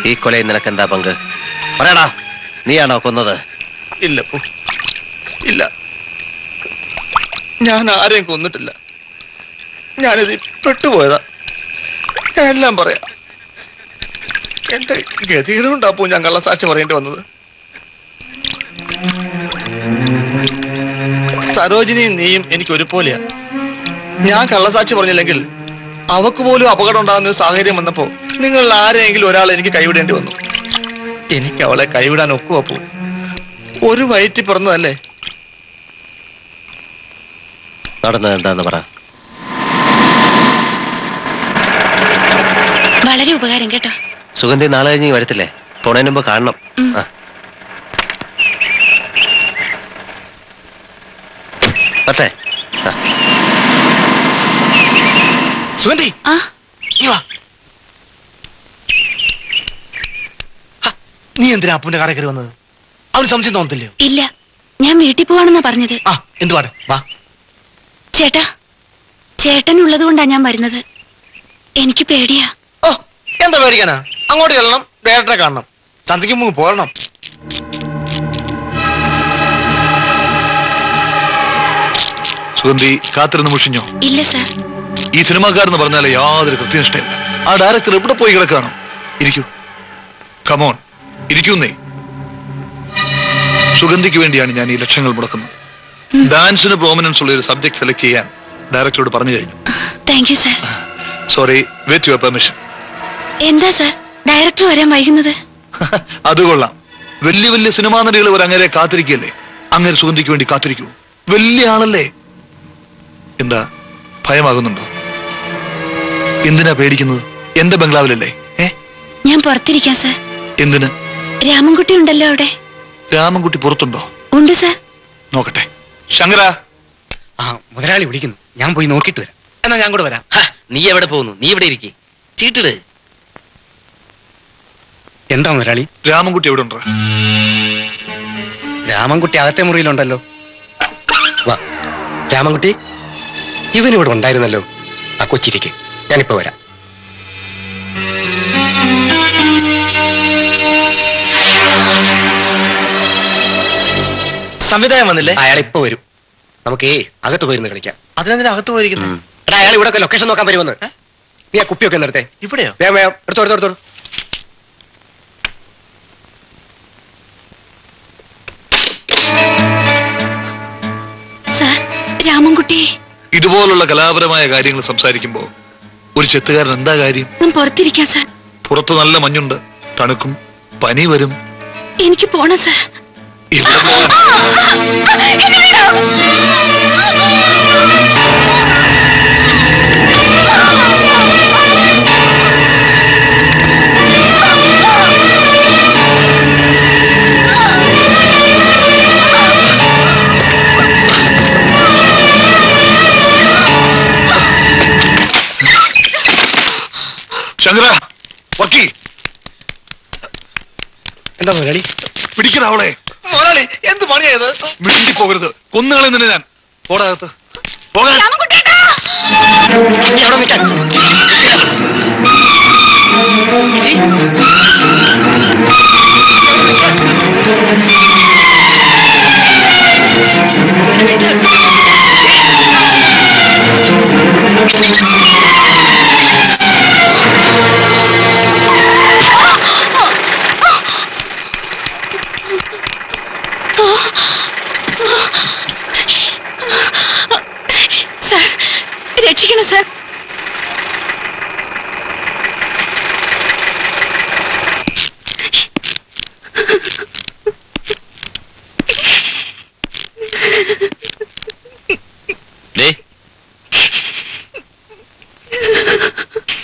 ഈ കൊലയിൽ നിനക്ക് എന്താ പങ്ക്? പറയടാ, നീയാണോ കൊന്നത്? ഇല്ല ഇല്ല, ഞാൻ ആരെയും കൊന്നിട്ടില്ല. ഞാനിത് പെട്ടുപോയതാ. ഞാൻ എല്ലാം പറയാം. എന്റെ ഗതിയിലുണ്ടാപ്പൂ ഞാൻ കള്ളസാക്ഷി പറയേണ്ടി വന്നത്. സരോജിനിയും നീയും എനിക്ക് ഒരുപോലെയാ. ഞാൻ കള്ളസാക്ഷി പറഞ്ഞില്ലെങ്കിൽ അവക്ക് പോലും അപകടം ഉണ്ടാകുന്ന ഒരു സാഹചര്യം വന്നപ്പോ നിങ്ങൾ ആരെങ്കിലും ഒരാൾ എനിക്ക് കൈവിടേണ്ടി വന്നു. എനിക്ക് അവളെ കൈവിടാൻ ഒക്കുവാ. പോ, ഒരു വയറ്റി പിറന്നതല്ലേ. നടന്നത് എന്താന്ന് പറ. വളരെ ഉപകാരം കേട്ടോ. സുഗന്ധി നാളെ കഴിഞ്ഞ് വരത്തില്ലേ? പോണേന് മുമ്പ് കാണണം. പറ്റേ சுகந்தி നീ എന്തിനാ അപ്പുവിന്റെ കടയിൽ കയറി വന്നത്? അവന് സംശയം തോന്നത്തില്ലയോ? ഇല്ല, ഞാൻ വീട്ടിൽ പോവാണെന്നാ പറഞ്ഞത്. ആ, എന്തു വാ ചേട്ടാ, ചേട്ടൻ ഉള്ളത് കൊണ്ടാ ഞാൻ വരുന്നത്. എനിക്ക് പേടിയാ. ഓ, എന്താ പേടിക്കാനാ? അങ്ങോട്ട് ചെല്ലണം, ഡയറക്ടറെ കാണണം, സന്ധ്യയ്ക്ക് മുമ്പ് പോരണം. സുഗന്ധി കാത്തിരുന്ന് മുഷിഞ്ഞോ? ഇല്ല സാർ. ഈ സിനിമാക്കാരെന്ന് പറഞ്ഞാലേ യാതൊരു കൃത്യനിഷ്ഠയില്ല. ആ ഡയറക്ടർ എവിടെ പോയി കിടക്കാണോ? ഇരിക്കൂ, കമോൺ ഇരിക്കുന്നേ. സുഗന്ധിക്ക് വേണ്ടിയാണ് ഞാൻ ഈ ലക്ഷങ്ങൾ മുടക്കുന്നത്. ഡാൻസിന് പ്രോമിനൻസ് ഉള്ള ഒരു സബ്ജക്ട് സെലക്ട് ചെയ്യാൻ ഡയറക്ടറോട് പറഞ്ഞു കഴിഞ്ഞു. Thank you sir. Sorry, with your permission. എന്താ സർ ഡയറക്ടർ വരാൻ വൈകുന്നത്? അത് കൊള്ളാം. വലിയ വലിയ സിനിമാ നടികൾ ഒരു അങ്ങനെ കാത്തിരിക്കല്ലേ? അങ്ങനെ സുഗന്ധിക്ക് വേണ്ടി കാത്തിരിക്കൂ. വലിയ ആളല്ലേ? എന്താ ഭയമാകുന്നുണ്ടോ? എന്തിനാ പേടിക്കുന്നത്? എന്റെ ബംഗ്ലാവിലല്ലേ? ഞാൻ പുറത്തിരിക്കാം സർ. എന്തിന്? രാമൻകുട്ടി ഉണ്ടല്ലോ അവിടെ. രാമൻകുട്ടി പുറത്തുണ്ടോ? ഉണ്ട് സാർ. നോക്കട്ടെ. ശങ്കര, ആ മുതലാളി വിളിക്കുന്നു, ഞാൻ പോയി നോക്കിട്ട് വരാം. എന്നാ ഞാൻ കൂടെ വരാം. നീ എവിടെ പോകുന്നു? നീ ഇവിടെ ഇരിക്കേ. ചീട്ടിട്. എന്താ മുതലാളി, രാമൻകുട്ടി എവിടെ ഉണ്ടോ? രാമൻകുട്ടി അകത്തെ മുറിയിലുണ്ടല്ലോ. വാ രാമൻകുട്ടി, ഇവനിവിടെ ഉണ്ടായിരുന്നല്ലോ. ആ കൊച്ചിരിക്കെ, ഞാനിപ്പോ വരാം. സംവിധാനം വന്നില്ലേ? അയാൾ ഇപ്പൊ വരും. നമുക്ക് അകത്ത് പോയിരുന്നു കളിക്കാം. അതിനെന്തിനാ അകത്ത് പോയിരിക്കുന്നു? എടാ അയാൾ ഇവിടെ ലൊക്കേഷൻ നോക്കാൻ വരുമെന്ന്. നീ ആ കുപ്പിയൊക്കെ നിർത്തേ. ഇവിടെയോ? വേഗം എടുത്തോടുത്തോടുത്തോളൂ. രാമൻകുട്ടി, ഇതുപോലുള്ള കലാപരമായ കാര്യങ്ങൾ സംസാരിക്കുമ്പോ ഒരു ചെത്തുകാരൻ എന്താ കാര്യം? പുറത്തിരിക്കാം സാർ. പുറത്ത് നല്ല മഞ്ഞുണ്ട്, തണുക്കും, പനി വരും. എനിക്ക് പോണം സാർ. ശങ്കര, വക്കി. എന്താ മുതലാളി? പിടിക്കണ അവളെ. മുതലാളി എന്ത് പണിയായത്? വീട്ടിൽ പോകരുത്, കൊന്നുകളെ നിന്നെ ഞാൻ. ഓടാകത്ത് പോകാൻ. രക്ഷിക്കണം സാർ.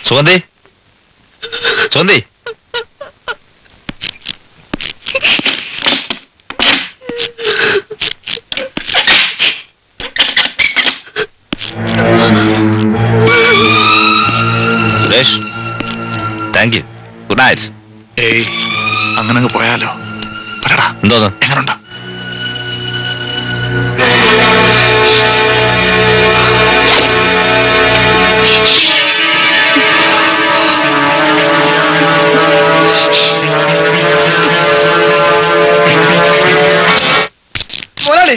സുഗന്ധി, സുഗന്ധി, അങ്ങനെ പോയാലോ? പറയടാ എന്തോന്ന്, എങ്ങനുണ്ട്? മോനാളി,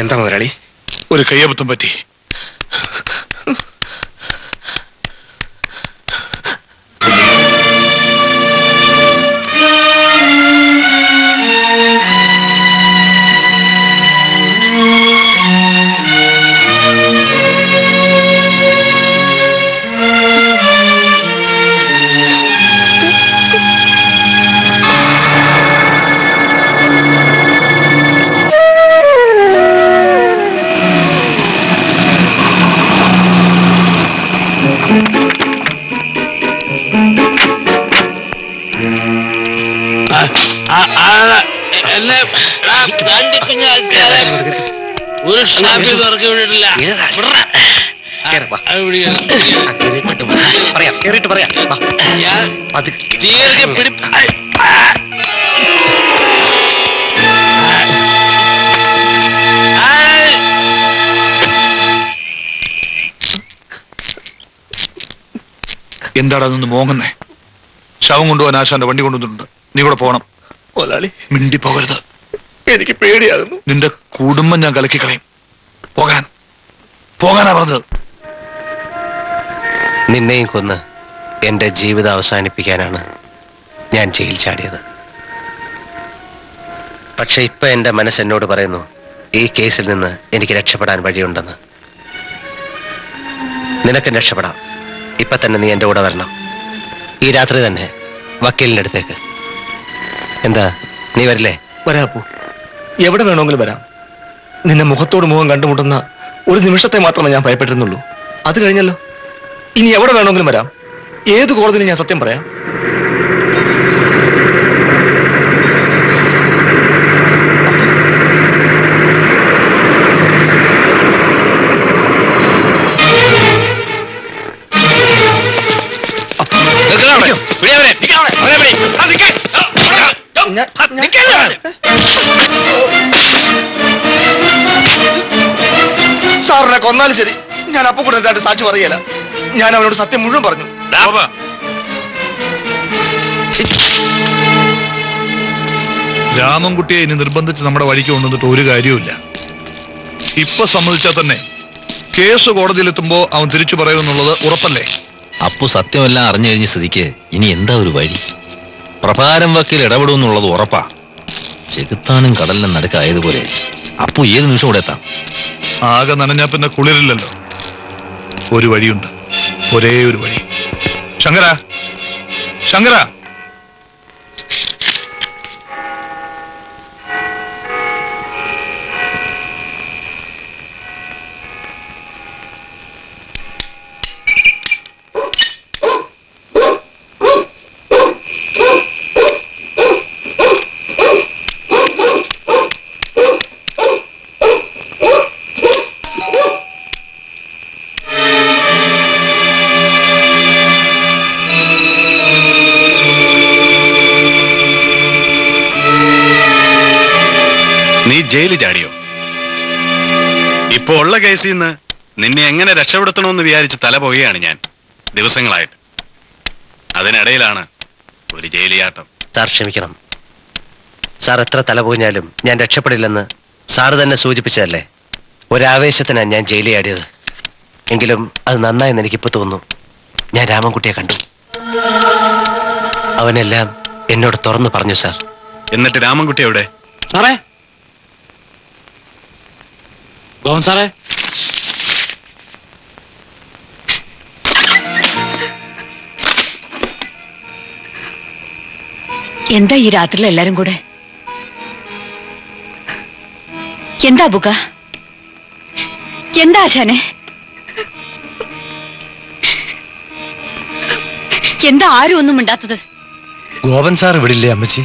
എന്താ മുതലാളി, ഒരു കയ്യബദ്ധം പറ്റി. എന്താടാ നിന്ന് മോങ്ങുന്നേ? ശവം കൊണ്ടുപോകാൻ ആശാന്റെ വണ്ടി കൊണ്ടുവന്നിട്ടുണ്ട്, നീ കൂടെ പോകണം. മുതലാളി മിണ്ടി പോകരുത്, എനിക്ക് പേടിയാകുന്നു. നിന്റെ കുടുംബം ഞാൻ കലക്കി കളയും. പോകാൻ പോകാനാ പറഞ്ഞത്. നിന്നെയും കൊന്ന് എന്റെ ജീവിതം അവസാനിപ്പിക്കാനാണ് ഞാൻ ജയിൽ ചാടിയത്. പക്ഷെ ഇപ്പൊ എന്റെ മനസ്സെന്നോട് പറയുന്നു, ഈ കേസിൽ നിന്ന് എനിക്ക് രക്ഷപ്പെടാൻ വഴിയുണ്ടെന്ന്. നിനക്ക് രക്ഷപ്പെടാം. ഇപ്പൊ തന്നെ നീ എന്റെ കൂടെ വരണം. ഈ രാത്രി തന്നെ വക്കീലിന്റെ അടുത്തേക്ക്. എന്താ, നീ വരില്ലേ? വരാപ്പോ, എവിടെ വേണമെങ്കിലും വരാം. നിന്നെ മുഖത്തോട് മുഖം കണ്ടുമുട്ടുന്ന ഒരു നിമിഷത്തെ മാത്രമേ ഞാൻ ഭയപ്പെട്ടിരുന്നുള്ളൂ. അത് കഴിഞ്ഞല്ലോ. ഇനി എവിടെ വേണമെങ്കിലും വരാം. ഏത് കോടതിയിലും ഞാൻ സത്യം പറയാം. സാറിനെ കൊന്നാലും ശരി, ഞാൻ അപ്പു കൂടെ എന്തായിട്ട് സാക്ഷി പറയല. ഞാൻ അവനോട് സത്യം മുഴുവൻ പറഞ്ഞു. രാമൻകുട്ടിയെ ഇനി നിർബന്ധിച്ച് നമ്മുടെ വഴിക്ക് കൊണ്ടുവന്നിട്ട് ഒരു കാര്യവുമില്ല. ഇപ്പൊ സമ്മതിച്ചാൽ തന്നെ കേസ് കോടതിയിലെത്തുമ്പോ അവൻ തിരിച്ചു പറയുമെന്നുള്ളത് ഉറപ്പല്ലേ? അപ്പു സത്യമെല്ലാം അറിഞ്ഞു കഴിഞ്ഞ സ്ഥിതിക്ക് ഇനി എന്താ ഒരു വഴി? പ്രഭാരം വക്കീൽ ഇടപെടുമെന്നുള്ളത് ഉറപ്പാ. ചെകുത്താനും കടലിനും നടുക്കായതുപോലെ അപ്പു ഏത് നിമിഷം ഇവിടെ എത്താം. ആകെ നനഞ്ഞാ പിന്നെ കുളിരില്ലല്ലോ. ഒരു വഴിയുണ്ട്, ഒരേ ഒരു വഴി. ശങ്കര, ശങ്കര, ജയിലിൽ ചാടിയോ? ഇപ്പൊ ഉള്ള കേസിൽ നിന്ന് നിന്നെ എങ്ങനെ രക്ഷപ്പെടുത്തണമെന്ന് വിചാരിച്ച് തല പോവുകയാണ് ഞാൻ ദിവസങ്ങളായിട്ട്. അതിനിടയിലാണ് ഒരു ജയിലിയാട്ടം. സാർ ക്ഷമിക്കണം. സാർ എത്ര തല പോഞ്ഞാലും ഞാൻ രക്ഷപ്പെടില്ലെന്ന് സാറ് തന്നെ സൂചിപ്പിച്ചതല്ലേ. ഒരാവേശത്തിനാണ് ഞാൻ ജയിലിൽ ചാടിയത്. എങ്കിലും അത് നന്നായെന്ന് എനിക്കിപ്പോ തോന്നുന്നു. ഞാൻ രാമൻകുട്ടിയെ കണ്ടു. അവനെല്ലാം എന്നോട് തുറന്നു പറഞ്ഞു സാർ. എന്നിട്ട് രാമൻകുട്ടി എവിടെ? സാറേ, ഗോവൻ സാറേ, എന്താ ഈ രാത്രിയിൽ എല്ലാരും കൂടെ? എന്താ ബുക്ക? എന്താ ആശാനെ? എന്താ ആരും ഒന്നും ഉണ്ടാത്തത്? ഗോവൻ സാർ ഇവിടില്ലേ അമ്മച്ചി?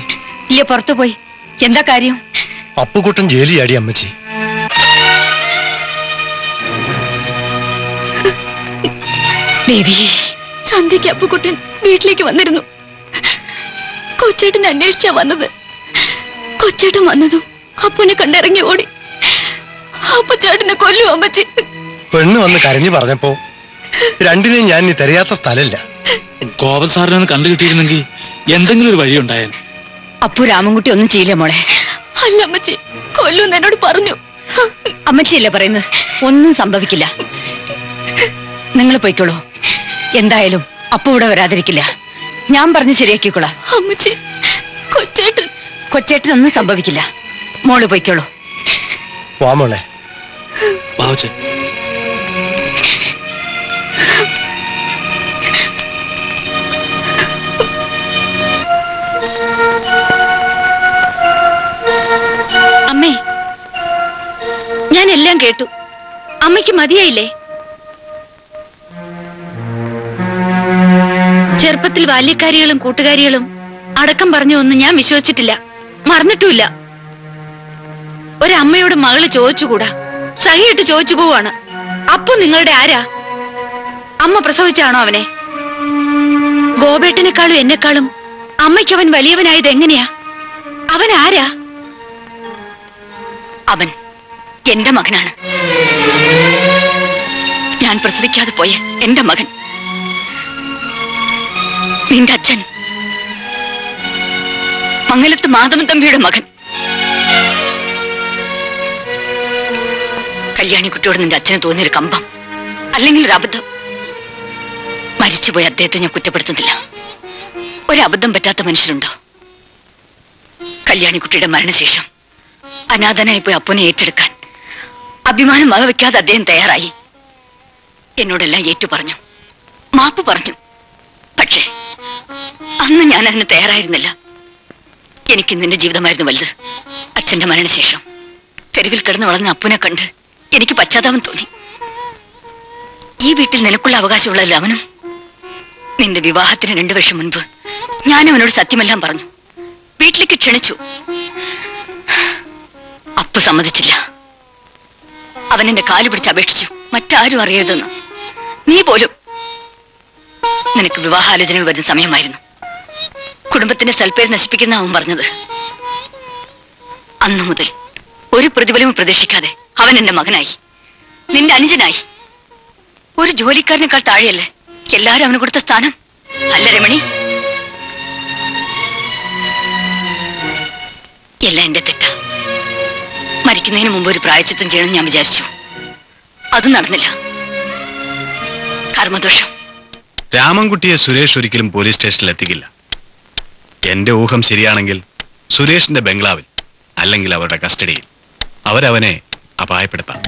ഇല്ല, പുറത്തു പോയി. എന്താ കാര്യം? അപ്പുകുട്ടൻ ജയിലിൽ ചാടി അമ്മച്ചി. സന്ധ്യയ്ക്ക് അപ്പുകുട്ടൻ വീട്ടിലേക്ക് വന്നിരുന്നു. കൊച്ചേട്ടൻ അന്വേഷിച്ചാ വന്നത്. കൊച്ചേട്ടൻ വന്നതും അപ്പുനെ കണ്ടിറങ്ങി ഓടി. അപ്പു ചേട്ടനെ കൊല്ലുവാൻ പറ്റി. പെണ്ണ് വന്ന് കരഞ്ഞു പറഞ്ഞപ്പോ രണ്ടിനെയും ഞാൻ ഇനി തെരയാത്ത സ്ഥലമില്ല. ഗോവൻ സാറിനെ കണ്ടു കിട്ടിയിരുന്നെങ്കിൽ എന്തെങ്കിലും ഒരു വഴി ഉണ്ടായാൽ. അപ്പു രാമൻകുട്ടി ഒന്നും ചെയ്യില്ല മോളെ. അല്ല അമ്മച്ചി, കൊല്ലൂന്ന് എന്നോട് പറഞ്ഞു. അമ്മച്ചിയല്ല പറയുന്നത്, ഒന്നും സംഭവിക്കില്ല. നിങ്ങൾ പോയിക്കോളൂ. എന്തായാലും അപ്പു ഇവിടെ വരാതിരിക്കില്ല. ഞാൻ പറഞ്ഞ് ശരിയാക്കിക്കോളാം. കൊച്ചേട്ടനൊന്നും സംഭവിക്കില്ല. മോള് പോയിക്കോളൂ. മോളെ അമ്മേ, ഞാൻ എല്ലാം കേട്ടു. അമ്മയ്ക്ക് മതിയായില്ലേ? ചെറുപ്പത്തിൽ ബാല്യക്കാരികളും കൂട്ടുകാരികളും അടക്കം പറഞ്ഞു ഒന്നും ഞാൻ വിശ്വസിച്ചിട്ടില്ല, മറന്നിട്ടുമില്ല. ഒരു അമ്മയോട് മകള് ചോദിച്ചുകൂടാ? സഹിയിട്ട് ചോദിച്ചു പോവാണ്. അപ്പു നിങ്ങളുടെ ആരാ? അമ്മ പ്രസവിച്ചാണോ അവനെ? ഗോപേട്ടനെക്കാളും എന്നെക്കാളും അമ്മയ്ക്ക് അവൻ വലിയവനായത് എങ്ങനെയാ? അവൻ ആരാ? അവൻ എന്റെ മകനാണ്. ഞാൻ പ്രസവിക്കാതെ പോയ എന്റെ മകൻ. നിന്റെ അച്ഛൻ മംഗലത്ത് മാധവൻ തമ്പിയുടെ മകൻ. കല്യാണിക്കുട്ടിയോട് നിന്റെ അച്ഛന് തോന്നിയൊരു കമ്പം, അല്ലെങ്കിൽ ഒരു അബദ്ധം. മരിച്ചുപോയ അദ്ദേഹത്തെ ഞാൻ കുറ്റപ്പെടുത്തുന്നില്ല. ഒരബദ്ധം പറ്റാത്ത മനുഷ്യരുണ്ടോ? കല്യാണിക്കുട്ടിയുടെ മരണശേഷം അനാഥനായി പോയി അപ്പനെ ഏറ്റെടുക്കാൻ അഭിമാനം വകവെക്കാതെ അദ്ദേഹം തയ്യാറായി. എന്നോടെല്ലാം ഏറ്റു പറഞ്ഞു, മാപ്പ് പറഞ്ഞു. പക്ഷേ അന്ന് ഞാൻ അതിന് തയ്യാറായിരുന്നില്ല. എനിക്ക് നിന്റെ ജീവിതമായിരുന്നു വലുത്. അച്ഛന്റെ മരണശേഷം തെരുവിൽ കിടന്ന് വളർന്ന അപ്പനെ കണ്ട് എനിക്ക് പശ്ചാത്താപം തോന്നി. ഈ വീട്ടിൽ നിനക്കുള്ള അവകാശമുള്ളതല്ല അവനും. നിന്റെ വിവാഹത്തിന് 2 വർഷം മുൻപ് ഞാൻ അവനോട് സത്യമെല്ലാം പറഞ്ഞു, വീട്ടിലേക്ക് ക്ഷണിച്ചു. അപ്പു സമ്മതിച്ചില്ല. അവൻ എന്റെ കാല് പിടിച്ച് അപേക്ഷിച്ചു, മറ്റാരും അറിയരുതെന്ന്. നീ പോലും. നിനക്ക് വിവാഹാലോചനകൾ വരുന്ന സമയമായിരുന്നു. കുടുംബത്തിന്റെ സൽപ്പേര് നശിപ്പിക്കുന്ന അവൻ പറഞ്ഞത്. അന്നു മുതൽ ഒരു പ്രതിഫലവും പ്രതീക്ഷിക്കാതെ അവൻ എന്റെ മകനായി, നിന്റെ അനുജനായി. ഒരു ജോലിക്കാരനേക്കാൾ താഴെയല്ലേ എല്ലാരും അവന് കൊടുത്ത സ്ഥാനം? അല്ല രമണി, എല്ലാം എന്റെ തെറ്റ. മരിക്കുന്നതിന് മുമ്പ് ഒരു പ്രായച്ചിത്തം ചെയ്യണമെന്ന് ഞാൻ വിചാരിച്ചു. അതും നടന്നില്ല. കർമ്മദോഷം. രാമൻകുട്ടിയെ സുരേഷ് ഒരിക്കലും പോലീസ് സ്റ്റേഷനിൽ എത്തിക്കില്ല. എന്റെ ഊഹം ശരിയാണെങ്കിൽ സുരേഷിന്റെ ബംഗ്ലാവിൽ, അല്ലെങ്കിൽ അവരുടെ കസ്റ്റഡിയിൽ അവരവനെ അപായപ്പെടുത്താം.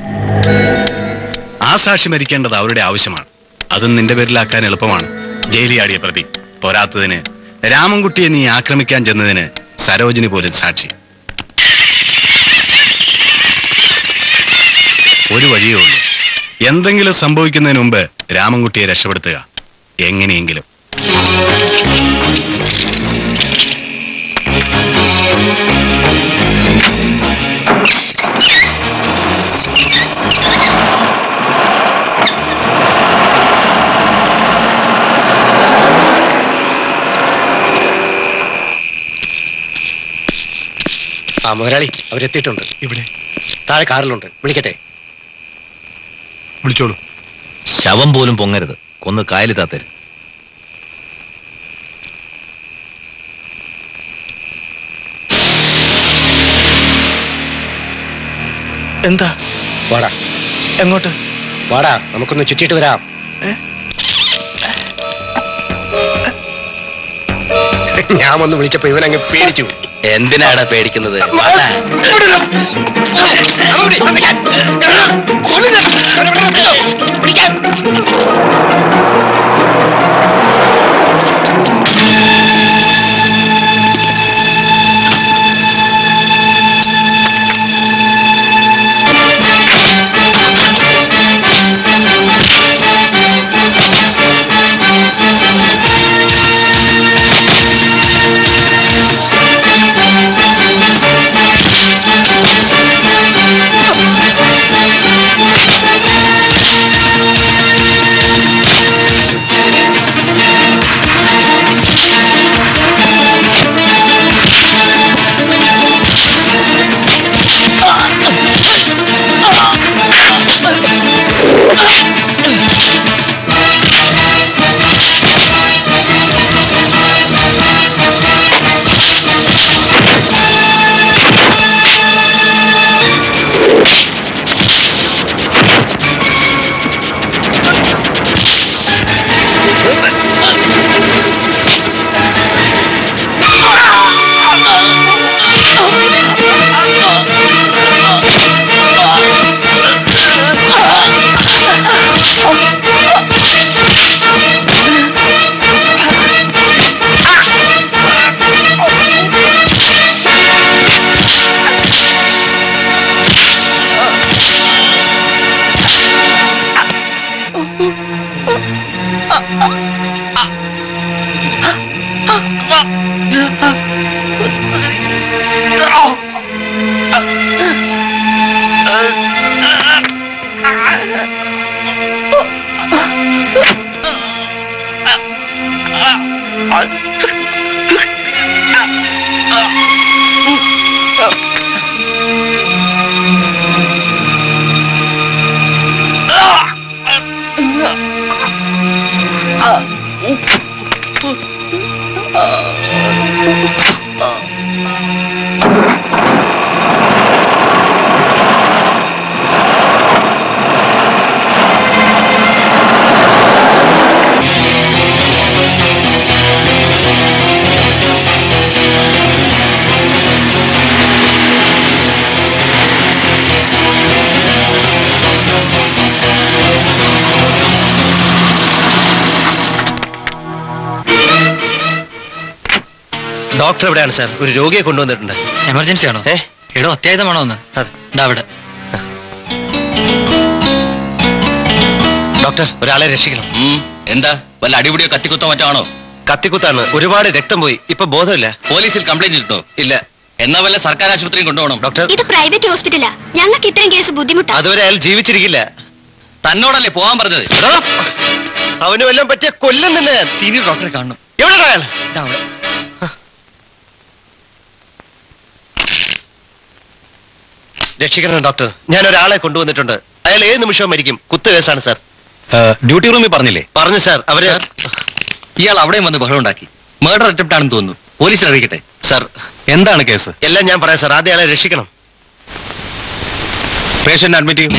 ആ സാക്ഷി മരിക്കേണ്ടത് അവരുടെ ആവശ്യമാണ്. അതും നിന്റെ പേരിലാക്കാൻ എളുപ്പമാണ്. ജയിലിയാടിയ പ്രതി. പോരാത്തതിന് രാമൻകുട്ടിയെ നീ ആക്രമിക്കാൻ ചെന്നതിന് സരോജിനി പോലും സാക്ഷി. ഒരു വഴിയേ ഉള്ളൂ, എന്തെങ്കിലും സംഭവിക്കുന്നതിന് മുമ്പ് രാമൻകുട്ടിയെ രക്ഷപ്പെടുത്തുക, എങ്ങനെയെങ്കിലും. ആ മുതലാളി, അവരെത്തിയിട്ടുണ്ട്. ഇവിടെ താഴെ കാറിലുണ്ട്. വിളിക്കട്ടെ? വിളിച്ചോളൂ. ശവം പോലും പൊങ്ങരുത്, കൊന്ന് കായല് താത്തരുത്. എന്താ? വാടാ. എങ്ങോട്ട്? വാടാ, നമുക്കൊന്ന് ചുറ്റിയിട്ട് വരാം. ഞാൻ ഒന്ന് വിളിച്ചപ്പോ ഇവനങ്ങ് പേടിച്ചു. എന്തിനാണ് പേടിക്കുന്നത്? ഡോക്ടർ എവിടെയാണ് സാർ? ഒരു രോഗിയെ കൊണ്ടുവന്നിട്ടുണ്ട്. എമർജൻസി ആണോ? എടോ അത്യാഹിതമാണോ ഒന്ന്? അതെ അവിടെ. ഡോക്ടർ ഒരാളെ രക്ഷിക്കണം. എന്താ വല്ല അടിപിടിയോ കത്തിക്കുത്തോ മറ്റാണോ? കത്തിക്കുത്താണ്, ഒരുപാട് രക്തം പോയി, ഇപ്പൊ ബോധമില്ല. പോലീസിൽ കംപ്ലൈന്റ് ഇട്ടോ? ഇല്ല. എന്നാ വല്ല സർക്കാർ ആശുപത്രിയും കൊണ്ടുപോകണം ഡോക്ടർ. ഇത് പ്രൈവറ്റ് ഹോസ്പിറ്റലാ, ഞങ്ങൾക്ക് ഇത്രയും കേസ് ബുദ്ധിമുട്ടാണ്. അതുവരെ അയാൾ ജീവിച്ചിരിക്കില്ല. തന്നോടല്ലേ പോവാൻ പറഞ്ഞത്? അവന് വല്ലതും പറ്റിയ കൊല്ലം തന്നെ. സീനിയർ ഡോക്ടറെ കാണണം. എവിടെയാണ് അയാൾ? രക്ഷിക്കണം ഡോക്ടർ, ഞാൻ ഒരാളെ കൊണ്ടുവന്നിട്ടുണ്ട്. അയാൾ ഏത് നിമിഷവും മരിക്കും. കുത്തു കേസാണ് സാർ. ഡ്യൂട്ടി റൂമിൽ പറഞ്ഞില്ലേ? പറഞ്ഞു സാർ. അവര് ഇയാൾ അവിടെയും വന്ന് ബഹളം ഉണ്ടാക്കി. മർഡർ അറ്റംപ്റ്റ് ആണെന്ന് തോന്നുന്നു. പോലീസിൽ അറിയിക്കട്ടെ സാർ. എന്താണ് കേസ്? എല്ലാം ഞാൻ പറയാം സാർ. ആദ്യം അയാളെ രക്ഷിക്കണം. പേഷ്യന്റ് അഡ്മിറ്റ്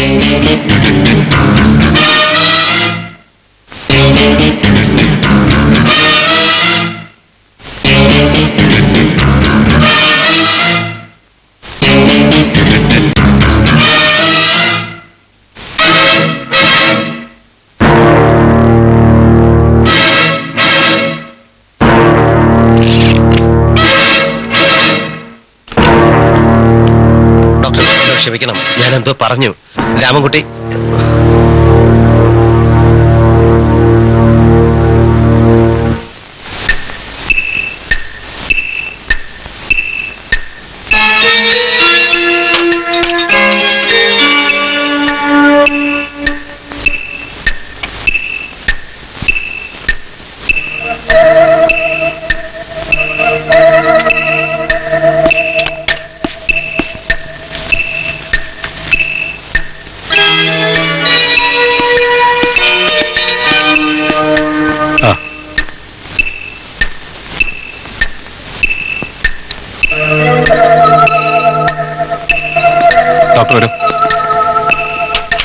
ക്ഷമിക്കണം, ഞാനെന്തോ പറഞ്ഞു. രാമൻകുട്ടി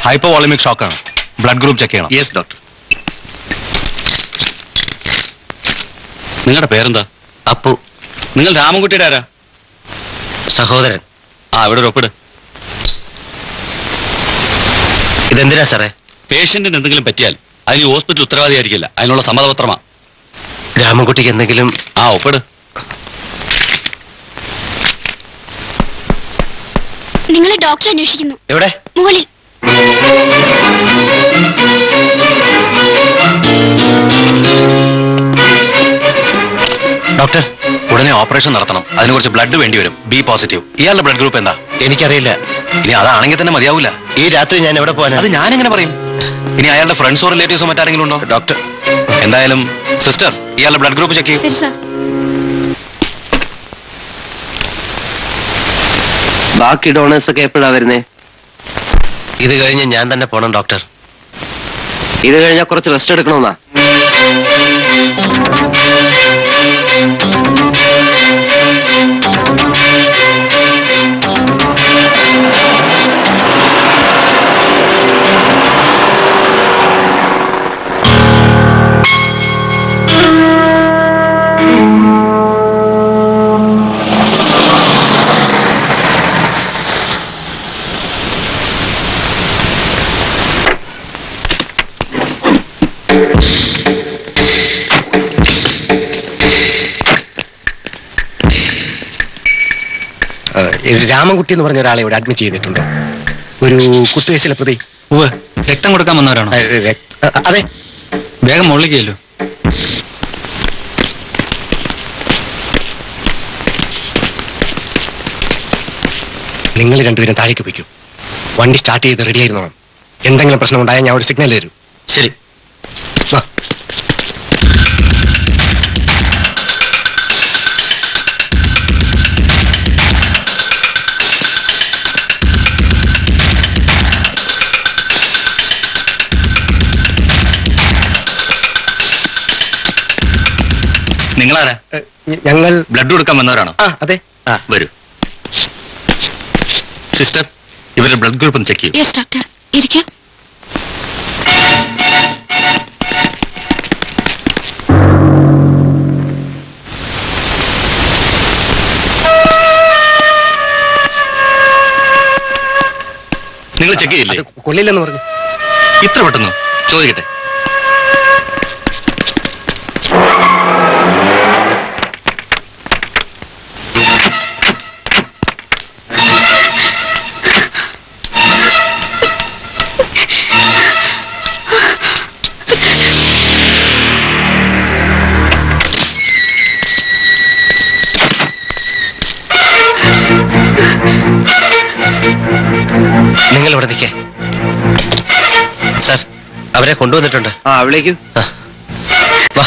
ഹൈപ്പോവോളമിക് ഷോക്കാണ്. ബ്ലഡ് ഗ്രൂപ്പ് ചെക്ക് ചെയ്യണം. Yes doctor. നിങ്ങളുടെ പേരെന്താ? അപ്പു. നിങ്ങൾ രാമൻകുട്ടിയുടെ ആരാ? സഹോദരൻ. ആ, ഇവിടെ ഒരു ഒപ്പിട്. ഇതെന്തിനാ സാറേ? പേഷ്യന്റിന് എന്തെങ്കിലും പറ്റിയാൽ അതിന് ഹോസ്പിറ്റൽ ഉത്തരവാദിയായിരിക്കില്ല. അതിനുള്ള സമ്മതപത്രമാ. രാമൻകുട്ടിക്ക് എന്തെങ്കിലും? ആ, ഒപ്പിട്. നിങ്ങളെ ഡോക്ടർ അന്വേഷിക്കുന്നു. എവിടെ? മുകളിൽ. ഡോക്ടർ, ഉടനെ ഓപ്പറേഷൻ നടത്തണം. അതിനെ കുറിച്ച് ബ്ലഡ് വേണ്ടിവരും. B positive. ഇയാളുടെ ബ്ലഡ് ഗ്രൂപ്പ് എന്താ? എനിക്കറിയില്ല. ഇനി അതാണെങ്കിൽ തന്നെ മതിയാവൂല. ഈ രാത്രി ഞാൻ എവിടെ പോകാൻ? അത് ഞാനെങ്ങനെ പറയും? ഇനി അയാളുടെ ഫ്രണ്ട്സോ റിലേറ്റീവ്സോ മറ്റാരെങ്കിലും ഉണ്ടോ? ഡോക്ടർ, എന്തായാലും സിസ്റ്റർ ഇയാളുടെ ബ്ലഡ് ഗ്രൂപ്പ് ചെക്ക് ചെയ്യും. ബാക്കി ഡോണേഴ്സ് ഒക്കെ എപ്പോഴാണ് വരുന്നത്? ഇത് കഴിഞ്ഞ് ഞാൻ തന്നെ പോണം ഡോക്ടർ. ഇത് കഴിഞ്ഞാൽ കുറച്ച് റെസ്റ്റ് എടുക്കണമെന്നാ. രാമൻകുട്ടി എന്ന് പറഞ്ഞ ഒരാളെ ഇവിടെ അഡ്മിറ്റ് ചെയ്തിട്ടുണ്ട്. ഒരു കുത്തുകേസിലെ പ്രതി. രക്തം കൊടുക്കാൻ വന്നവരാണോ? അതെ. വേഗം മുകളിലേക്കല്ലോ. നിങ്ങൾ രണ്ടുപേരും താഴേക്ക് പോയിക്കും. വണ്ടി സ്റ്റാർട്ട് ചെയ്ത് റെഡി ആയിരുന്നോണം. എന്തെങ്കിലും പ്രശ്നം ഉണ്ടായാൽ ഞാൻ ഒരു സിഗ്നൽ തരും. ശരി. നിങ്ങളാരാ? ഞങ്ങൾ ബ്ലഡ് കൊടുക്കാൻ വന്നവരാണോ? അതെ. വരൂ സിസ്റ്റർ, ഇവരുടെ ബ്ലഡ് ഗ്രൂപ്പ് ഒന്ന് ചെക്ക് ചെയ്യും. Yes doctor. ഇരിക്കൂ. നിങ്ങൾ ചെക്ക് ചെയ്യില്ലേ? കൊല്ലില്ലെന്ന് പറഞ്ഞു. ഇത്ര പെട്ടെന്ന് ചോദിക്കട്ടെ. നിങ്ങൾ ഇവിടെ നിൽക്കേ സർ, അവരെ കൊണ്ടുവന്നിട്ടുണ്ട്. ആ വിളിക്കൂ. വാ വാ.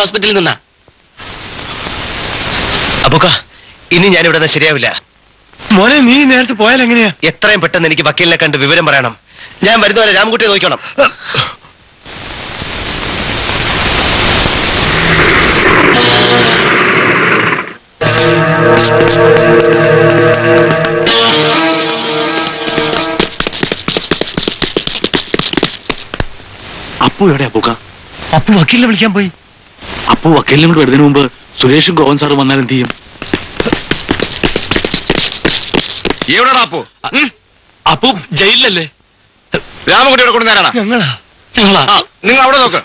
ഹോസ്പിറ്റലിൽ നിന്നാ അപ്പൊക്ക ഇനി ഞാനിവിടെ ശരിയാവില്ല മോനെ. നീ നേരത്തെ പോയാൽ എങ്ങനെയാ? എത്രയും പെട്ടെന്ന് എനിക്ക് വക്കീലിനെ കണ്ട് വിവരം പറയണം. ഞാൻ വരുന്നവരെ രാമൻകുട്ടിയെ നോക്കണം. അപ്പു എവിടെ? അപ്പുക്ക അപ്പു വക്കീലിനെ വിളിക്കാൻ പോയി. അപ്പു വക്കീലിനും കൂടെ വരുന്നതിന് മുമ്പ് സുരേഷും ഗോവൻ സാറും വന്നാൽ എന്ത് ചെയ്യും? എവിടെയാണ് അപ്പു? അപ്പു ജയിലിലല്ലേ? രാമകുട്ടിയുടെ കൊടുങ്ങാനാണോ? നിങ്ങൾ അവിടെ നോക്ക്.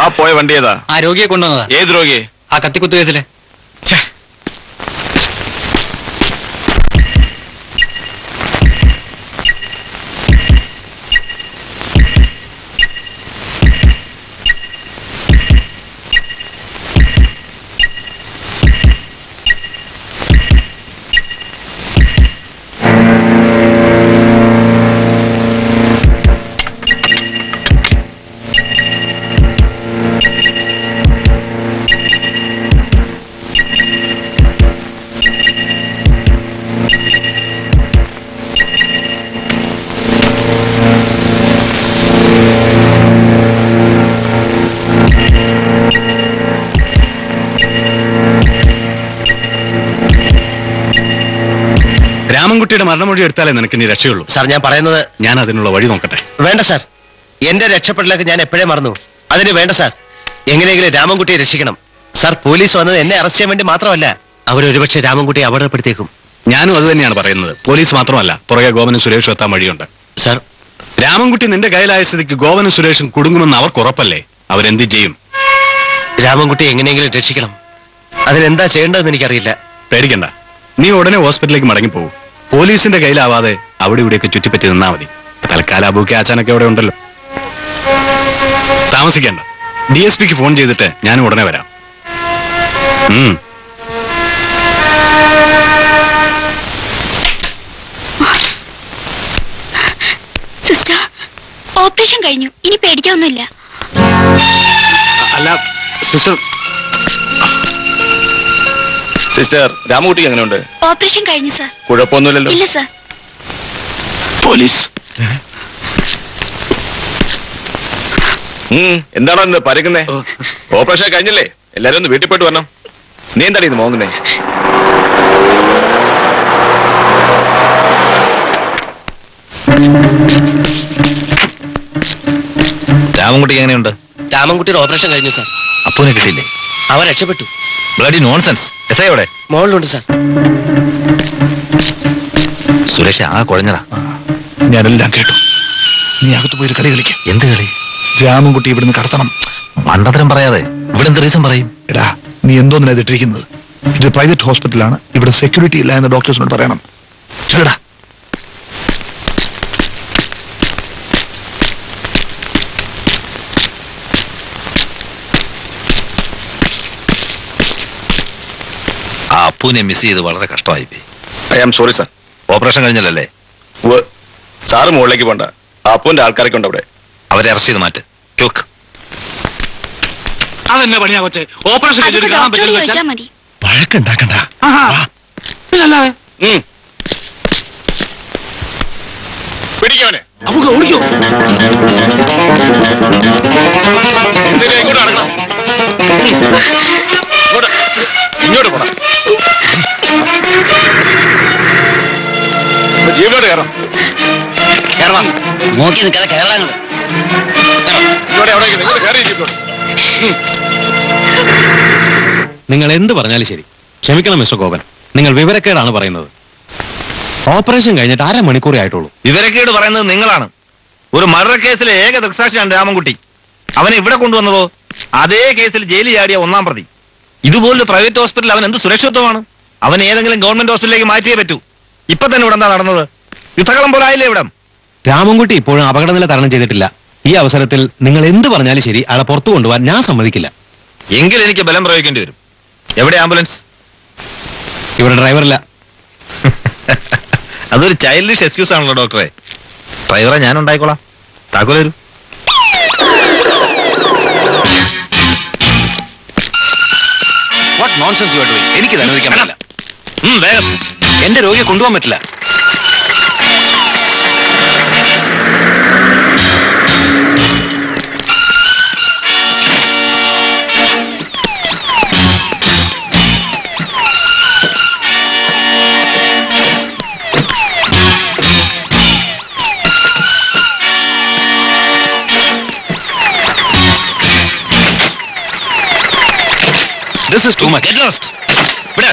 ആ പോയ വണ്ടി ഏതാ? ആ രോഗിയെ കൊണ്ടുവന്നതാ. ഏത് രോഗിയെ? ആ കത്തിക്കുത്തു കേസിലെ. കുട്ടിയുടെ മരണമൊഴി എടുത്താലേ നിനക്ക് ഇനി രക്ഷയുള്ളൂ. സാർ ഞാൻ പറയുന്നത് ഞാൻ അതിനുള്ള വഴി നോക്കട്ടെ. വേണ്ട സാർ, എന്റെ രക്ഷപ്പെടലൊക്കെ ഞാൻ എപ്പോഴേ മറന്നു. അതിന് വേണ്ട സാർ, എങ്ങനെയെങ്കിലും രാമൻകുട്ടിയെ രക്ഷിക്കണം. സാർ പോലീസ് വന്നത് എന്നെ അറസ്റ്റ് ചെയ്യാൻ വേണ്ടി മാത്രമല്ല, അവരൊരുപക്ഷെ രാമൻകുട്ടിയെ അപകടപ്പെടുത്തേക്കും. ഞാനും അത് തന്നെയാണ് പറയുന്നത്. പോലീസ് മാത്രമല്ല, പുറകെ ഗോവനും സുരേഷും എത്താൻ വഴിയുണ്ട്. സാർ രാമൻകുട്ടി നിന്റെ കയ്യിലായ സ്ഥിതിക്ക് ഗോവനും സുരേഷും കുടുങ്ങുമെന്ന് അവർക്ക് ഉറപ്പല്ലേ? അവരെന്ത് ചെയ്യും? രാമൻകുട്ടി എങ്ങനെയെങ്കിലും രക്ഷിക്കണം. അതിനെന്താ ചെയ്യേണ്ടതെന്ന് എനിക്കറിയില്ല. പേടിക്കണ്ട, നീ ഉടനെ ഹോസ്പിറ്റലിലേക്ക് മടങ്ങിപ്പോകും. പോലീസിന്റെ കയ്യിലാവാതെ അവിടെ ഇവിടെയൊക്കെ ചുറ്റിപ്പറ്റി നിന്നാ മതി. തൽക്കാലം അബൂക്കി ആച്ചാനൊക്കെ അവിടെ ഉണ്ടല്ലോ. താമസിക്കണ്ട, ഡി എസ് പിക്ക് ഫോൺ ചെയ്തിട്ട് ഞാൻ ഉടനെ വരാം. സിസ്റ്റർ, ഓപ്പറേഷൻ കഴിഞ്ഞു, ഇനി പേടിക്കൊന്നുമില്ല. അല്ല സിസ്റ്റർ, സിസ്റ്റർ രാമകുട്ടി എങ്ങനെയുണ്ട്? ഓപ്പറേഷൻ കഴിഞ്ഞു സാർ. കുഴപ്പമൊന്നുമില്ലല്ലോ? ഇല്ല സാർ. പോലീസ് എന്താണോ ഇന്ന് പരുക്കുന്നേ? ഓപ്പറേഷൻ കഴിഞ്ഞില്ലേ, എല്ലാരും ഒന്ന് വീട്ടിൽ പോയിട്ട് വരണം. നീ എന്താ ഇത് മോങ്ങുന്നേ? രാമൻകുട്ടി എങ്ങനെയുണ്ട്? രാമൻകുട്ടിയുടെ ഓപ്പറേഷൻ കഴിഞ്ഞു സാർ. അപ്പൂനെ കിട്ടിയില്ലേ? അവൻ രക്ഷപ്പെട്ടു. Bloody nonsense. എസ് ഐ അവിടെ മോളിലുണ്ട് സാർ. സുരേഷ് ആ കുഴഞ്ഞടാ. ഞാനെല്ലാം കേട്ടു. നീ അകത്ത് പോയി കളി കളിക്ക. എന്ത് കളി? രാമൻകുട്ടി ഇവിടുന്ന് കടത്തണം. മണ്ടത്തരം പറയാതെ ഇവിടെ എന്ത് റീസൺ പറയും? എടാ നീ എന്തോന്നിനാ ഇതിട്ടിരിക്കുന്നത്? ഇത് പ്രൈവറ്റ് ഹോസ്പിറ്റലാണ്, ഇവിടെ സെക്യൂരിറ്റി ഇല്ല എന്ന് ഡോക്ടേഴ്സിനോട് പറയണം. ചെല്ലടാ. ആ അപ്പൂനെ മിസ് ചെയ്ത് വളരെ കഷ്ടമായി. I am sorry sir. Operation കഴിഞ്ഞല്ലേ? സാറ് മുകളിലേക്ക് പോണ്ട, അപ്പൂന്റെ ആൾക്കാരൊക്കെ ഉണ്ട് അവിടെ. അവരെ അറസ്റ്റ് ചെയ്ത് മാറ്റ്. അതെന്നെ പണിയാ കൊച്ചേ. ഓപ്പറേഷൻ പിടിക്കവനെ ഓടിക്കോ. ഇങ്ങോട്ട് പോടാ, ജീവനോട് കയറാം. കേരളം നോക്കി നിൽക്കാതെ കേരളങ്ങൾ നിങ്ങൾ എന്ത് പറഞ്ഞാലും ശരി, ക്ഷമിക്കണം മിസ്റ്റർ ഗോപൻ, നിങ്ങൾ വിവരക്കേടാണ് പറയുന്നത്. ഓപ്പറേഷൻ കഴിഞ്ഞിട്ട് അരമണിക്കൂറേ ആയിട്ടുള്ളൂ. വിവരക്കേട് പറയുന്നത് നിങ്ങളാണ്. ഒരു മർഡർ കേസിലെ ഏക ദൃക്സാക്ഷിയാണ് രാമൻകുട്ടി. അവനെ ഇവിടെ കൊണ്ടുവന്നതോ അതേ കേസിൽ ജയിലിൽ ചാടിയ ഒന്നാം പ്രതി. ഇതുപോലൊരു പ്രൈവറ്റ് ഹോസ്പിറ്റൽ അവൻ എന്ത് സുരക്ഷിതത്വമാണ്? അവൻ ഏതെങ്കിലും ഗവൺമെന്റ് ഹോസ്പിറ്റലിലേക്ക് മാറ്റിയേ പറ്റൂ. ഇപ്പൊ തന്നെ ഇവിടെ എന്താ നടന്നത്? യുദ്ധകളം പോലെ ആയില്ലേ ഇവിടെ? രാമൻകുട്ടി ഇപ്പോഴും അപകടനില തരണം ചെയ്തിട്ടില്ല. ഈ അവസരത്തിൽ നിങ്ങൾ എന്ത് പറഞ്ഞാലും ശരി അയാളെ പുറത്തു കൊണ്ടുപോകാൻ ഞാൻ സമ്മതിക്കില്ല. എങ്കിൽ എനിക്ക് ബലം പ്രയോഗിക്കേണ്ടി വരും. എവിടെ ആംബുലൻസ്? ഇവിടെ ഡ്രൈവറില്ല. അതൊരു ചൈൽഡിഷ് എക്സ്ക്യൂസ് ആണല്ലോ ഡോക്ടറെ. ഡ്രൈവറെ ഞാൻ ഉണ്ടായിക്കോളാം. താക്കോൽ വരൂ. എനിക്ക് വേഗം എന്റെ രോഗിയെ കൊണ്ടുപോകാൻ പറ്റില്ല. This is too much. Get lost. Bida.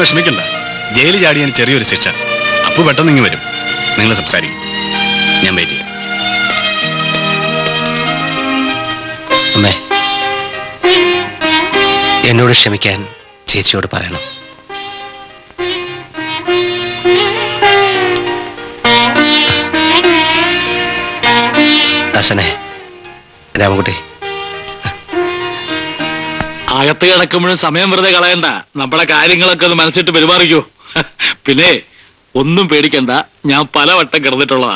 വിഷമിക്കണ്ട, ജയിലിൽ ചാടിയതിന് ചെറിയൊരു ശിക്ഷ. അപ്പു പെട്ടെന്ന് ഇങ്ങ് വരും, നിങ്ങൾ സംസാരിക്കും. ഞാൻ വെയിറ്റ് ചെയ്യാം. അമ്മേ, എന്നോട് ക്ഷമിക്കാൻ ചേച്ചിയോട് പറയണം. ദാസനെ, രാമൻകുട്ടി അകത്ത് കിടക്കുമ്പോഴും സമയം വെറുതെ കളയണ്ട. നമ്മുടെ കാര്യങ്ങളൊക്കെ ഒന്ന് മനസ്സിട്ട് പെരുമാറിക്കൂ. പിന്നെ ഒന്നും പേടിക്കണ്ട, ഞാൻ പലവട്ടം കിടന്നിട്ടുള്ളതാ.